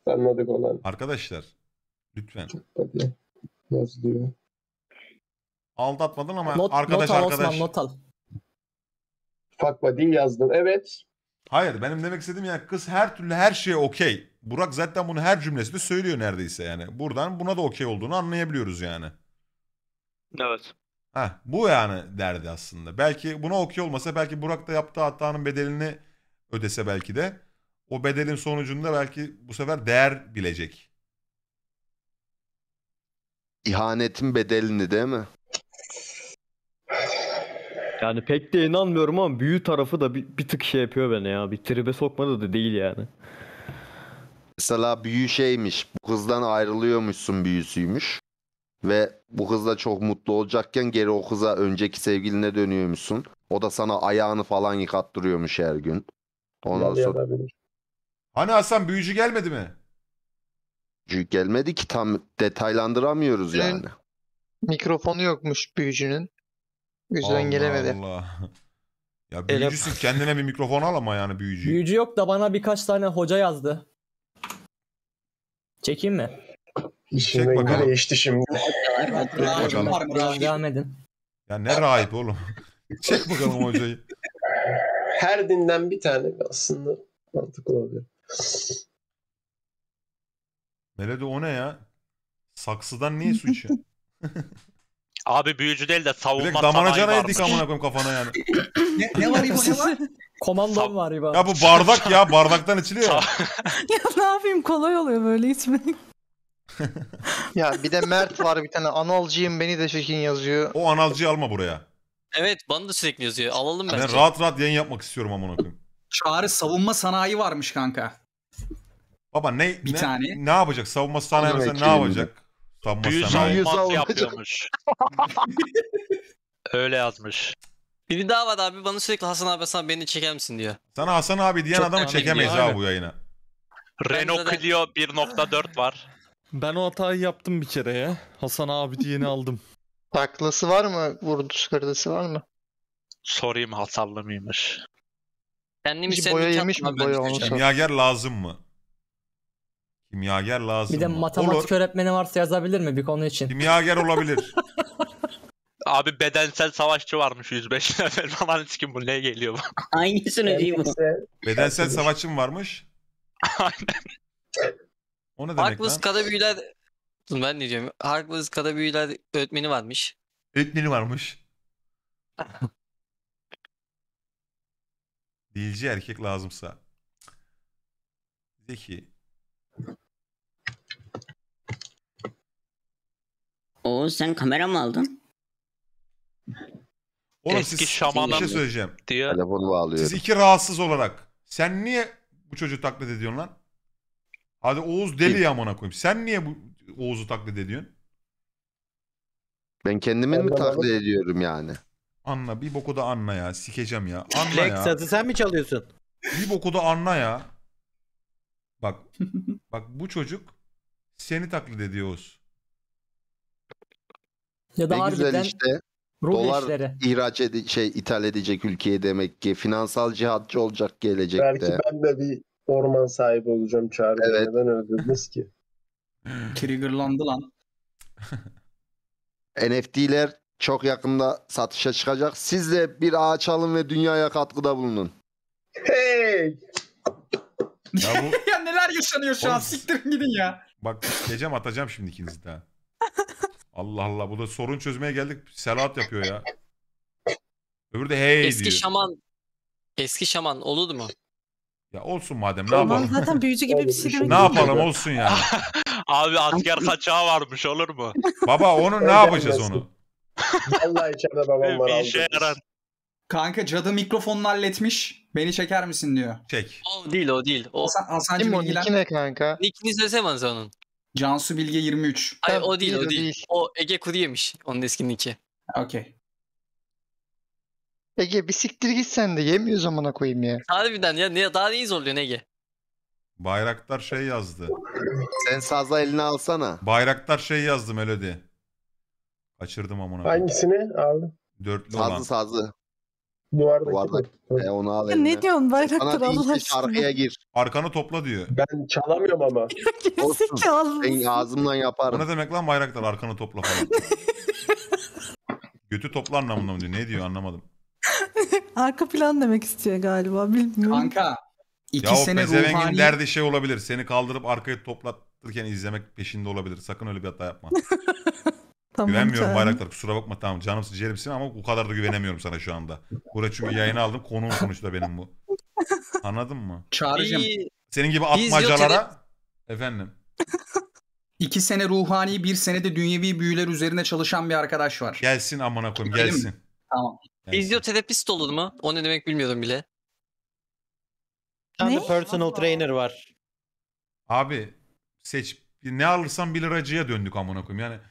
Anladık olan. Arkadaşlar lütfen. Yazılıyor. Aldatmadın ama not, arkadaş not al, arkadaş. Osman, not al. Fakba diye yazdım. Evet. Hayır, benim demek istediğim yani kız her türlü her şeye okey. Burak zaten bunu her cümlesinde söylüyor neredeyse yani. Buradan buna da okey olduğunu anlayabiliyoruz yani. Evet. Heh, bu yani derdi aslında. Belki buna okey olmasa, belki Burak da yaptığı hatanın bedelini ödese, belki de o bedelin sonucunda belki bu sefer değer bilecek. İhanetin bedelini değil mi? Yani pek de inanmıyorum ama büyü tarafı da bir tık şey yapıyor beni ya. Bir tribe sokmadı da değil yani. Mesela büyü şeymiş, bu kızdan ayrılıyormuşsun büyüsüymüş. Ve bu kızla çok mutlu olacakken geri o kıza, önceki sevgiline dönüyormuşsun. O da sana ayağını falan yıkattırıyormuş her gün. Ondan sonra... Hani Hasan, büyücü gelmedi mi? Büyücü gelmedi ki, tam detaylandıramıyoruz yani. Mikrofonu yokmuş büyücünün. Yüzden gelemedi. Allah. Ya büyücüsün, kendine bir mikrofon al ama yani büyücü. Büyücü yok da bana birkaç tane hoca yazdı. Çekeyim mi? Çek bakalım. Geçti şimdi. Devam edin. Ya ne rahip oğlum. Çek bakalım hocayı. Her dinden bir tane aslında mantıklı olabilir. Melody o ne ya? Saksıdan niye su içiyor? Abi büyücü değil de savunma sanayi varmış. Dik amına koyayım kafana yani. ne var İbo, ne var? Komandom var İbo. Ya bu bardak ya, bardaktan içiliyor. Ya ne yapayım, kolay oluyor böyle içmek. Ya bir de Mert var bir tane, analcıyım beni de çekin yazıyor. O analcıyı alma buraya. Evet, bana da sürekli yazıyor, alalım bence. Ben rahat rahat yayın yapmak istiyorum amına koyayım. Çağrı savunma sanayi varmış kanka. Baba ne yapacak savunma sanayi mesela, ne yapacak? Büyücü mat yapıyormuş. Öyle yazmış. Biri daha var abi, bana sürekli Hasan abi sen beni çeker misin diyor. Sana Hasan abi diyen adamı çekemeyiz abi bu yayına. Renault Clio 1.4 var. Ben o hatayı yaptım bir kere ya. Hasan abi diyeni aldım. Taklası var mı? Vurduş kırdası var mı? Sorayım, hasarlı mıymış? Kendimi boya yemiş mi? Boya olmuş. Kimyager lazım mı? Kimyager lazım. Bir de matematik öğretmeni varsa yazabilir mi bir konu için? Kimyager olabilir. Abi bedensel savaşçı varmış 105 level falan, kim bu, ne geliyor bu? Aynısını diyeyim. Bedensel savaşçı mı varmış? Aynen. O ne demek lan? Harkless Kada Büyüler... Ben ne diyorum? Harkless Kada Büyüler öğretmeni varmış. Öğretmeni varmış. Dilci erkek lazımsa. Zeki. Oğuz sen kamera mı aldın? Oğlum eski şamanım. Bir şey söyleyeceğim. Telefonu bağlıyorum. Siz iki rahatsız olarak. Sen niye bu çocuğu taklit ediyorsun lan? Hadi Oğuz deli ya amına koyayım. Sen niye bu Oğuz'u taklit ediyorsun? Ben kendimi mi taklit ediyorum yani? Anla bir boku da anla ya. Sikeceğim ya. Anla ya. Lexat'ı sen mi çalıyorsun? Bir boku da anla ya. Bak. Bak bu çocuk seni taklit ediyor Oğuz. Ya da ne güzel işte. Dolar işleri. İhraç ithal edecek ülkeye demek ki. Finansal cihatçı olacak gelecekte. Belki ben de bir orman sahibi olacağım Çağrı. Evet. Neden öldürdünüz ki? Triggerlandı lan. NFT'ler çok yakında satışa çıkacak. Siz de bir ağaç alın ve dünyaya katkıda bulunun. Hey! Ya, bu... ya neler yaşanıyor şu an? Siktirin gidin ya. Bak gecem atacağım şimdi ikinizi daha. Allah Allah, bu da sorun çözmeye geldik. Selahat yapıyor ya. Öbürü de hey eski diyor. Eski şaman olur mu? Ya olsun madem, ne yapalım. Zaten büyücü gibi bir şey demek. Ne yapalım, olsun yani. Abi asker kaçağı varmış, olur mu? Baba onu ne yapacağız onu? Vallahi içeride babam var. Bir işe yarar. Kanka cadı mikrofonunu halletmiş. Beni çeker misin diyor. Çek. O değil o değil. O... Hasancım bilgiler. Nick ne kanka? Nick'ini söylesemeniz onun. Cansu Bilge 23. Hayır o değil, o değil. O Ege Kuru'ymiş. Onun eskinliği. Okey. Ege bir siktir git sen de, yemiyor zamana koyayım ya. Harbiden ya, ne, daha neyi zorluyorsun Ege? Bayraktar şey yazdı. Sen sazla elini alsana. Bayraktar şey yazdı Melody. Kaçırdım amına. Hangisini abi? Dörtlü sazlı olan. Sazlı. Duvardaki. Onu al eline. Ne diyorsun Bayraktar Allah aşkına? Arkaya gir. Arkanı topla diyor. Ben çalamıyorum ama. Olsun. Ben ağzımdan yaparım. O ne demek lan Bayraktar arkanı topla falan. Götü topla anlamında mı diyor? Ne diyor anlamadım. Arka plan demek istiyor galiba, bilmiyorum. Kanka. Ya o pezevengin derdi şey olabilir. Seni kaldırıp arkaya toplatırken izlemek peşinde olabilir. Sakın öyle bir hata yapma. Tamam, güvenmiyorum canım. Bayraktar kusura bakma, tamam canımsın ciğerimsin ama bu kadar da güvenemiyorum sana şu anda. Buraya çünkü yayını aldım, konuğum sonuçta benim bu. Anladın mı? Çağrıcığım. Senin gibi atmacalara. Efendim. 2 sene ruhani, 1 sene de dünyevi büyüler üzerine çalışan bir arkadaş var. Gelsin amına koyayım, gelsin. Tamam. Fizyoterapist olur mu? O ne demek bilmiyorum bile. Ne? Personal trainer var. Abi seç. Ne alırsan 1 liracıya döndük amına koyayım yani.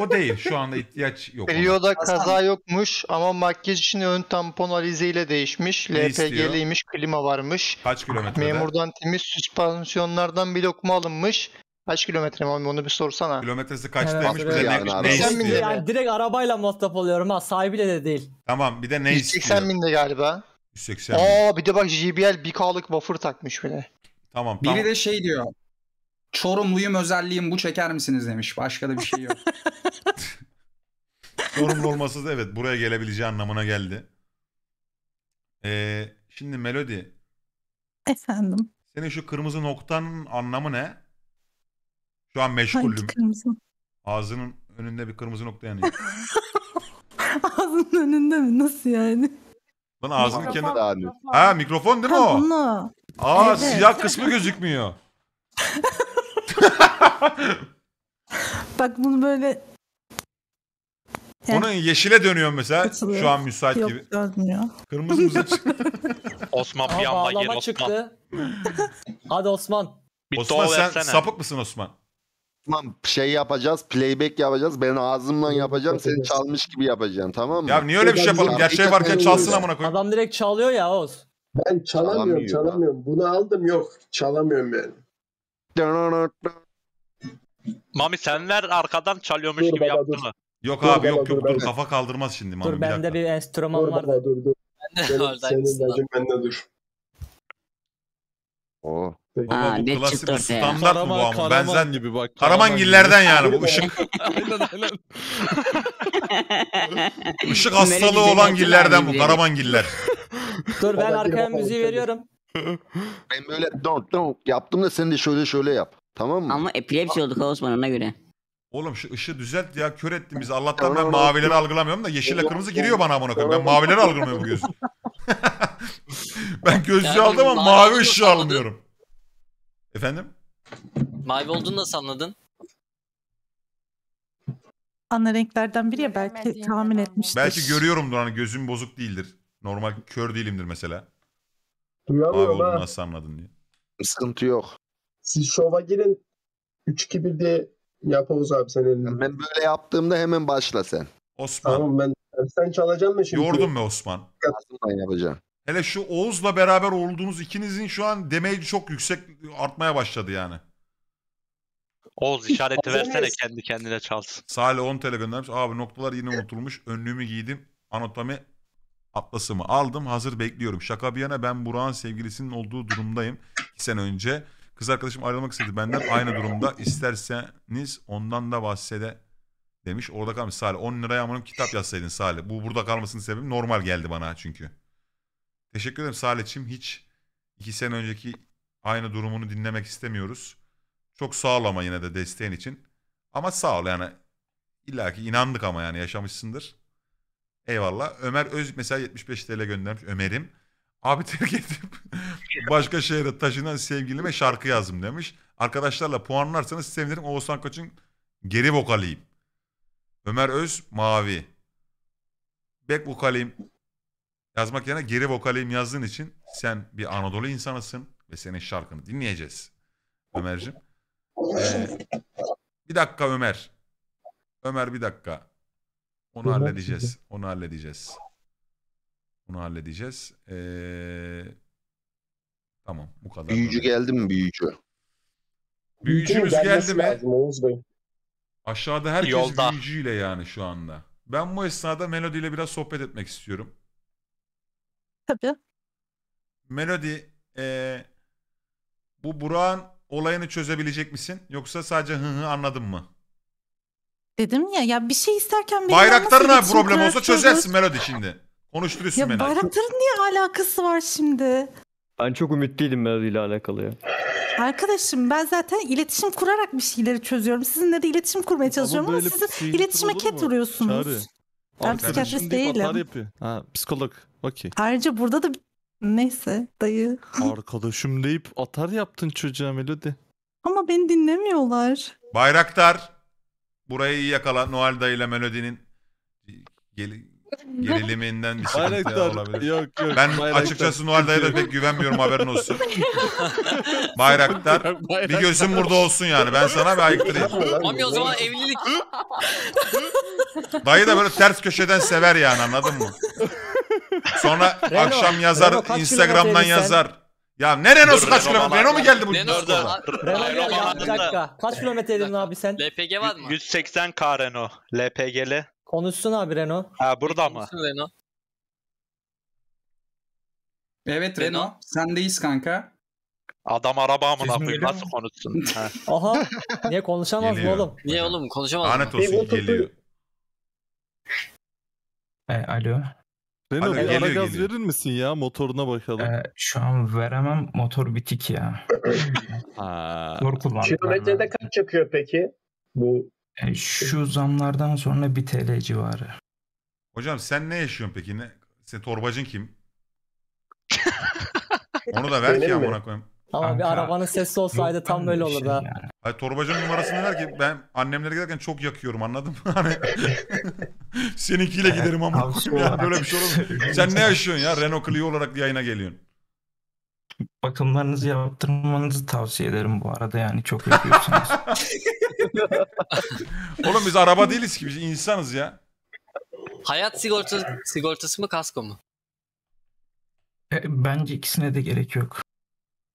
O değil, şu anda ihtiyaç yok. Perioda kaza yokmuş ama makyaj için ön tampon alizeyle değişmiş. LPG'liymiş, klima varmış. Kaç kilometrede? Memurdan temiz, süspansiyonlardan bir lokma alınmış. Kaç kilometre abi, onu bir sorsana. Kilometresi kaçtaymış, evet, bir de ne istiyor? Yani direkt arabayla muhatap oluyorum ha, sahibiyle de değil. Tamam, bir de ne 180 istiyor? 180 binde galiba. 180 bin. Bir de bak JBL 1K'lık buffer takmış bile. Tamam, tamam. Biri de şey diyor. Çorumluyum özelliğim bu, çeker misiniz demiş. Başka da bir şey yok. Çorumlu olması da evet buraya gelebileceği anlamına geldi. Şimdi Melody. Efendim. Senin şu kırmızı noktanın anlamı ne? Şu an meşgullüm. Ağzının önünde bir kırmızı nokta yanıyor. Ağzının önünde mi? Nasıl yani? Lan ağzının kenarı. Ha, mikrofon değil mi o? Bunu. Aa evet. Siyah kısmı gözükmüyor. Bak bunu böyle. Onun yeşile dönüyor mesela. Açılıyor. Şu an müsait yok, gibi. Dönmüyor. Kırmızı. Osman bir anda gel Osman. Hadi Osman. Bir Osman sen versene. Sapık mısın Osman? Tamam şey yapacağız, playback yapacağız. Ben ağzımdan yapacağım, seni çalmış gibi yapacaksın, tamam mı? Ya niye öyle bir şey yapalım? Gerçeği varken çalsın amına koyayım. Adam direkt çalıyor ya Oğuz. Ben çalamıyorum. Bunu aldım, yok. Çalamıyorum ben. Mami sen ver arkadan çalıyormuş gibi yaptın mı? Yok dur, abi yok yok, kafa kaldırmaz şimdi Mami. Dur bende bir enstrüman var da. Dur. Senin acın bende dur. Oo. Aa, bu klasik bir standart mı bu ama? Benzen gibi bak. Karamangillerden yani bu ışık. Işık hastalığı olan gillerden bu karamangiller. Dur ben arkaya müziği veriyorum. Ben böyle don't yaptım da sen de şöyle yap. Tamam mı? Ama epilepsi olduk Osman ona göre. Oğlum şu ışığı düzelt ya, kör ettin bizi. Allah'tan ben mavileri algılamıyorum da yeşille kırmızı giriyor bana amına koyayım. Ben mavileri algılamıyorum bu gözü. Ben gözlüğü aldım ama mavi ışığı almıyorum. Efendim? Mavi olduğunu nasıl anladın? Ana renklerden biri ya, belki tahmin etmiştir. Belki görüyorumdur, hani gözüm bozuk değildir. Normal kör değilimdir mesela. Mavi olduğunu nasıl anladın diye. Sıkıntı yok. Siz şova girin. 3-2-1 diye yap Oğuz abi sen elini. Ben böyle yaptığımda hemen başla sen. Osman. Tamam ben. Sen çalacaksın mı şimdi? Yordun mu Osman? Ben yapacağım. Hele şu Oğuz'la beraber olduğunuz ikinizin şu an damage çok yüksek artmaya başladı yani. Oğuz işareti versene kendi kendine çalsın. Salih 10 TL göndermiş. Abi noktalar yine unutulmuş. Önlüğümü giydim. Anatomi atlasımı aldım. Hazır bekliyorum. Şaka bir yana ben Burak'ın sevgilisinin olduğu durumdayım. 2 sene önce. Kız arkadaşım ayrılmak istedi benden. Aynı durumda. İsterseniz ondan da bahsede demiş. Orada kalmış Salih. 10 liraya amanım kitap yazsaydın Salih. Bu burada kalmasının sebebi normal geldi bana çünkü. Teşekkür ederim Salih'cim. Hiç 2 sene önceki aynı durumunu dinlemek istemiyoruz. Çok sağ ol ama yine de desteğin için. Ama sağ ol yani. İlla ki inandık ama yani yaşamışsındır. Eyvallah. Ömer Öz mesela 75 TL göndermiş. Ömer'im. Abi terk edip başka şehre taşınan sevgilime şarkı yazdım demiş. Arkadaşlarla puanlarsanız sevinirim. Oğuzhan Koç'un geri vokaliyim. Ömer Öz mavi. Back vokaliyim. Yazmak yerine geri vokaliyim yazdığın için sen bir Anadolu insanısın ve senin şarkını dinleyeceğiz Ömer'cim. Bir dakika Ömer. Ömer bir dakika. Onu halledeceğiz. Bunu halledeceğiz. Tamam bu kadar. Büyücü geldi mi büyücü? Büyücümüz geldi mi? Aşağıda herkes yolda. Büyücüyle yani şu anda. Ben bu esnada Melody ile biraz sohbet etmek istiyorum. Tabii. Melody, bu Burak'ın olayını çözebilecek misin? Yoksa sadece hı hı anladın mı? Dedim ya, ya bir şey isterken... Bayraktar'ın abi problem olsa çözersin Melody şimdi. Konuşturuyorsun ya beni. Bayraktar'ın niye alakası var şimdi? Ben çok ümitliydim Melody ile alakalı ya. Arkadaşım ben zaten iletişim kurarak bir şeyleri çözüyorum. Sizinle de iletişim kurmaya çalışıyorum ama sizin iletişime ket vuruyorsunuz. Çağrı. Ben psikiyatrist değilim. Ha, psikolog. Okay. Ayrıca burada da... Neyse dayı. Arkadaşım deyip atar yaptın çocuğa Melody. Ama beni dinlemiyorlar. Bayraktar. Burayı iyi yakala. Noel dayıyla Melody'nin geriliminden bir sıkıntı olabilir. Yok, yok. Ben Bayraktar açıkçası Noel dayıya da pek güvenmiyorum, haberin olsun. Bayraktar. Bir gözüm burada olsun yani. Ben sana bir ayıktırayım. Abi o zaman evlilik. Dayı da böyle ters köşeden sever yani, anladın mı? Sonra Renault, akşam yazar, Renault, Instagram'dan yazar. Ya ne Renault'su kaç kilometre? Renault mu geldi bu? Renault kaç kilometre dedin abi sen? LPG var mı? 180K Renault. LPG'li. Konuşsun abi Renault. Ha burada mı? Renault. Evet Renault. Sendeyiz kanka. Adam araba mı lan? Nasıl konuşsun? Aha. Niye konuşamaz mı oğlum? Niye oğlum konuşamaz mı? Lanet olsun geliyor. Alo. Renault bir ara gaz verir misin ya? Motoruna bakalım. Şu an veremem. Motor bitik ya. Zor kullandım. Kilometrede kaç yapıyor peki? Bu şu zamlardan sonra 1 TL civarı. Hocam sen ne yaşıyorsun peki? Ne? Sen torbacın kim? Onu da ver ki amına koyayım. Ama bir arabanın sesi olsaydı yok, tam böyle olurdu. Şey yani. Hayır, torbacının numarasını ver ki ben annemlere giderken çok yakıyorum, anladın mı? Hani seninkiyle giderim ama ya, böyle bir şey olur mu? Sen ne yaşıyorsun ya? Renault Clio olarak yayına geliyorsun. Bakımlarınızı yaptırmanızı tavsiye ederim bu arada, yani çok yakıyorsunuz. Oğlum biz araba değiliz ki, biz insanız ya. Hayat sigortası mı, kasko mu? Bence ikisine de gerek yok.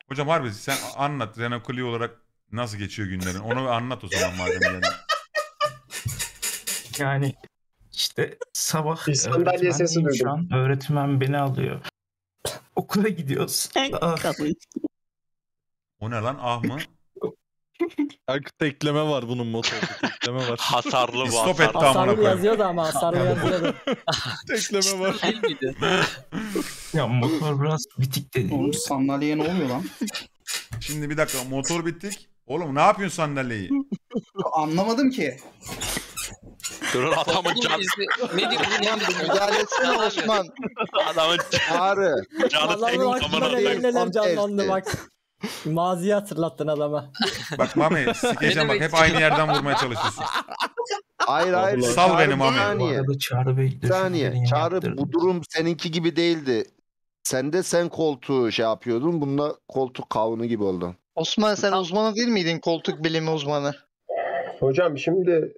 Hocam harbi sen anlat, Renault Clio olarak nasıl geçiyor günlerin? Onu anlat o zaman madem yani. Yani işte sabah şu an öğretmen beni alıyor. Okula gidiyoruz. O ne lan, ah mı? Tekleme var bunun motoru. Tekleme var. Hasarlı bu. Stop etti amına yazıyordu ama hasarlı yazıyordu. Tekleme var. Ya motor biraz bitik dedi. Oğlum sandalye ne oluyor lan? Şimdi bir dakika, motor bitik. Oğlum ne yapıyorsun sandalyeyi? Anlamadım ki. Durun adamın canı. Müdahalesine Osman. Adamın canı. Canı tek zamanında canlandı bak. Maziyi hatırlattın adama. Bak Mami, sikeceğim bak, hep aynı yerden vurmaya çalışıyorsun. Hayır hayır. Sal Çağrı beni Mami. Saniye. Çağrı bu durum seninki gibi değildi. Sen koltuğu şey yapıyordun. Bununla koltuk kavunu gibi oldu. Osman sen uzmanı değil miydin? Koltuk bilimi uzmanı. Hocam şimdi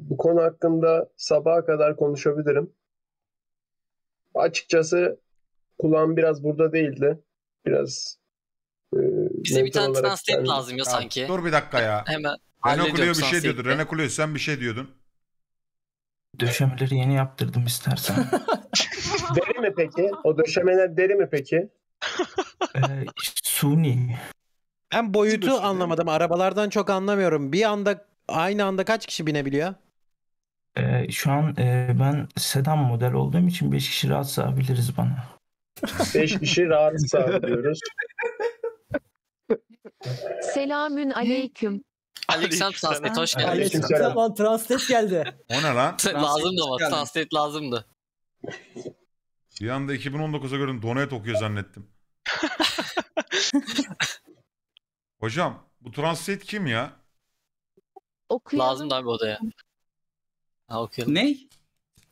bu konu hakkında sabaha kadar konuşabilirim. Açıkçası kulağım biraz burada değildi. Biraz... Bize bir tane translate lazım ya sanki. Dur bir dakika ya. Hemen. Renault Clio bir şey diyordu. Renault Clio sen bir şey diyordun. Döşemeleri yeni yaptırdım istersen. Deri mi peki? O döşemeler deri mi peki? Suni. Ben boyutu anlamadım. Arabalardan çok anlamıyorum. Bir anda aynı anda kaç kişi binebiliyor? Şu an ben sedan model olduğum için 5 kişi rahat sığabiliriz bana. 5 kişi rahat sığabiliyoruz. Selamün aleyküm. Aleyküm translate, hoş geldin. Aleykümselam, translate geldi. O ne lan? Lazım da var, translate lazımdı. Bir anda 2019'a gördüm, donate okuyor zannettim. Hocam bu translate kim ya? Okuyalım. Lazım da abi odaya. Ha okuyalım. Ney?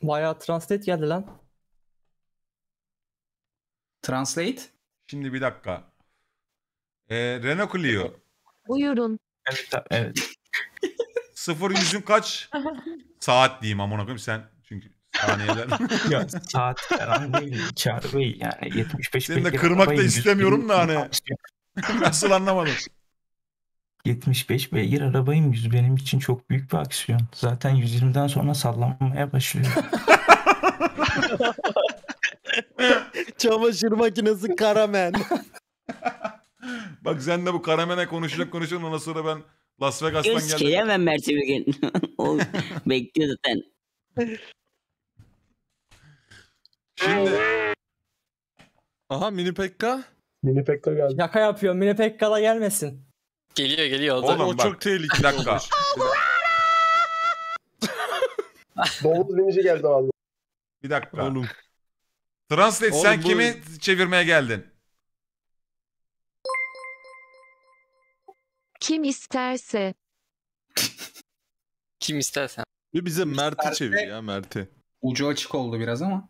Bayağı translate geldi lan. Translate? Şimdi bir dakika. Renault Clio. Buyurun. Evet. 0-100'ün kaç saat diyeyim amına koyayım sen çünkü saniyeler. Ya saat falan değil Çağrı Bey yani 75. Seni de kırmak da istemiyorum da hani. Nasıl anlamadım. 75 beygir arabayım 100 benim için çok büyük bir aksiyon. Zaten 120'den sonra sallanmaya başlıyor. Çamaşır makinesi Karaman. Bak sen de bu Karaman'a konuşacak ondan sonra ben Las Vegas'tan geldim. Eskişehir'e hemen Mert'e bir gün. O bekliyor zaten. Şimdi. Aha Mini Pekka. Mini Pekka geldi. Şaka yapıyor. Mini Pekka da gelmesin. Geliyor. Oğlum o bak. Çok tehlikeli. Bir dakika. Doğru binici geldi vallahi. Bir dakika. Oğlum. Translate oğlum, sen bu... kimi çevirmeye geldin? Kim isterse. Kim istersen. Bize Mert'i çevir ya Mert'i. Ucu açık oldu biraz ama.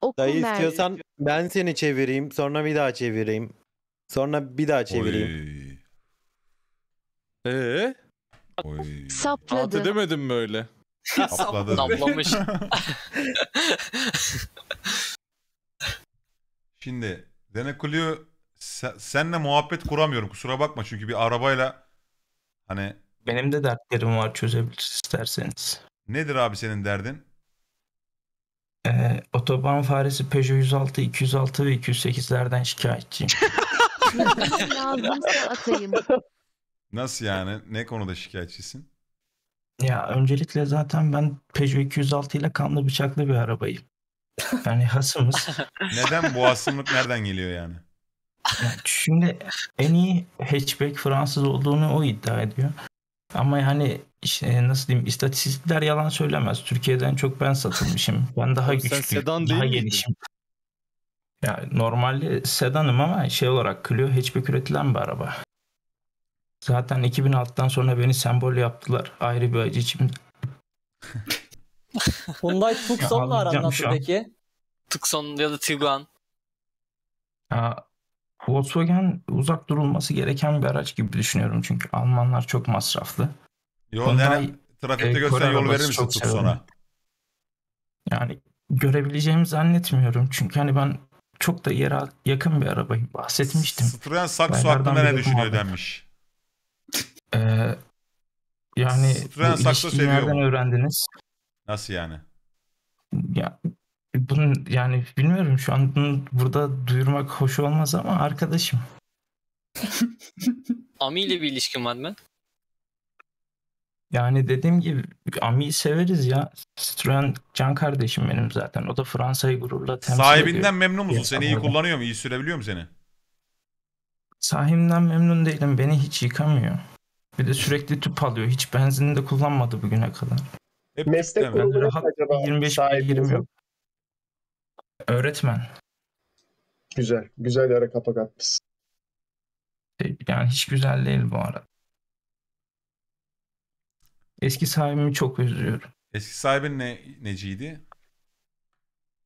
Oku dayı Mert. İstiyorsan ben seni çevireyim. Sonra bir daha çevireyim. Sonra bir daha çevireyim. Sapladı. At edemedim mi öyle? Sapladı. Saplamış. Şimdi Renault Clio senle muhabbet kuramıyorum kusura bakma çünkü bir arabayla hani. Benim de dertlerim var çözebiliriz isterseniz. Nedir abi senin derdin? Otoban faresi Peugeot 106, 206 ve 208'lerden şikayetçiyim. Lazımsa atayım. Nasıl yani? Ne konuda şikayetçisin? Ya öncelikle zaten ben Peugeot 206 ile kanlı bıçaklı bir arabayım. Yani hasımız. Neden bu hasımlık nereden geliyor yani? Yani şimdi en iyi hatchback Fransız olduğunu o iddia ediyor. Ama yani işte nasıl diyeyim istatistikler yalan söylemez. Türkiye'den çok ben satılmışım. Ben daha güçlüyüm, daha gelişim. Yani normalde sedanım ama şey olarak Clio hatchback üretilen bir araba. Zaten 2006'dan sonra beni sembol yaptılar. Ayrı bir acı içimde. Hyundai Tucson'la aran nasıl peki? Tucson ya da Tiguan. Ya, Volkswagen uzak durulması gereken bir araç gibi düşünüyorum. Çünkü Almanlar çok masraflı. Yol yani trafikte gösteren yol verir misin Tucson'a? Yani görebileceğimi zannetmiyorum. Çünkü hani ben çok da yere yakın bir arabayı bahsetmiştim. Citroen Saxo hakkında ne düşünüyor denmiş. Yani ilişkiyi nereden öğrendiniz? Nasıl yani? Ya bunun yani bilmiyorum şu an bunu burada duyurmak hoş olmaz ama arkadaşım. Ami ile bir ilişkin var mı? Yani dediğim gibi Ami'yi severiz ya. Citroen can kardeşim benim zaten. O da Fransa'yı gururla temsil ediyor. Sahibinden memnun musun? Seni iyi kullanıyor mu? İyi sürebiliyor mu seni? Sahibimden memnun değilim. Beni hiç yıkamıyor. Bir de sürekli tüp alıyor. Hiç benzinini de kullanmadı bugüne kadar. Meslek grubuna acaba 25 sahibimiz yok. Öğretmen. Güzel. Güzel yere kapak atmışsın. Yani hiç güzel değil bu arada. Eski sahibimi çok özlüyorum. Eski sahibin neciydi?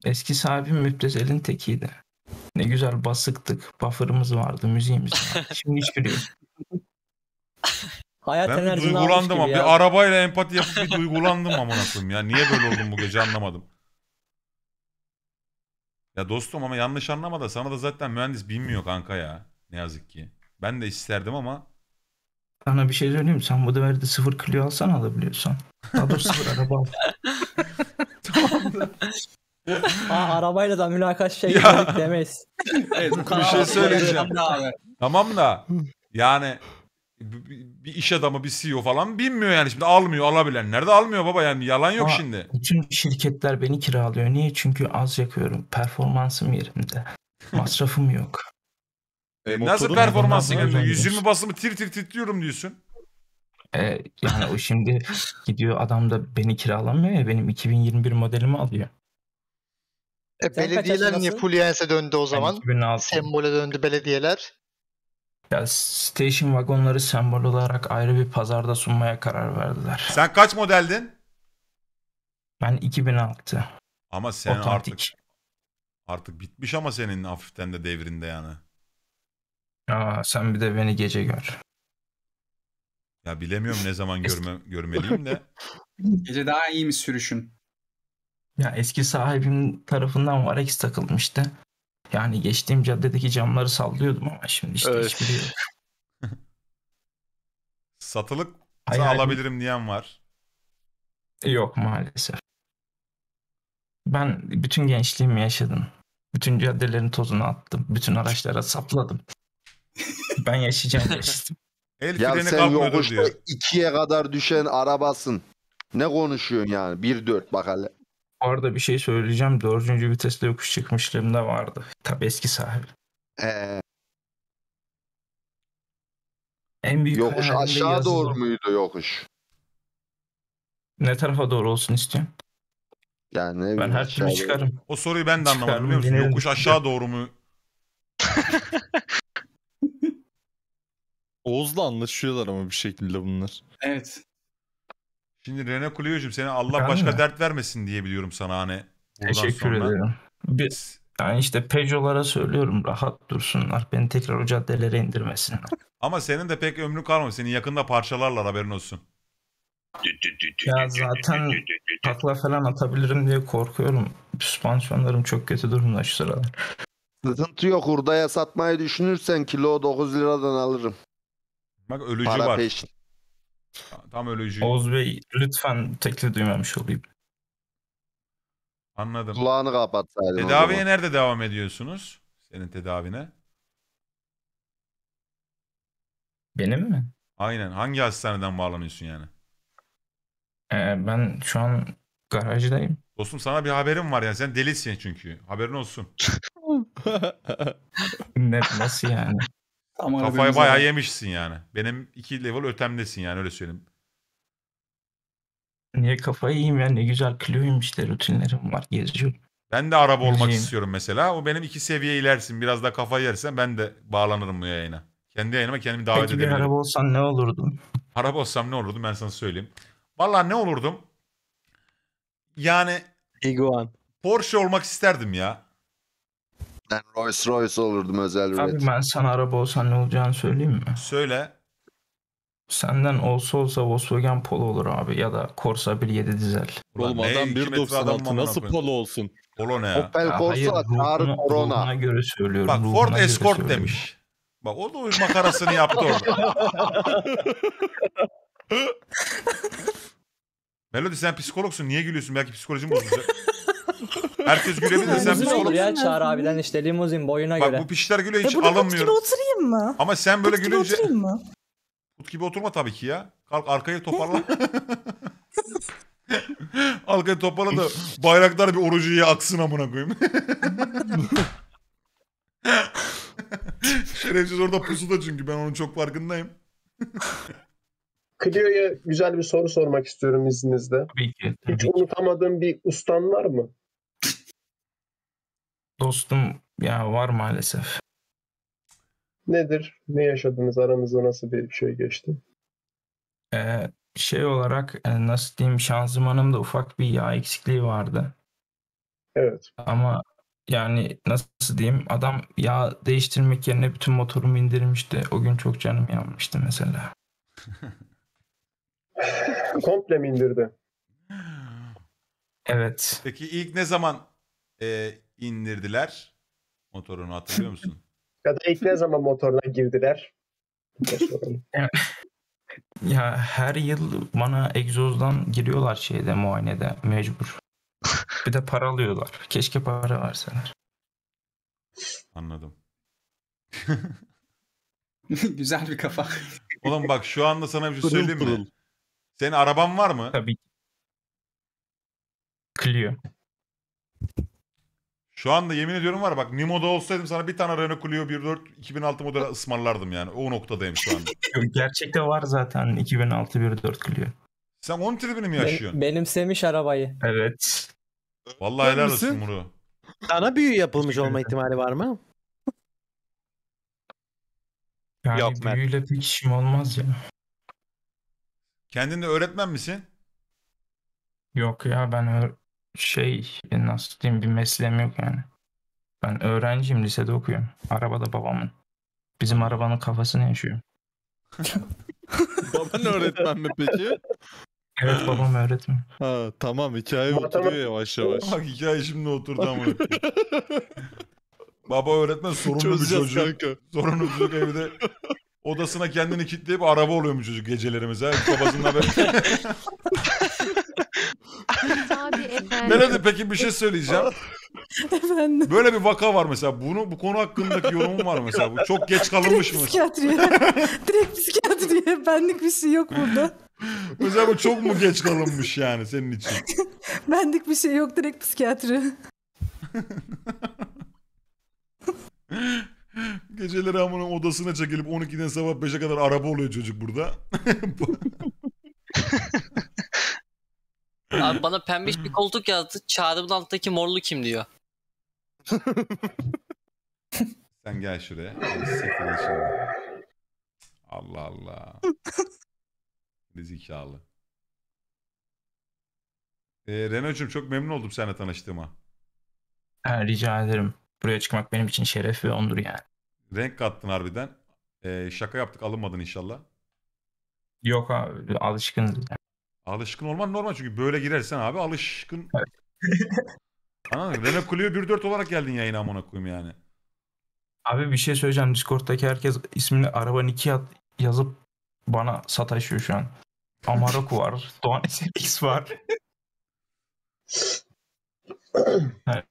Eski sahibim müptezelin tekiydi. Ne güzel basıktık. Buffer'ımız vardı, müziğimiz vardı. Şimdi hiçbiri yok. Ben duygulandım ama bir arabayla empati yapıp bir duygulandım ama nasıl ya niye böyle oldum bu gece anlamadım. Ya dostum ama yanlış anlama da sana da zaten mühendis bilmiyor kanka ya ne yazık ki. Ben de isterdim ama. Sana bir şey söyleyeyim mi? Sen bu devre de 0 Clio alsan alabiliyorsan. Daha doğrusu 0 araba al. Tamam da. Aa, arabayla da mülakat şey demek demeyiz. Evet, bir şey söyleyeceğim. Tamam da yani bir iş adamı bir CEO falan bilmiyor yani şimdi almıyor alabilenler de almıyor baba yani yalan yok. Aa, şimdi. Bütün şirketler beni kiralıyor. Niye? Çünkü az yakıyorum. Performansım yerimde. Masrafım yok. Nasıl performansı geliyor? 120 basımı tir titriyorum diyorsun. Yani o şimdi gidiyor adam da beni kiralamıyor ya benim 2021 modelimi alıyor. Belediyeler niye Puliense döndü o zaman? Sembole döndü belediyeler. Ya station vagonları sembol olarak ayrı bir pazarda sunmaya karar verdiler. Sen kaç modeldin? Ben 2006. Ama sen artık bitmiş ama senin hafiften de devrinde yani. Aa, sen bir de beni gece gör. Ya bilemiyorum ne zaman görmeliyim de. Gece daha iyi mi sürüşün? Ya eski sahibim tarafından var X takılmıştı. Yani geçtiğim caddedeki camları sallıyordum ama şimdi işte evet. Hiçbiri yok. Satılık alabilirim diyen var. Yok maalesef. Ben bütün gençliğimi yaşadım. Bütün caddelerin tozunu attım. Bütün araçlara sapladım. Ben yaşayacağım yaşadım. El ya sen yokuşta 2'ye kadar düşen arabasın. Ne konuşuyorsun yani? 1.4 bak hele. Orada bir şey söyleyeceğim. 4. viteste yokuş çıkmışlığım da vardı. Tabii eski sahibi. En büyük yokuş aşağı yazılı... doğru muydu yokuş? Ne tarafa doğru olsun istiyorsun? Yani ben her türlü çıkarım. O soruyu ben de anlamadım biliyor musun? Yokuş aşağı doğru mu? Oğuz'la anlaşıyorlar ama bir şekilde bunlar. Evet. Şimdi Renault Clio'cum seni Allah ben başka mi? Dert vermesin diye biliyorum sana hani. Teşekkür ederim. Biz yani işte Peugeot'lara söylüyorum rahat dursunlar. Beni tekrar o caddelere indirmesinler. Ama senin de pek ömrün kalmamış. Senin yakında parçalarlar haberin olsun. Ya zaten takla falan atabilirim diye korkuyorum. Süspansiyonlarım çok kötü durumda şu sıralar. Sıkıntı yok. Hurdaya satmayı düşünürsen kilo 9 liradan alırım. Bak ölücü para var. Peşin. Tam ölücü. Oğuz Bey lütfen teklif duymamış olayım. Anladım. Kulağını kapatsaydın. Tedaviye nerede devam ediyorsunuz? Senin tedavine. Benim mi? Aynen. Hangi hastaneden bağlanıyorsun yani? Ben şu an garajdayım. Dostum sana bir haberim var yani. Sen delisin çünkü. Haberin olsun. Nasıl yani? Ama kafayı bayağı yemişsin yani. Benim 2 level ötemdesin yani öyle söyleyeyim. Niye kafayı yiyeyim ya? Ne güzel Clio'yum işte rutinlerim var. Geziyorum. Ben de araba olmak istiyorum mesela. O benim 2 seviye ilersin. Biraz daha kafayı yersen ben de bağlanırım bu yayına. Kendi yayınıma kendimi davet edebilirim. Peki bir araba olsan ne olurdun? Araba olsam ne olurdum ben sana söyleyeyim. Vallahi ne olurdum? Yani Iguan. Porsche olmak isterdim ya. Ben Rolls Royce olurdum özel üretim. Abi ben sana araba olsan ne olacağını söyleyeyim mi? Söyle. Senden olsa olsa Volkswagen Polo olur abi ya da Corsa 1.7 dizel. Oğlum adam 1.96 nasıl Polo olsun? Polo ne ya? Opel Corsa, Çağrı Corona. Buna göre söylüyorum. Bak Ford Escort söylüyorum. Demiş. Bak o da makarasını yaptı orada. Melody sen psikologsun niye gülüyorsun? Belki psikolojin bozulacak. Herkes gülebilir de sen psikologsun. Ya Çağrı abiden işte limuzin boyuna bak, göre. Bak bu pişler gülüyor hiç alamıyor. Gibi oturayım mı? Ama sen böyle gülünce... Put gibi oturma tabii ki ya. Kalk arkayı toparla. Arkayı toparla da Bayraktar bir orucuya aksın amına koyayım. Şerefsiz orada pusuda çünkü ben onun çok farkındayım. Clio'ya güzel bir soru sormak istiyorum izninizle. Tabii ki, tabii hiç unutamadığım bir ustan var mı? Dostum ya var maalesef. Nedir? Ne yaşadınız? Aranızda nasıl bir şey geçti? Şey olarak nasıl diyeyim şanzımanımda ufak bir yağ eksikliği vardı. Evet. Ama yani nasıl diyeyim adam yağ değiştirmek yerine bütün motorumu indirmişti. O gün çok canım yanmıştı mesela. Komple mi indirdi? Evet. Peki ilk ne zaman indirdiler motorunu hatırlıyor musun? Ya da ilk ne zaman motoruna girdiler? Ya her yıl bana egzozdan giriyorlar şeyde muayenede mecbur. Bir de para alıyorlar. Keşke para verseler. Anladım. Güzel bir kafa. Oğlum bak şu anda sana bir şey söyleyeyim mi? Senin araban var mı? Tabii. Clio. Şu anda yemin ediyorum var bak Nimo'da olsaydım sana bir tane Renault Clio 1.4 2006 model ısmarlardım yani. O noktadayım şu anda. Gerçekte var zaten 2006 1.4 Clio. Sen 10 tribini mi yaşıyorsun? Benimsemiş arabayı. Evet. Vallahi helal olsun bunu. Sana büyü yapılmış olma ihtimali var mı? Yani yok, büyüyle pek işim olmaz ya. Kendin de öğretmen misin? Yok ya ben şey nasıl diyeyim bir mesleğim yok yani. Ben öğrenciyim lisede okuyorum. Arabada babamın. Bizim arabanın kafasını yaşıyorum. Baban öğretmen mi peki? Evet babam öğretmen. Ha tamam, hikaye oturuyor yavaş yavaş. Bak hikaye şimdi oturdu ama. Baba öğretmen sorunlu bir çocuk. Sorunlu bir çocuk evde. Odasına kendini kilitleyip araba oluyormuş çocuk gecelerimiz. Babasından böyle. Melody peki bir şey söyleyeceğim. Efendim? Böyle bir vaka var mesela. Bu konu hakkındaki yorumun var mesela. Bu çok geç kalınmış mı? Direkt psikiyatriye. Benlik bir şey yok burada. Mesela bu çok mu geç kalınmış yani senin için? Benlik bir şey yok, direkt psikiyatri. Geceleri amına odasına çekilip 12'den sabah 5'e kadar araba oluyor çocuk burada. Abi bana pembiş bir koltuk yazdı. Çağrı'nın alttaki morlu kim diyor. Sen gel şuraya. Allah Allah. Zekalı. Renault'cum çok memnun oldum seninle tanıştığıma. Rica ederim. Buraya çıkmak benim için şeref ve onur yani. Renk kattın harbiden. Şaka yaptık, alınmadın inşallah. Yok abi, alışkınız. Alışkın olman normal çünkü böyle girersen abi alışkın. Evet. Anladın mı? Renault Clio 1.4 olarak geldin yayına amına koyayım yani. Abi bir şey söyleyeceğim. Discord'daki herkes ismini arabanın iki yazıp bana sataşıyor şu an. Amarok var. Doğan SX var. Yani,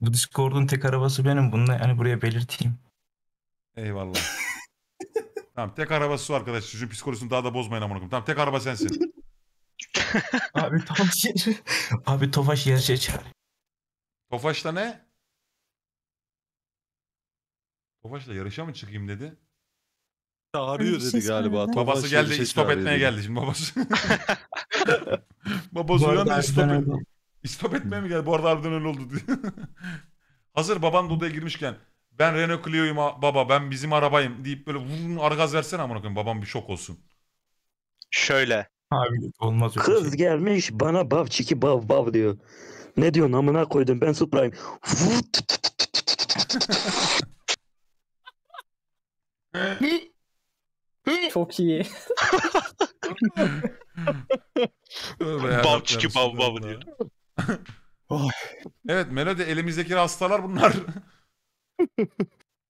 bu Discord'un tek arabası benim. Bunu yani buraya belirteyim. Eyvallah. Tamam, tek arabası var arkadaş. Çocuğun psikolojisini daha da bozmayın amına koyayım. Tamam, tek araba sensin. Abi Tofaş. Abi Tofaş yarışa çağırıyor. Tofaş'la ne? Tofaş'la yarışa mı çıkayım dedi? Çağırıyor dedi galiba. Babası geldi, stop etmeye geldi şimdi babası. Babası uyandı, stop etmeye mi geldi? Bu arada harbiden öyle oldu. Hazır baban odaya girmişken ben Renault Clio'yum baba, ben bizim arabayım deyip böyle vurun ara gaz versene amına koyayım, babam bir şok olsun. Şöyle. Abi olmaz. Kız şey gelmiş bana bav çiki bav bav diyor. Ne diyorsun amına koydum, ben Supra'yım. Çok iyi. Bav çiki bav bav diyor. Evet Melody, elimizdeki hastalar bunlar.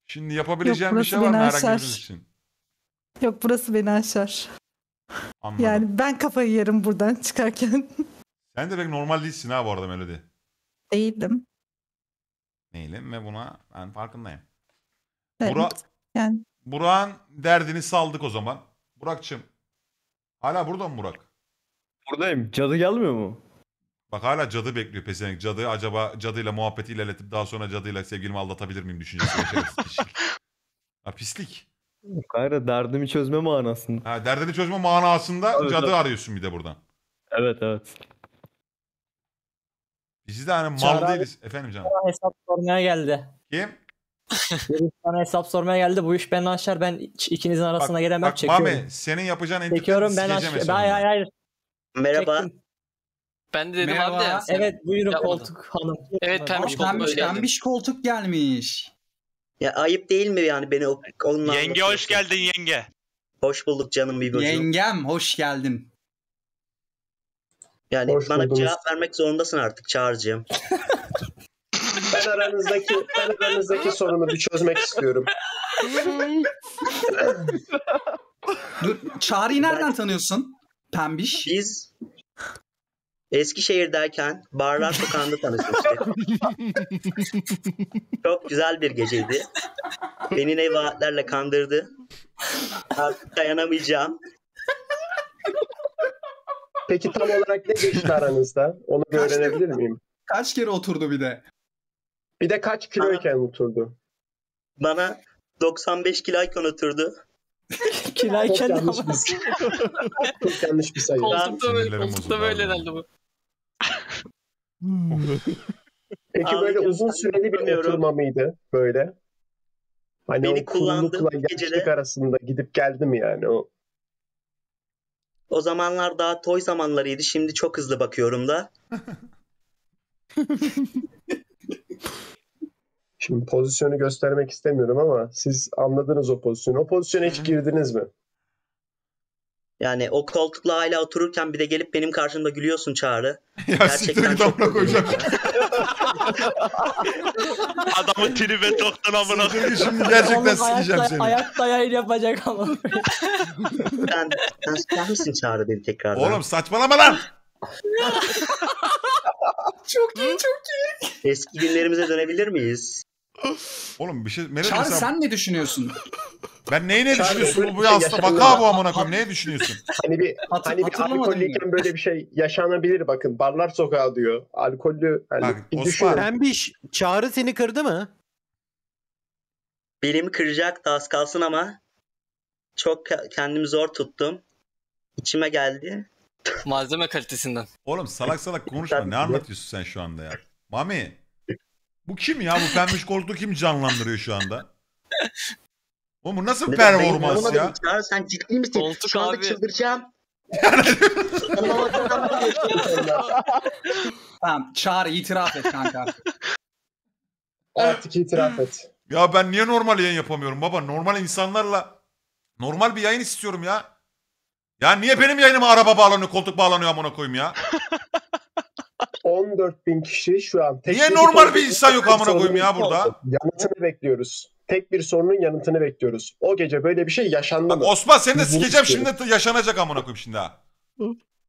Şimdi yapabileceğim yok, bir şey var mı herhangi biriniz için? Yok, burası beni aşar. Anladım. Yani ben kafayı yerim buradan çıkarken. Sen de pek normal değilsin ha bu arada Melody. Değildim. Değilim ve buna ben farkındayım. Evet, yani. Burak'ın derdini saldık o zaman. Burak'cığım. Hala burada mı Burak? Buradayım. Cadı gelmiyor mu? Bak hala cadı bekliyor peşinden. Cadı acaba cadıyla muhabbeti ilerletip daha sonra cadıyla sevgilimi aldatabilir miyim düşüncesi. Ha, pislik. Hayır, derdimi çözme manasında. Ha, derdini çözme manasında evet, cadı evet. Arıyorsun bir de buradan. Evet evet. Biz de hani mal Çağrı değiliz. Abi, efendim canım. Hesap sormaya geldi. Kim? Birisi bana hesap sormaya geldi. Bu iş beni aşar. Ben ikinizin arasına bak, giremem. Bak, çekiyorum. Mami senin yapacağın en çekiyorum ben aşar. Hayır. Merhaba. Çektim. Ben de dedim merhaba. Abi de. Evet buyurun ya, koltuk hanım. Evet pembiş koltuk gelmiş. Ya ayıp değil mi yani beni onunla... Yenge hoş geldin yenge. Hoş bulduk canım bir bacım. Yengem hoş geldim. Yani hoş bana buldunuz. Cevap vermek zorundasın artık Çağrı'cığım. ben aranızdaki sorunu bir çözmek istiyorum. Dur, Çağrı'yı nereden tanıyorsun? Pembiş. Biz Eskişehir'deyken Bağlar sokağında tanışmıştık. Çok güzel bir geceydi. Beni ne vaatlerle kandırdı. Artık dayanamayacağım. Peki tam olarak ne geçti aranızda? Onu bir öğrenebilir miyim? Kaç kere oturdu bir de? Bir de kaç kiloyken oturdu? Bana 95 kiloyken oturdu. Kiloyken ama. Çok yanlış bir sayı. Koltukta böyle herhalde bu. Peki böyle uzun süreli bir oturma mıydı böyle? Hani beni kullandı gecelik arasında gidip geldi mi yani o? O zamanlar daha toy zamanlarıydı. Şimdi çok hızlı bakıyorum da. Şimdi pozisyonu göstermek istemiyorum ama siz anladınız o pozisyonu. O pozisyona hiç girdiniz mi? Yani o koltukla hala otururken bir de gelip benim karşımda gülüyorsun Çağrı. Ya gerçekten çok koyacağım. Adamı tribe toktan amına koyayım. Şimdi gerçekten sikeceğim seni. Ayak dayağı yapacak ama. Sen sıkar mısın Çağrı beni tekrardan? Oğlum saçmalama lan. Çok iyi, çok iyi. Eski günlerimize dönebilir miyiz? Oğlum bir şey... Çağrı sen ne düşünüyorsun? Ben ne düşünüyorsun? Bu yansıda baka bu amına koyayım. Neye düşünüyorsun? Hani bir alkollüyken böyle bir şey yaşanabilir bakın. Barlar sokağı diyor. Alkollü... Yani Osman Pembiş, Çağrı seni kırdı mı? Benim kıracak da az kalsın ama çok kendimi zor tuttum. İçime geldi. Malzeme kalitesinden. Oğlum salak salak konuşma. Ne anlatıyorsun sen şu anda ya? Mami. Bu kim ya? Bu pembiş koltuğu kim canlandırıyor şu anda? Oğlum bu nasıl performans ya? Çağrı sen ciddi misin? Koltuk şu anda abi. Çıldıracağım. Tamam Çağrı itiraf et kanka. Artık itiraf et. Ya ben niye normal yayın yapamıyorum baba? Normal insanlarla normal bir yayın istiyorum ya. Ya niye benim yayınıma araba bağlanıyor, koltuk bağlanıyor amına koyayım ya? 14.000 kişi şu an. Niye normal bir insan yok amına koyayım ya burada? Yanıtını bekliyoruz. Tek bir sorunun yanıtını bekliyoruz. O gece böyle bir şey yaşandı bak, mı? Osman seni de sikeceğim şimdi yaşanacak amına koyayım şimdi ha.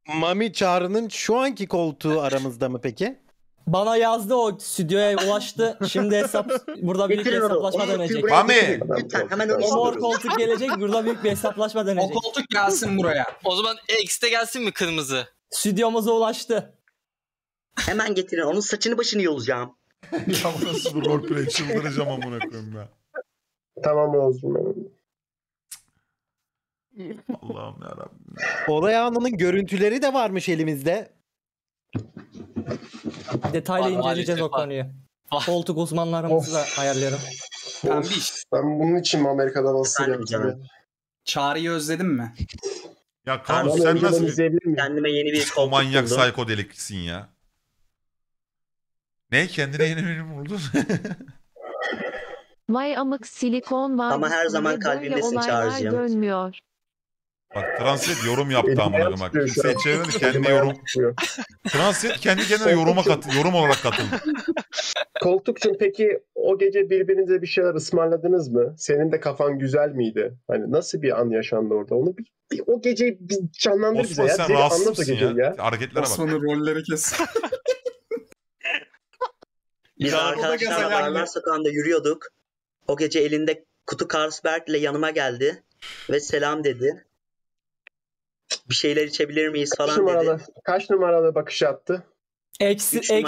Mami Çağrı'nın şu anki koltuğu aramızda mı peki? Bana yazdı o stüdyoya ulaştı. Şimdi hesap burada büyük bir hesaplaşma dönecek. Mami lütfen hemen o koltuk gelecek burada büyük bir hesaplaşma dönecek. O koltuk gelsin buraya. O zaman X'te gelsin mi kırmızı? Stüdyomuza ulaştı. Hemen getirin onun saçını başını yolacağım. Ya bu nasıl bir roleplay çıldıracağım amına koyayım ben. Tamam Oğuz'um benim. Allah'ım yarabbim. Olay anının görüntüleri de varmış elimizde. Detaylı inceleyeceğiz o konuyu. Koltuk uzmanlarımızı da ayarlıyorum. Ben bunun için mi Amerika'da bastırıyorum? Çağrı'yı özledin mi? Ya Kanun sen nasıl bir... Kendime yeni bir koltuk manyak buldum. Psikodeliksin ya. Ne? Kendine yeni birini buldun? Vay amık silikon var. Ama her zaman kalbindesin Çağrı'cığım. Dönmüyor. Bak Transit yorum yaptı amına bak. Kimse çevirmedi kendine yorum. Transit kendi kendine yorum olarak katıldı. Koltukçum peki o gece birbirinize bir şeyler ısmarladınız mı? Senin de kafan güzel miydi? Hani nasıl bir an yaşandı orada? Onu bir o geceyi bir canlandır Osman, bize ya. Sen rahatsızsın ya. Hareketlere bak. Osman'ın rolleri kes. Biz arkadaşlarla Bayraktar sokağında yürüyorduk. O gece elinde kutu Carlsberg ile yanıma geldi ve selam dedi. Bir şeyler içebilir miyiz falan dedi. Kaç numaralı bakış attı? Eksi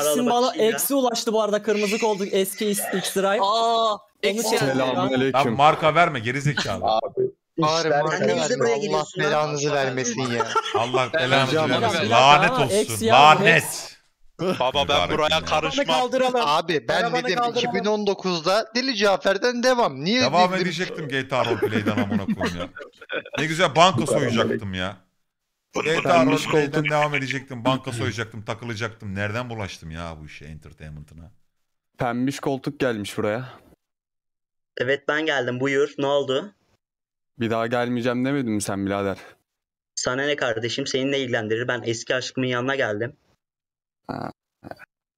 ulaştı bu arada kırmızı koltuk eski X-Drive. Aaa! Selamünaleyküm. Lan marka verme gerizekalı. Abi. Ağrım marka verme. Allah belanızı vermesin ya. Allah belanızı vermesin. Lanet olsun. Lanet. Baba ben buraya karışmam. Abi ben dedim 2019'da Deli Cafer'den devam. Niye devam edecektim GTA Roleplay'den amına koyayım ya. Ne güzel banka soyacaktım ya. GTA Roleplay'den devam edecektim. Banka soyacaktım, takılacaktım. Nereden bulaştım ya bu işe, entertainment'ına? Pembiş koltuk gelmiş buraya. Evet ben geldim. Buyur. Ne oldu? Bir daha gelmeyeceğim demedin mi sen birader? Sana ne kardeşim? Seninle ilgilendirir. Ben eski aşkımın yanına geldim. Ha.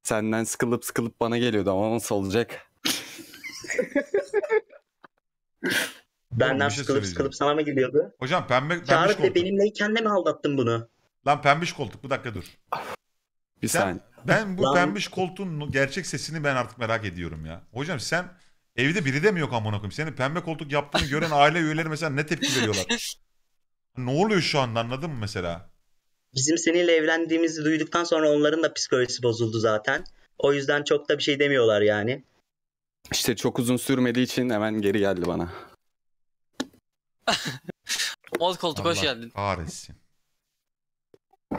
Senden sıkılıp bana geliyordu ama nasıl olacak? Benden sıkılıp sana mı geliyordu? Hocam pembiş koltuk. Benimleyken de mi aldattın bunu? Lan pembiş koltuk bir dakika dur. Bir saniye. Ben bu pembiş koltuğun gerçek sesini ben artık merak ediyorum ya. Hocam sen evde biri de mi yok amına koyayım? Senin pembe koltuk yaptığını gören aile üyeleri mesela ne tepki veriyorlar? Ne oluyor şu anda anladın mı mesela? Bizim seninle evlendiğimizi duyduktan sonra onların da psikolojisi bozuldu zaten. O yüzden çok da bir şey demiyorlar yani. İşte çok uzun sürmediği için hemen geri geldi bana. Old koltuk hoş geldin. Kahretsin.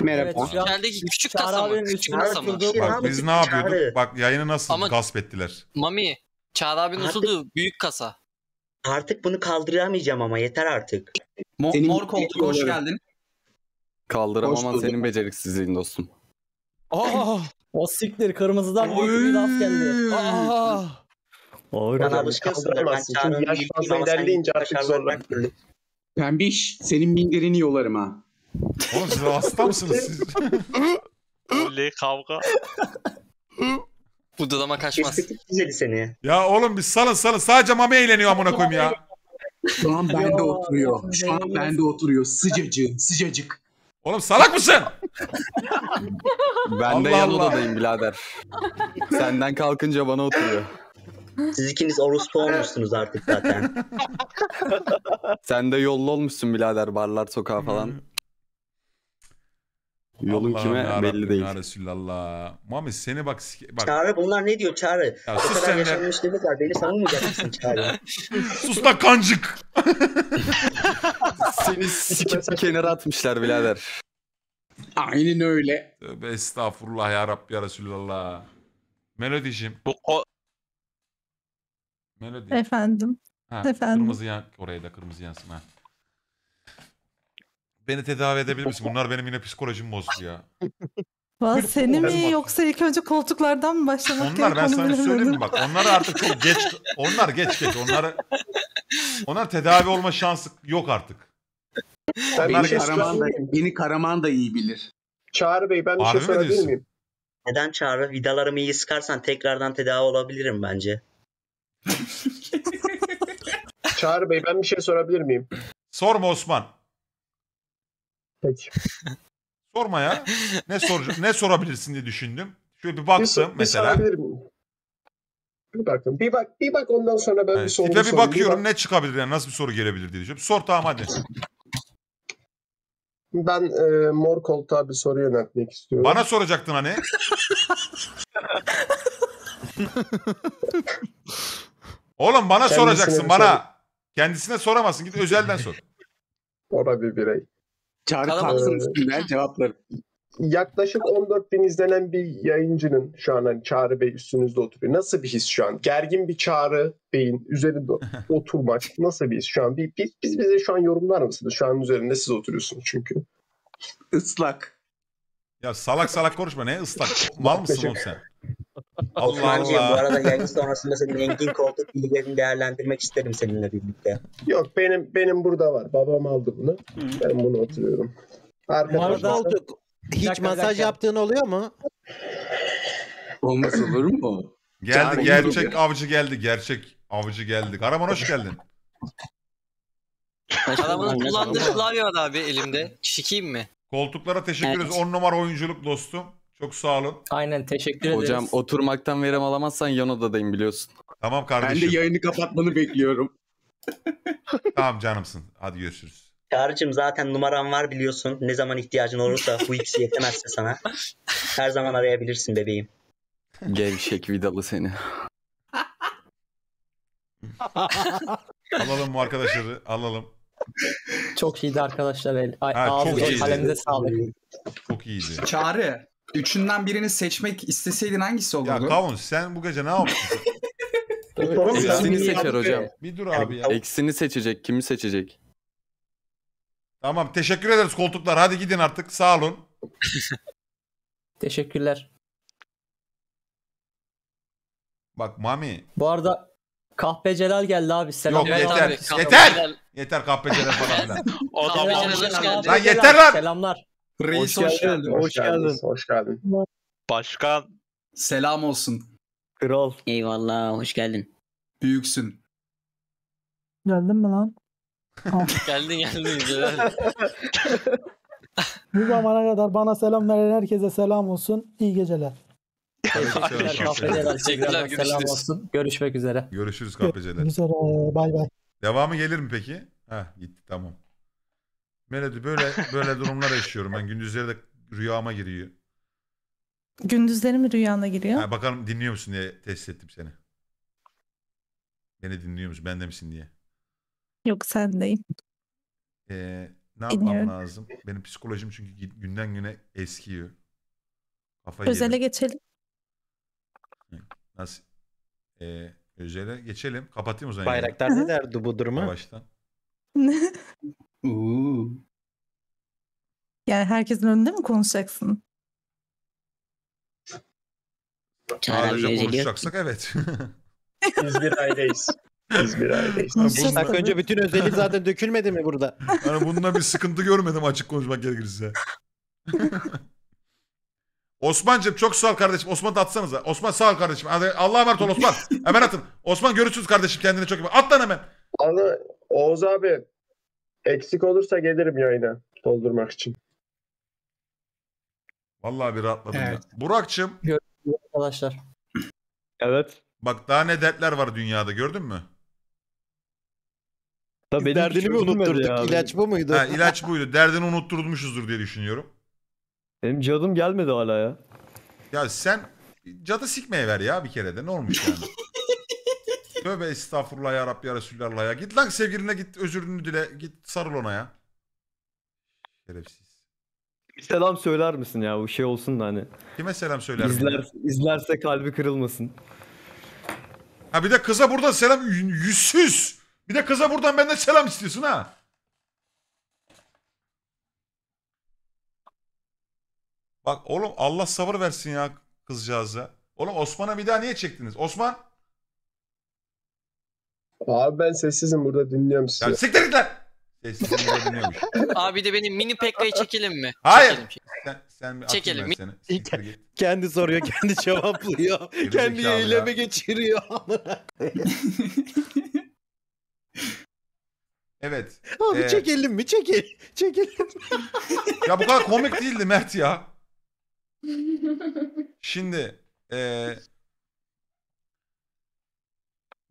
Merhaba. Kendeki küçük tasa mı? Küçük tasa mı? Bak biz ne yapıyorduk? Bak yayını nasıl gasp ettiler. Mami, Çağrı abi nasıldı? Büyük kasa. Artık bunu kaldıramayacağım ama yeter artık. Mor koltuk hoş geldin. Kaldıramaman senin beceriksizliğin dostum. O siktir kırmızıdan büyük bir laf geldi. Bana alışkınsın da ben Çağrı'nın büyüklüğünü ama sen artık zorla. Pembiş, senin minderini yolarım ha. Oğlum siz hasta mısınız siz? Öyle kavga. Bu dadama kaçmaz. Seni. Ya oğlum biz salın. Sadece mami eğleniyor amına koyayım ya. Şu an bende oturuyor. Şu an bende oturuyor. Sıcacık. Oğlum salak mısın? Ben de yan odadayım birader. Senden kalkınca bana oturuyor. Siz ikiniz orospu olmuşsunuz artık zaten. Sen de yollu olmuşsun birader, barlar sokağa falan. Yolun Allah'ım kime belli değil. Ya Resulallah. Muhammed seni bak. Çağrı bunlar ne diyor Çağrı? Ya o sus kadar yaşanmış ne kadar beni sanmayacaksın Çağrı. Sus da kancık. Seni sikip kenara atmışlar birader. Aynen öyle. Tövbe estağfurullah ya Rabbi ya Resulallah. Melody'cim. Melody. Efendim. Ha, efendim. Kırmızı yan, oraya da kırmızı yansın ha. Beni tedavi edebilir misin? Bunlar benim yine psikolojim bozdu ya. Vallahi seni mi yoksa ilk önce koltuklardan mı başlamak gerekiyor? Onlar ben sana söyleyeyim bak. Onlar artık çok geç. Onlar geç. Onlar tedavi olma şansı yok artık. Beni Karaman da iyi bilir. Çağrı Bey ben bir şey sorabilir miyim? Neden Çağrı? Vidalarımı iyi sıkarsan tekrardan tedavi olabilirim bence. Çağrı Bey ben bir şey sorabilir miyim? Sorma Osman. Peki. Sorma ya. Ne sorabilirsin diye düşündüm. Şöyle bir baktım mesela. Bir bak ondan sonra ben evet, bir soru sorayım. Bir bakıyorum ne çıkabilir yani nasıl bir soru gelebilir diye düşünüyorum. Sor tamam hadi. Ben mor koltuğa bir soru yöneltmek istiyorum. Bana soracaktın hani. Oğlum bana kendisine soracaksın bana. Kendisine soramazsın. Git özelden sor. Ona bir birey. Çağrı kalksın üstünden cevaplarım. Yaklaşık 14.000 izlenen bir yayıncının şu an hani Çağrı Bey üstünüzde oturuyor. Nasıl bir his şu an? Gergin bir Çağrı Bey'in üzerinde oturmak nasıl bir his şu an? Biz bize şu an yorumlar mısınız? Şu an üzerinde siz oturuyorsunuz çünkü. Islak. Ya salak konuşma ne ıslak? Mal mısın oğlum sen? Allah Allah. Bu arada yayın sonrasında senin engin koltuk bilgilerini değerlendirmek isterim seninle birlikte. Yok benim burada var. Babam aldı bunu. Ben bunu oturuyorum. Hiç masaj yaptığın oluyor mu? Olmaz olur mu? Geldi gerçek avcı geldi. Gerçek avcı geldi. Karaman hoş geldin. Karaman'ın kullandığı klavye abi elimde. Şikiyim mi? Koltuklara teşekkür ederiz. 10 numara oyunculuk dostum. Çok sağ olun. Aynen teşekkür ederiz. Hocam oturmaktan verim alamazsan yan odadayım biliyorsun. Tamam kardeşim. Ben de yayını kapatmanı bekliyorum. Tamam canımsın. Hadi görüşürüz. Çağrı'cığım zaten numaram var biliyorsun. Ne zaman ihtiyacın olursa bu ikisi yetemezse sana. Her zaman arayabilirsin bebeğim. Gevşek vidalı seni. Alalım bu arkadaşları alalım. Çok iyiydi arkadaşlar. Kalemize sağlık. Çok iyiydi. Çağrı. Üçünden birini seçmek isteseydin hangisi olurdu? Ya kavun sen bu gece ne yaptın? Eksini seçer hocam. Bir dur abi ya. Eksini seçecek. Kimi seçecek? Tamam teşekkür ederiz koltuklar. Hadi gidin artık. Sağ olun. Teşekkürler. Bak Mami. Bu arada Kahpe Celal geldi abi. Selam. Yok yeter. Yeter Kahpe Celal falan filan. Lan yeter lan. Selamlar. Reis hoş geldin. Başkan selam olsun. Kral. Eyvallah hoş geldin. Büyüksün. Geldin mi lan? geldin. Bu zamana kadar bana selam veren herkese selam olsun. İyi geceler. Teşekkürler. Selam olsun. Görüşmek üzere. Görüşürüz kahveciler. Güzel bay bay. Devamı gelir mi peki? Ha gitti tamam. Melody böyle durumlar yaşıyorum. Ben gündüzleri de rüyama giriyor. Gündüzleri mi rüyana giriyor? Ha, bakalım dinliyor musun diye test ettim seni. Beni dinliyor musun? Ben de misin diye. Yok sendeyim. Ne dinliyorum. Yapmam lazım? Benim psikolojim çünkü günden güne eskiyor. Kafayı özele yedim. Geçelim. Nasıl? Özele geçelim. Kapatayım o zaman. Bayraktar ne derdi bu duruma? Baştan. Yani herkesin önünde mi konuşacaksın? Sadece konuşacaksak evet. Biz bir aileyiz. Biz bir aileyiz. Bir dakika önce bütün özellik zaten dökülmedi mi burada? Yani bununla bir sıkıntı görmedim açık konuşmak gerekirse. Osman'cığım çok sağ ol kardeşim. Osman da atsanıza. Osman sağ ol kardeşim. Allah'a emanet ol Osman. Hemen atın. Osman görüşürüz kardeşim, kendine çok iyi bak. At lan hemen. Vallahi Oğuz abi eksik olursa gelirim yayına doldurmak için. Vallahi bir rahatladım evet. Ya. Burak'cığım. Görüşürüz arkadaşlar. Evet. Bak daha ne dertler var dünyada, gördün mü? Tabii derdini mi unutturduk? Ya ilaç bu muydu? Ha, ilaç buydu. Derdini unutturmuşuzdur diye düşünüyorum. Benim cadım gelmedi hala ya. Ya sen cadı sikmeye ver ya bir kere de. Ne olmuş yani? Tövbe estağfurullah ya Rabbi ya Resulallah ya. Git lan sevgiline, git özürünü dile. Git sarıl ona ya. Şerefsiz. Bir selam söyler misin ya? Bu şey olsun da hani. Kime selam söyler misin? İzlerse kalbi kırılmasın. Ha bir de kıza buradan selam, yüzsüz. Bir de kıza buradan benden selam istiyorsun ha. Bak oğlum Allah sabır versin ya kızcağıza. Oğlum Osman'a bir daha niye çektiniz? Osman? Abi ben sessizim burada, dinliyorum sizi. Ya siktir git lan. Sessizim burada dinliyormuş. Abi de benim mini pekkayı çekelim mi? Hayır. Çekelim. Sen çekelim. Kendi soruyor, kendi cevaplıyor. Kendi eyleme geçiriyor. Evet. Abi çekelim mi? Çekelim. Ya bu kadar komik değildi Mert ya. Şimdi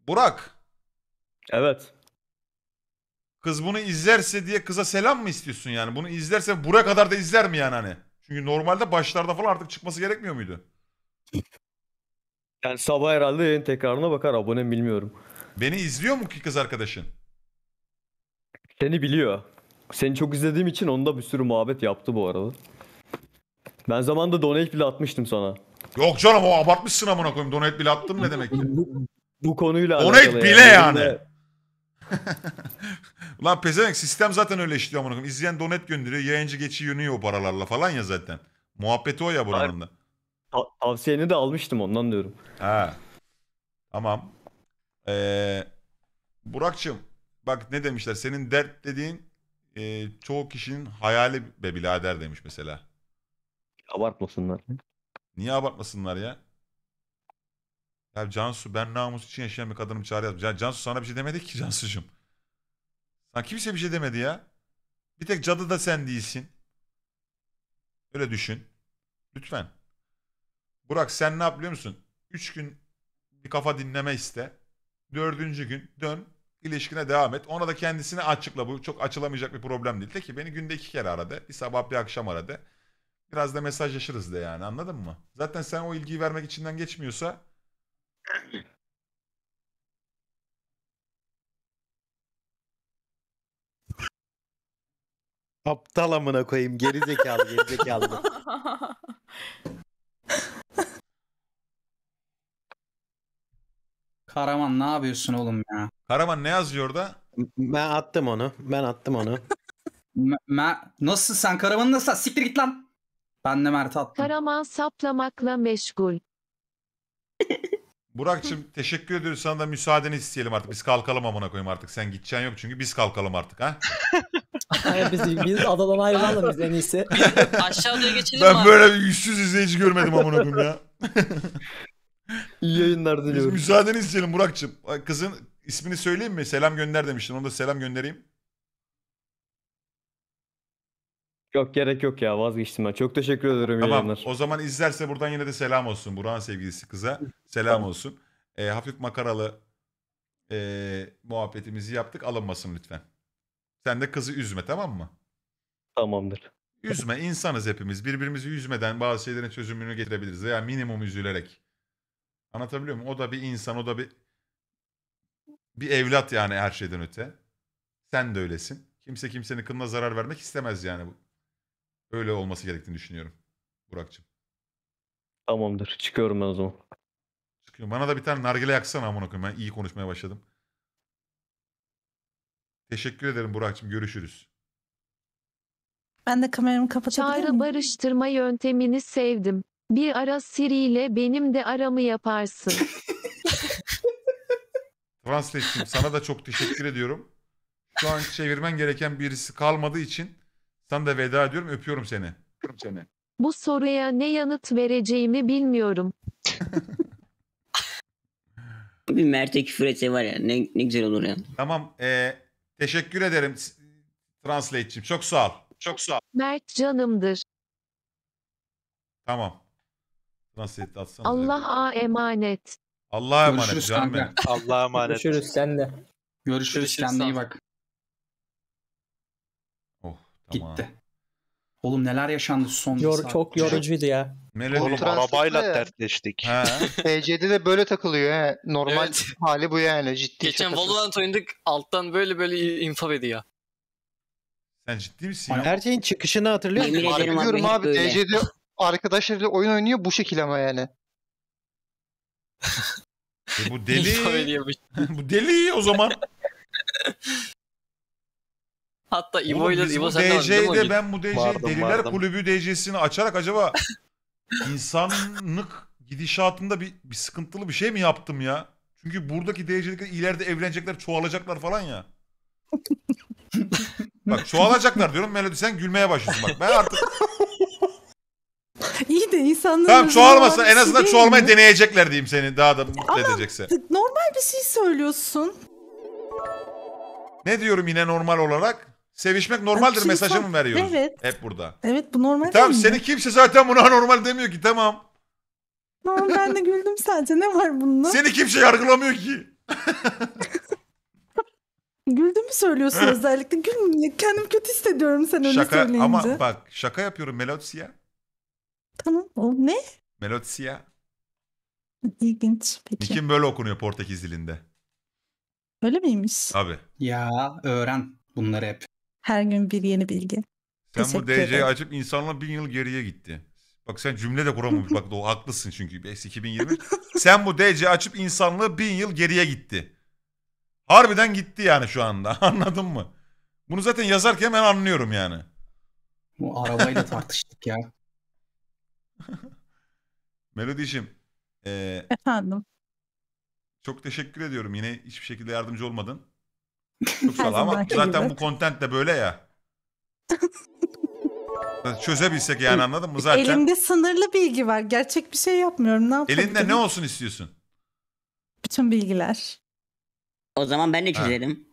Burak. Evet. Kız bunu izlerse diye kıza selam mı istiyorsun yani? Bunu izlerse buraya kadar da izler mi yani hani? Çünkü normalde başlarda falan artık çıkması gerekmiyor muydu? Yani sabah herhalde yayın tekrarına bakar, abonem bilmiyorum. Beni izliyor mu ki kız arkadaşın? Seni biliyor. Seni çok izlediğim için onda bir sürü muhabbet yaptı bu arada. Ben zamanında donate bile atmıştım sana. Yok canım, o abartmışsın amına koyayım. Donate bile attım ne demek ki? Bu konuyla donate alakalı. Donate bile yani. Ulan pezevenk, sistem zaten öyle işliyor amına koyayım. İzleyen donate gönderiyor. Yayıncı geçiyor o paralarla falan ya zaten. Muhabbeti o ya buranın da. Tavsiyeni de almıştım, ondan diyorum. Ha. Tamam. Burak'cığım bak ne demişler, senin dert dediğin çoğu kişinin hayali be birader demiş mesela. Abartmasınlar. Niye abartmasınlar ya? Ya Cansu, ben namus için yaşayan bir kadınım, Çağrı yazmış. Ya Cansu sana bir şey demedi ki Cansu'cum. Sana kimse bir şey demedi ya. Bir tek cadı da sen değilsin. Öyle düşün. Lütfen. Burak sen ne yap biliyor musun? 3 gün bir kafa dinleme iste. 4. gün dön. İlişkine devam et. Ona da kendisini açıkla. Bu çok açılamayacak bir problem değil. De ki beni günde 2 kere aradı. Bir sabah bir akşam aradı. Biraz da mesajlaşırız de yani, anladın mı? Zaten sen o ilgiyi vermek içinden geçmiyorsa. Aptal amına koyayım. Geri zekalı. Karaman ne yapıyorsun oğlum ya? Karaman ne yazıyor orada? Ben attım onu. Nasıl sen Karaman'ı nasıl? Siktir git lan. Ben de Mert'e attım. Karaman saplamakla meşgul. Burak'cığım teşekkür ediyoruz, sana da müsaadeni isteyelim artık. Biz kalkalım amına koyayım artık. Sen gideceksin yok çünkü, biz kalkalım artık ha. Hayır biz adadan ayrılalım biz en iyisi. Aşağıda geçelim ben abi. Ben böyle bir yüzsüz izleyici görmedim amına koyayım ya. İyi yayınlar diliyorum. Biz müsaadeni isteyelim Burak'cığım. Kızın ismini söyleyeyim mi? Selam gönder demiştin. Onu da selam göndereyim. Yok gerek yok ya, vazgeçtim ben. Çok teşekkür ederim. Tamam yayınlar. O zaman izlerse buradan yine de selam olsun. Burak'ın sevgilisi kıza selam olsun. Hafif makaralı muhabbetimizi yaptık. Alınmasın lütfen. Sen de kızı üzme, tamam mı? Tamamdır. Üzme, insanız hepimiz. Birbirimizi üzmeden bazı şeylerin çözümünü getirebiliriz. Veya minimum üzülerek. Anlatabiliyor muyum? O da bir insan, o da bir evlat yani her şeyden öte. Sen de öylesin. Kimse kimsenin kılına zarar vermek istemez yani. Öyle olması gerektiğini düşünüyorum Burak'cığım. Tamamdır. Çıkıyorum ben o zaman. Çıkıyorum. Bana da bir tane nargile yaksana amına koyayım. Ben iyi konuşmaya başladım. Teşekkür ederim Burak'cığım. Görüşürüz. Ben de kameramı kapatabilir miyim? Çağrı barıştırma yöntemini sevdim. Bir ara Siri ile benim de aramı yaparsın. Translate'cim sana da çok teşekkür ediyorum. Şu an çevirmen gereken birisi kalmadığı için sana da veda ediyorum. Öpüyorum seni. Bu soruya ne yanıt vereceğimi bilmiyorum. Bir Mert'e küfür etse var ya, ne güzel olur ya. Tamam, teşekkür ederim Translate'cim. Çok sağ ol. Mert canımdır. Tamam. Translate atsana. Allah'a emanet. Allah'a emanet canım benim. Allah'a emanet. Görüşürüz sen de. Görüşürüz, kendine iyi bak. Oh, tamam. Gitti. Oğlum neler yaşandı son saat. Çok yorucuydu ya. Melody. Oğlum arabayla dertleştik. PC'de de böyle takılıyor he. Normal evet. Hali bu yani, ciddi. Geçen Valorant oynadık, alttan böyle info veriyor. Sen ciddi misin? Her şeyin çıkışını hatırlıyor musun? Hatırlıyorum abi. DC'de arkadaşlarıyla oyun oynuyor bu şekil ama yani. Bu deli. Bu deli o zaman. Hatta İvo sen DC'de ben bu DC'de Deliler Kulübü DC'sini açarak acaba insanlık gidişatında bir sıkıntılı bir şey mi yaptım ya? Çünkü buradaki DC'likler ileride evlenecekler, çoğalacaklar falan ya. Bak çoğalacaklar diyorum, Melody sen gülmeye başlıyorsun bak. Ben artık... İyi de insanlar... Tamam çoğalmasın, en azından şey çoğalmayı deneyecekler diyeyim, seni daha da mutlu edecekse. Normal bir şey söylüyorsun. Ne diyorum yine normal olarak? Sevişmek normaldir yani mesajımı veriyoruz. Evet. Hep burada. Evet bu normal tamam, değil mi? Seni kimse zaten buna normal demiyor ki, tamam. Tamam ben de güldüm sadece, ne var bunda? Seni kimse yargılamıyor ki. Güldüğümü söylüyorsun özellikle. Gülmüyor. Kendim kötü hissediyorum sen öyle söyleyince. Şaka ama bak şaka yapıyorum Melodisiya. Tamam o ne? Melodisiya. İlginç peki. Nikim böyle okunuyor Portekiz dilinde. Öyle miymiş? Tabii. Ya öğren bunları hep. Her gün bir yeni bilgi. Sen teşekkür bu DC'yi açıp insanla 1000 yıl geriye gitti. Bak sen cümle de kuramamış. Bak o haklısın çünkü. 2020. Sen bu DC'yi açıp insanlığı 1000 yıl geriye gitti. Harbiden gitti yani şu anda. Anladın mı? Bunu zaten yazarken ben anlıyorum yani. Bu arabayla tartıştık ya. Melodiciğim. Efendim. Çok teşekkür ediyorum. Yine hiçbir şekilde yardımcı olmadın. Çok sağ ol ama zaten bu content de böyle ya. Çözebilsek yani, anladın mı? Zaten elimde sınırlı bilgi var. Gerçek bir şey yapmıyorum. Ne yapabilirim? Elinde ne olsun istiyorsun? Bütün bilgiler. O zaman ben de çözerim.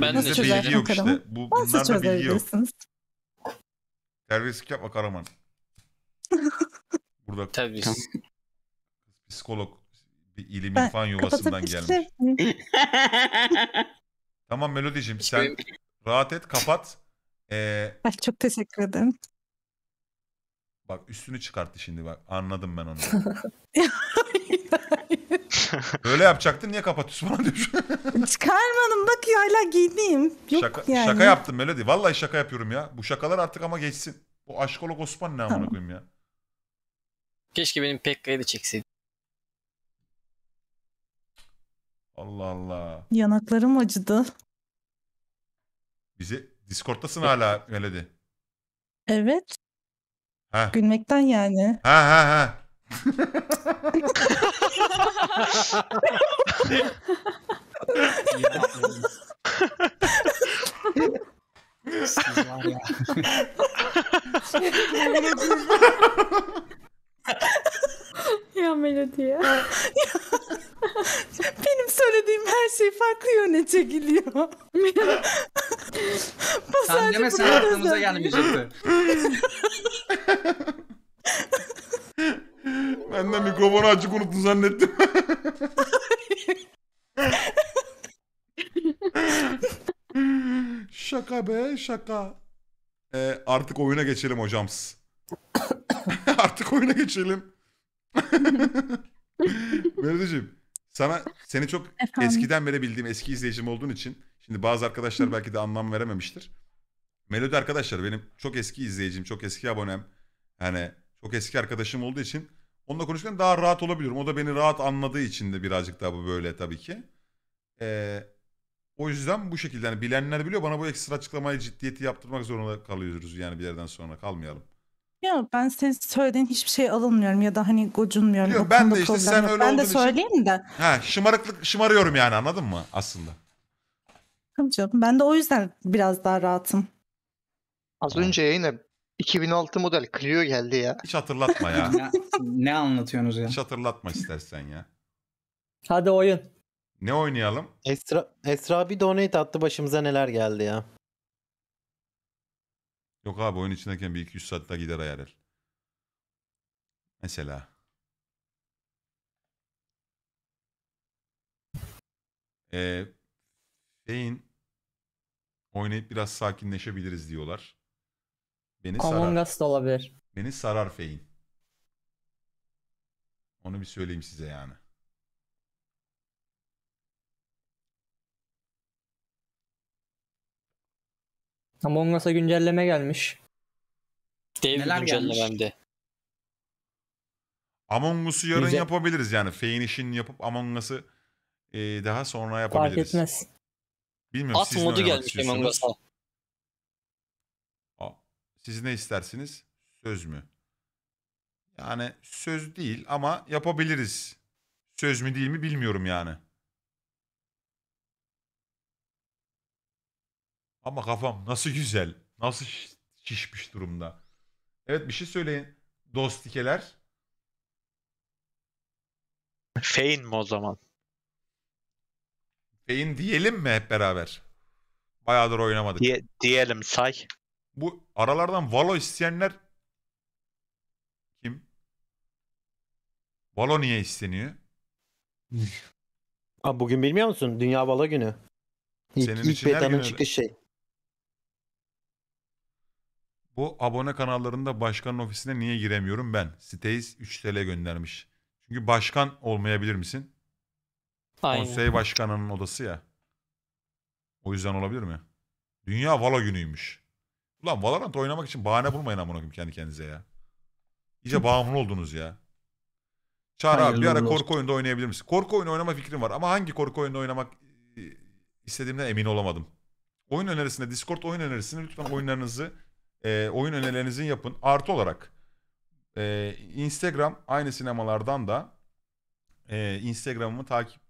Ben de bilgi yok işte. Bunlar da bilgi yok. Terbiyesizlik yapma Karaman. Burada terbiyesiz. Psikolog bir ilim infan yuvasından gelmiş. Tamam Melodiciğim sen rahat et, kapat. Çok teşekkür ederim. Bak üstünü çıkarttı şimdi bak. Anladım ben onu. Böyle yapacaktın, niye kapatıyorsun bana diyor. Çıkarmadım bak ya, hala giydiğim. Şaka yaptım Melody. Vallahi şaka yapıyorum ya. Bu şakalar artık ama geçsin. O aşkolog Osman ne amına koyayım ya. Keşke benim PKK'yı da çekseydi. Allah Allah. Yanaklarım acıdı. Bizi Discord'tasın hala Melody. Evet. Ha. Gülmekten yani. Ya Melody ya. Benim söylediğim her şey farklı yöne çekiliyor. Sen demesen aklımıza gelmeyecekti. Ben de mikrofonu açık unuttun zannettim. Şaka be şaka. Artık oyuna geçelim hocams. Artık oyuna geçelim. Melodiciğim seni çok eskiden beri bildiğim eski izleyicim olduğun için şimdi bazı arkadaşlar belki de anlam verememiştir. Melody arkadaşlar benim çok eski izleyicim, çok eski abonem. Yani çok eski arkadaşım olduğu için onunla konuşurken daha rahat olabiliyorum. O da beni rahat anladığı için de birazcık daha bu böyle tabii ki. O yüzden bu şekilde yani bilenler biliyor. Bana bu ekstra açıklamayı ciddiyeti yaptırmak zorunda kalıyoruz yani bir yerden sonra. Kalmayalım. Ya ben senin söylediğin hiçbir şey alınmıyorum ya da hani gocunmuyorum. Yok, ben de işte sen öyle olduğun için. Ben de söyleyeyim için... de. He, şımarıyorum yani, anladın mı aslında? Tabii canım, ben de o yüzden biraz daha rahatım. Az önce yayına 2006 model Clio geldi ya. Hiç hatırlatma ya. Ne anlatıyorsunuz ya? Hiç hatırlatma istersen ya. Hadi oyun. Ne oynayalım? Esra bir donate attı, başımıza neler geldi ya. Yok abi, oyun içindeyken bir 2-3 saat daha gider ayarlar. Mesela. Oynayıp biraz sakinleşebiliriz diyorlar. Beni sarar. Among Us da olabilir. Beni sarar Feyin. Onu bir söyleyeyim size yani. Among Us'a güncelleme gelmiş. Dev güncellememde. Among Us'u yarın yapabiliriz yani. Feyin işini yapıp Among Us'ı daha sonra yapabiliriz. Fark etmez. Bilmiyorum, at modu gelmiş Among Us'a. Siz ne istersiniz? Söz mü? Yani söz değil ama yapabiliriz. Söz mü değil mi bilmiyorum yani. Ama kafam nasıl güzel. Nasıl şişmiş durumda. Evet, bir şey söyleyin dostikeler. Fein mi o zaman? Fein diyelim mi hep beraber? Bayağıdır oynamadık. Diyelim say. Bu aralardan Valo isteyenler kim? Valo niye isteniyor? Abi bugün bilmiyor musun? Dünya Valo günü. İlk betanın çıkış şey. Bu abone kanallarında başkanın ofisine niye giremiyorum ben? Siteyiz 3 TL göndermiş. Çünkü başkan olmayabilir misin? Aynen. Konsey başkanının odası ya. O yüzden olabilir mi? Dünya Valo günüymüş. Ulan Valorant oynamak için bahane bulmayın amına koyayım kendi kendinize ya. İyice bağımlı oldunuz ya. Çağrı abi, bir ara korku oyunda oynayabilir misin? Korku oyunu oynama fikrim var ama hangi korku oyunda oynamak istediğimden emin olamadım. Oyun önerisinde, Discord oyun önerisinde lütfen oyunlarınızı, oyun önerilerinizi yapın. Artı olarak Instagram, aynı sinemalardan da Instagram'ımı takip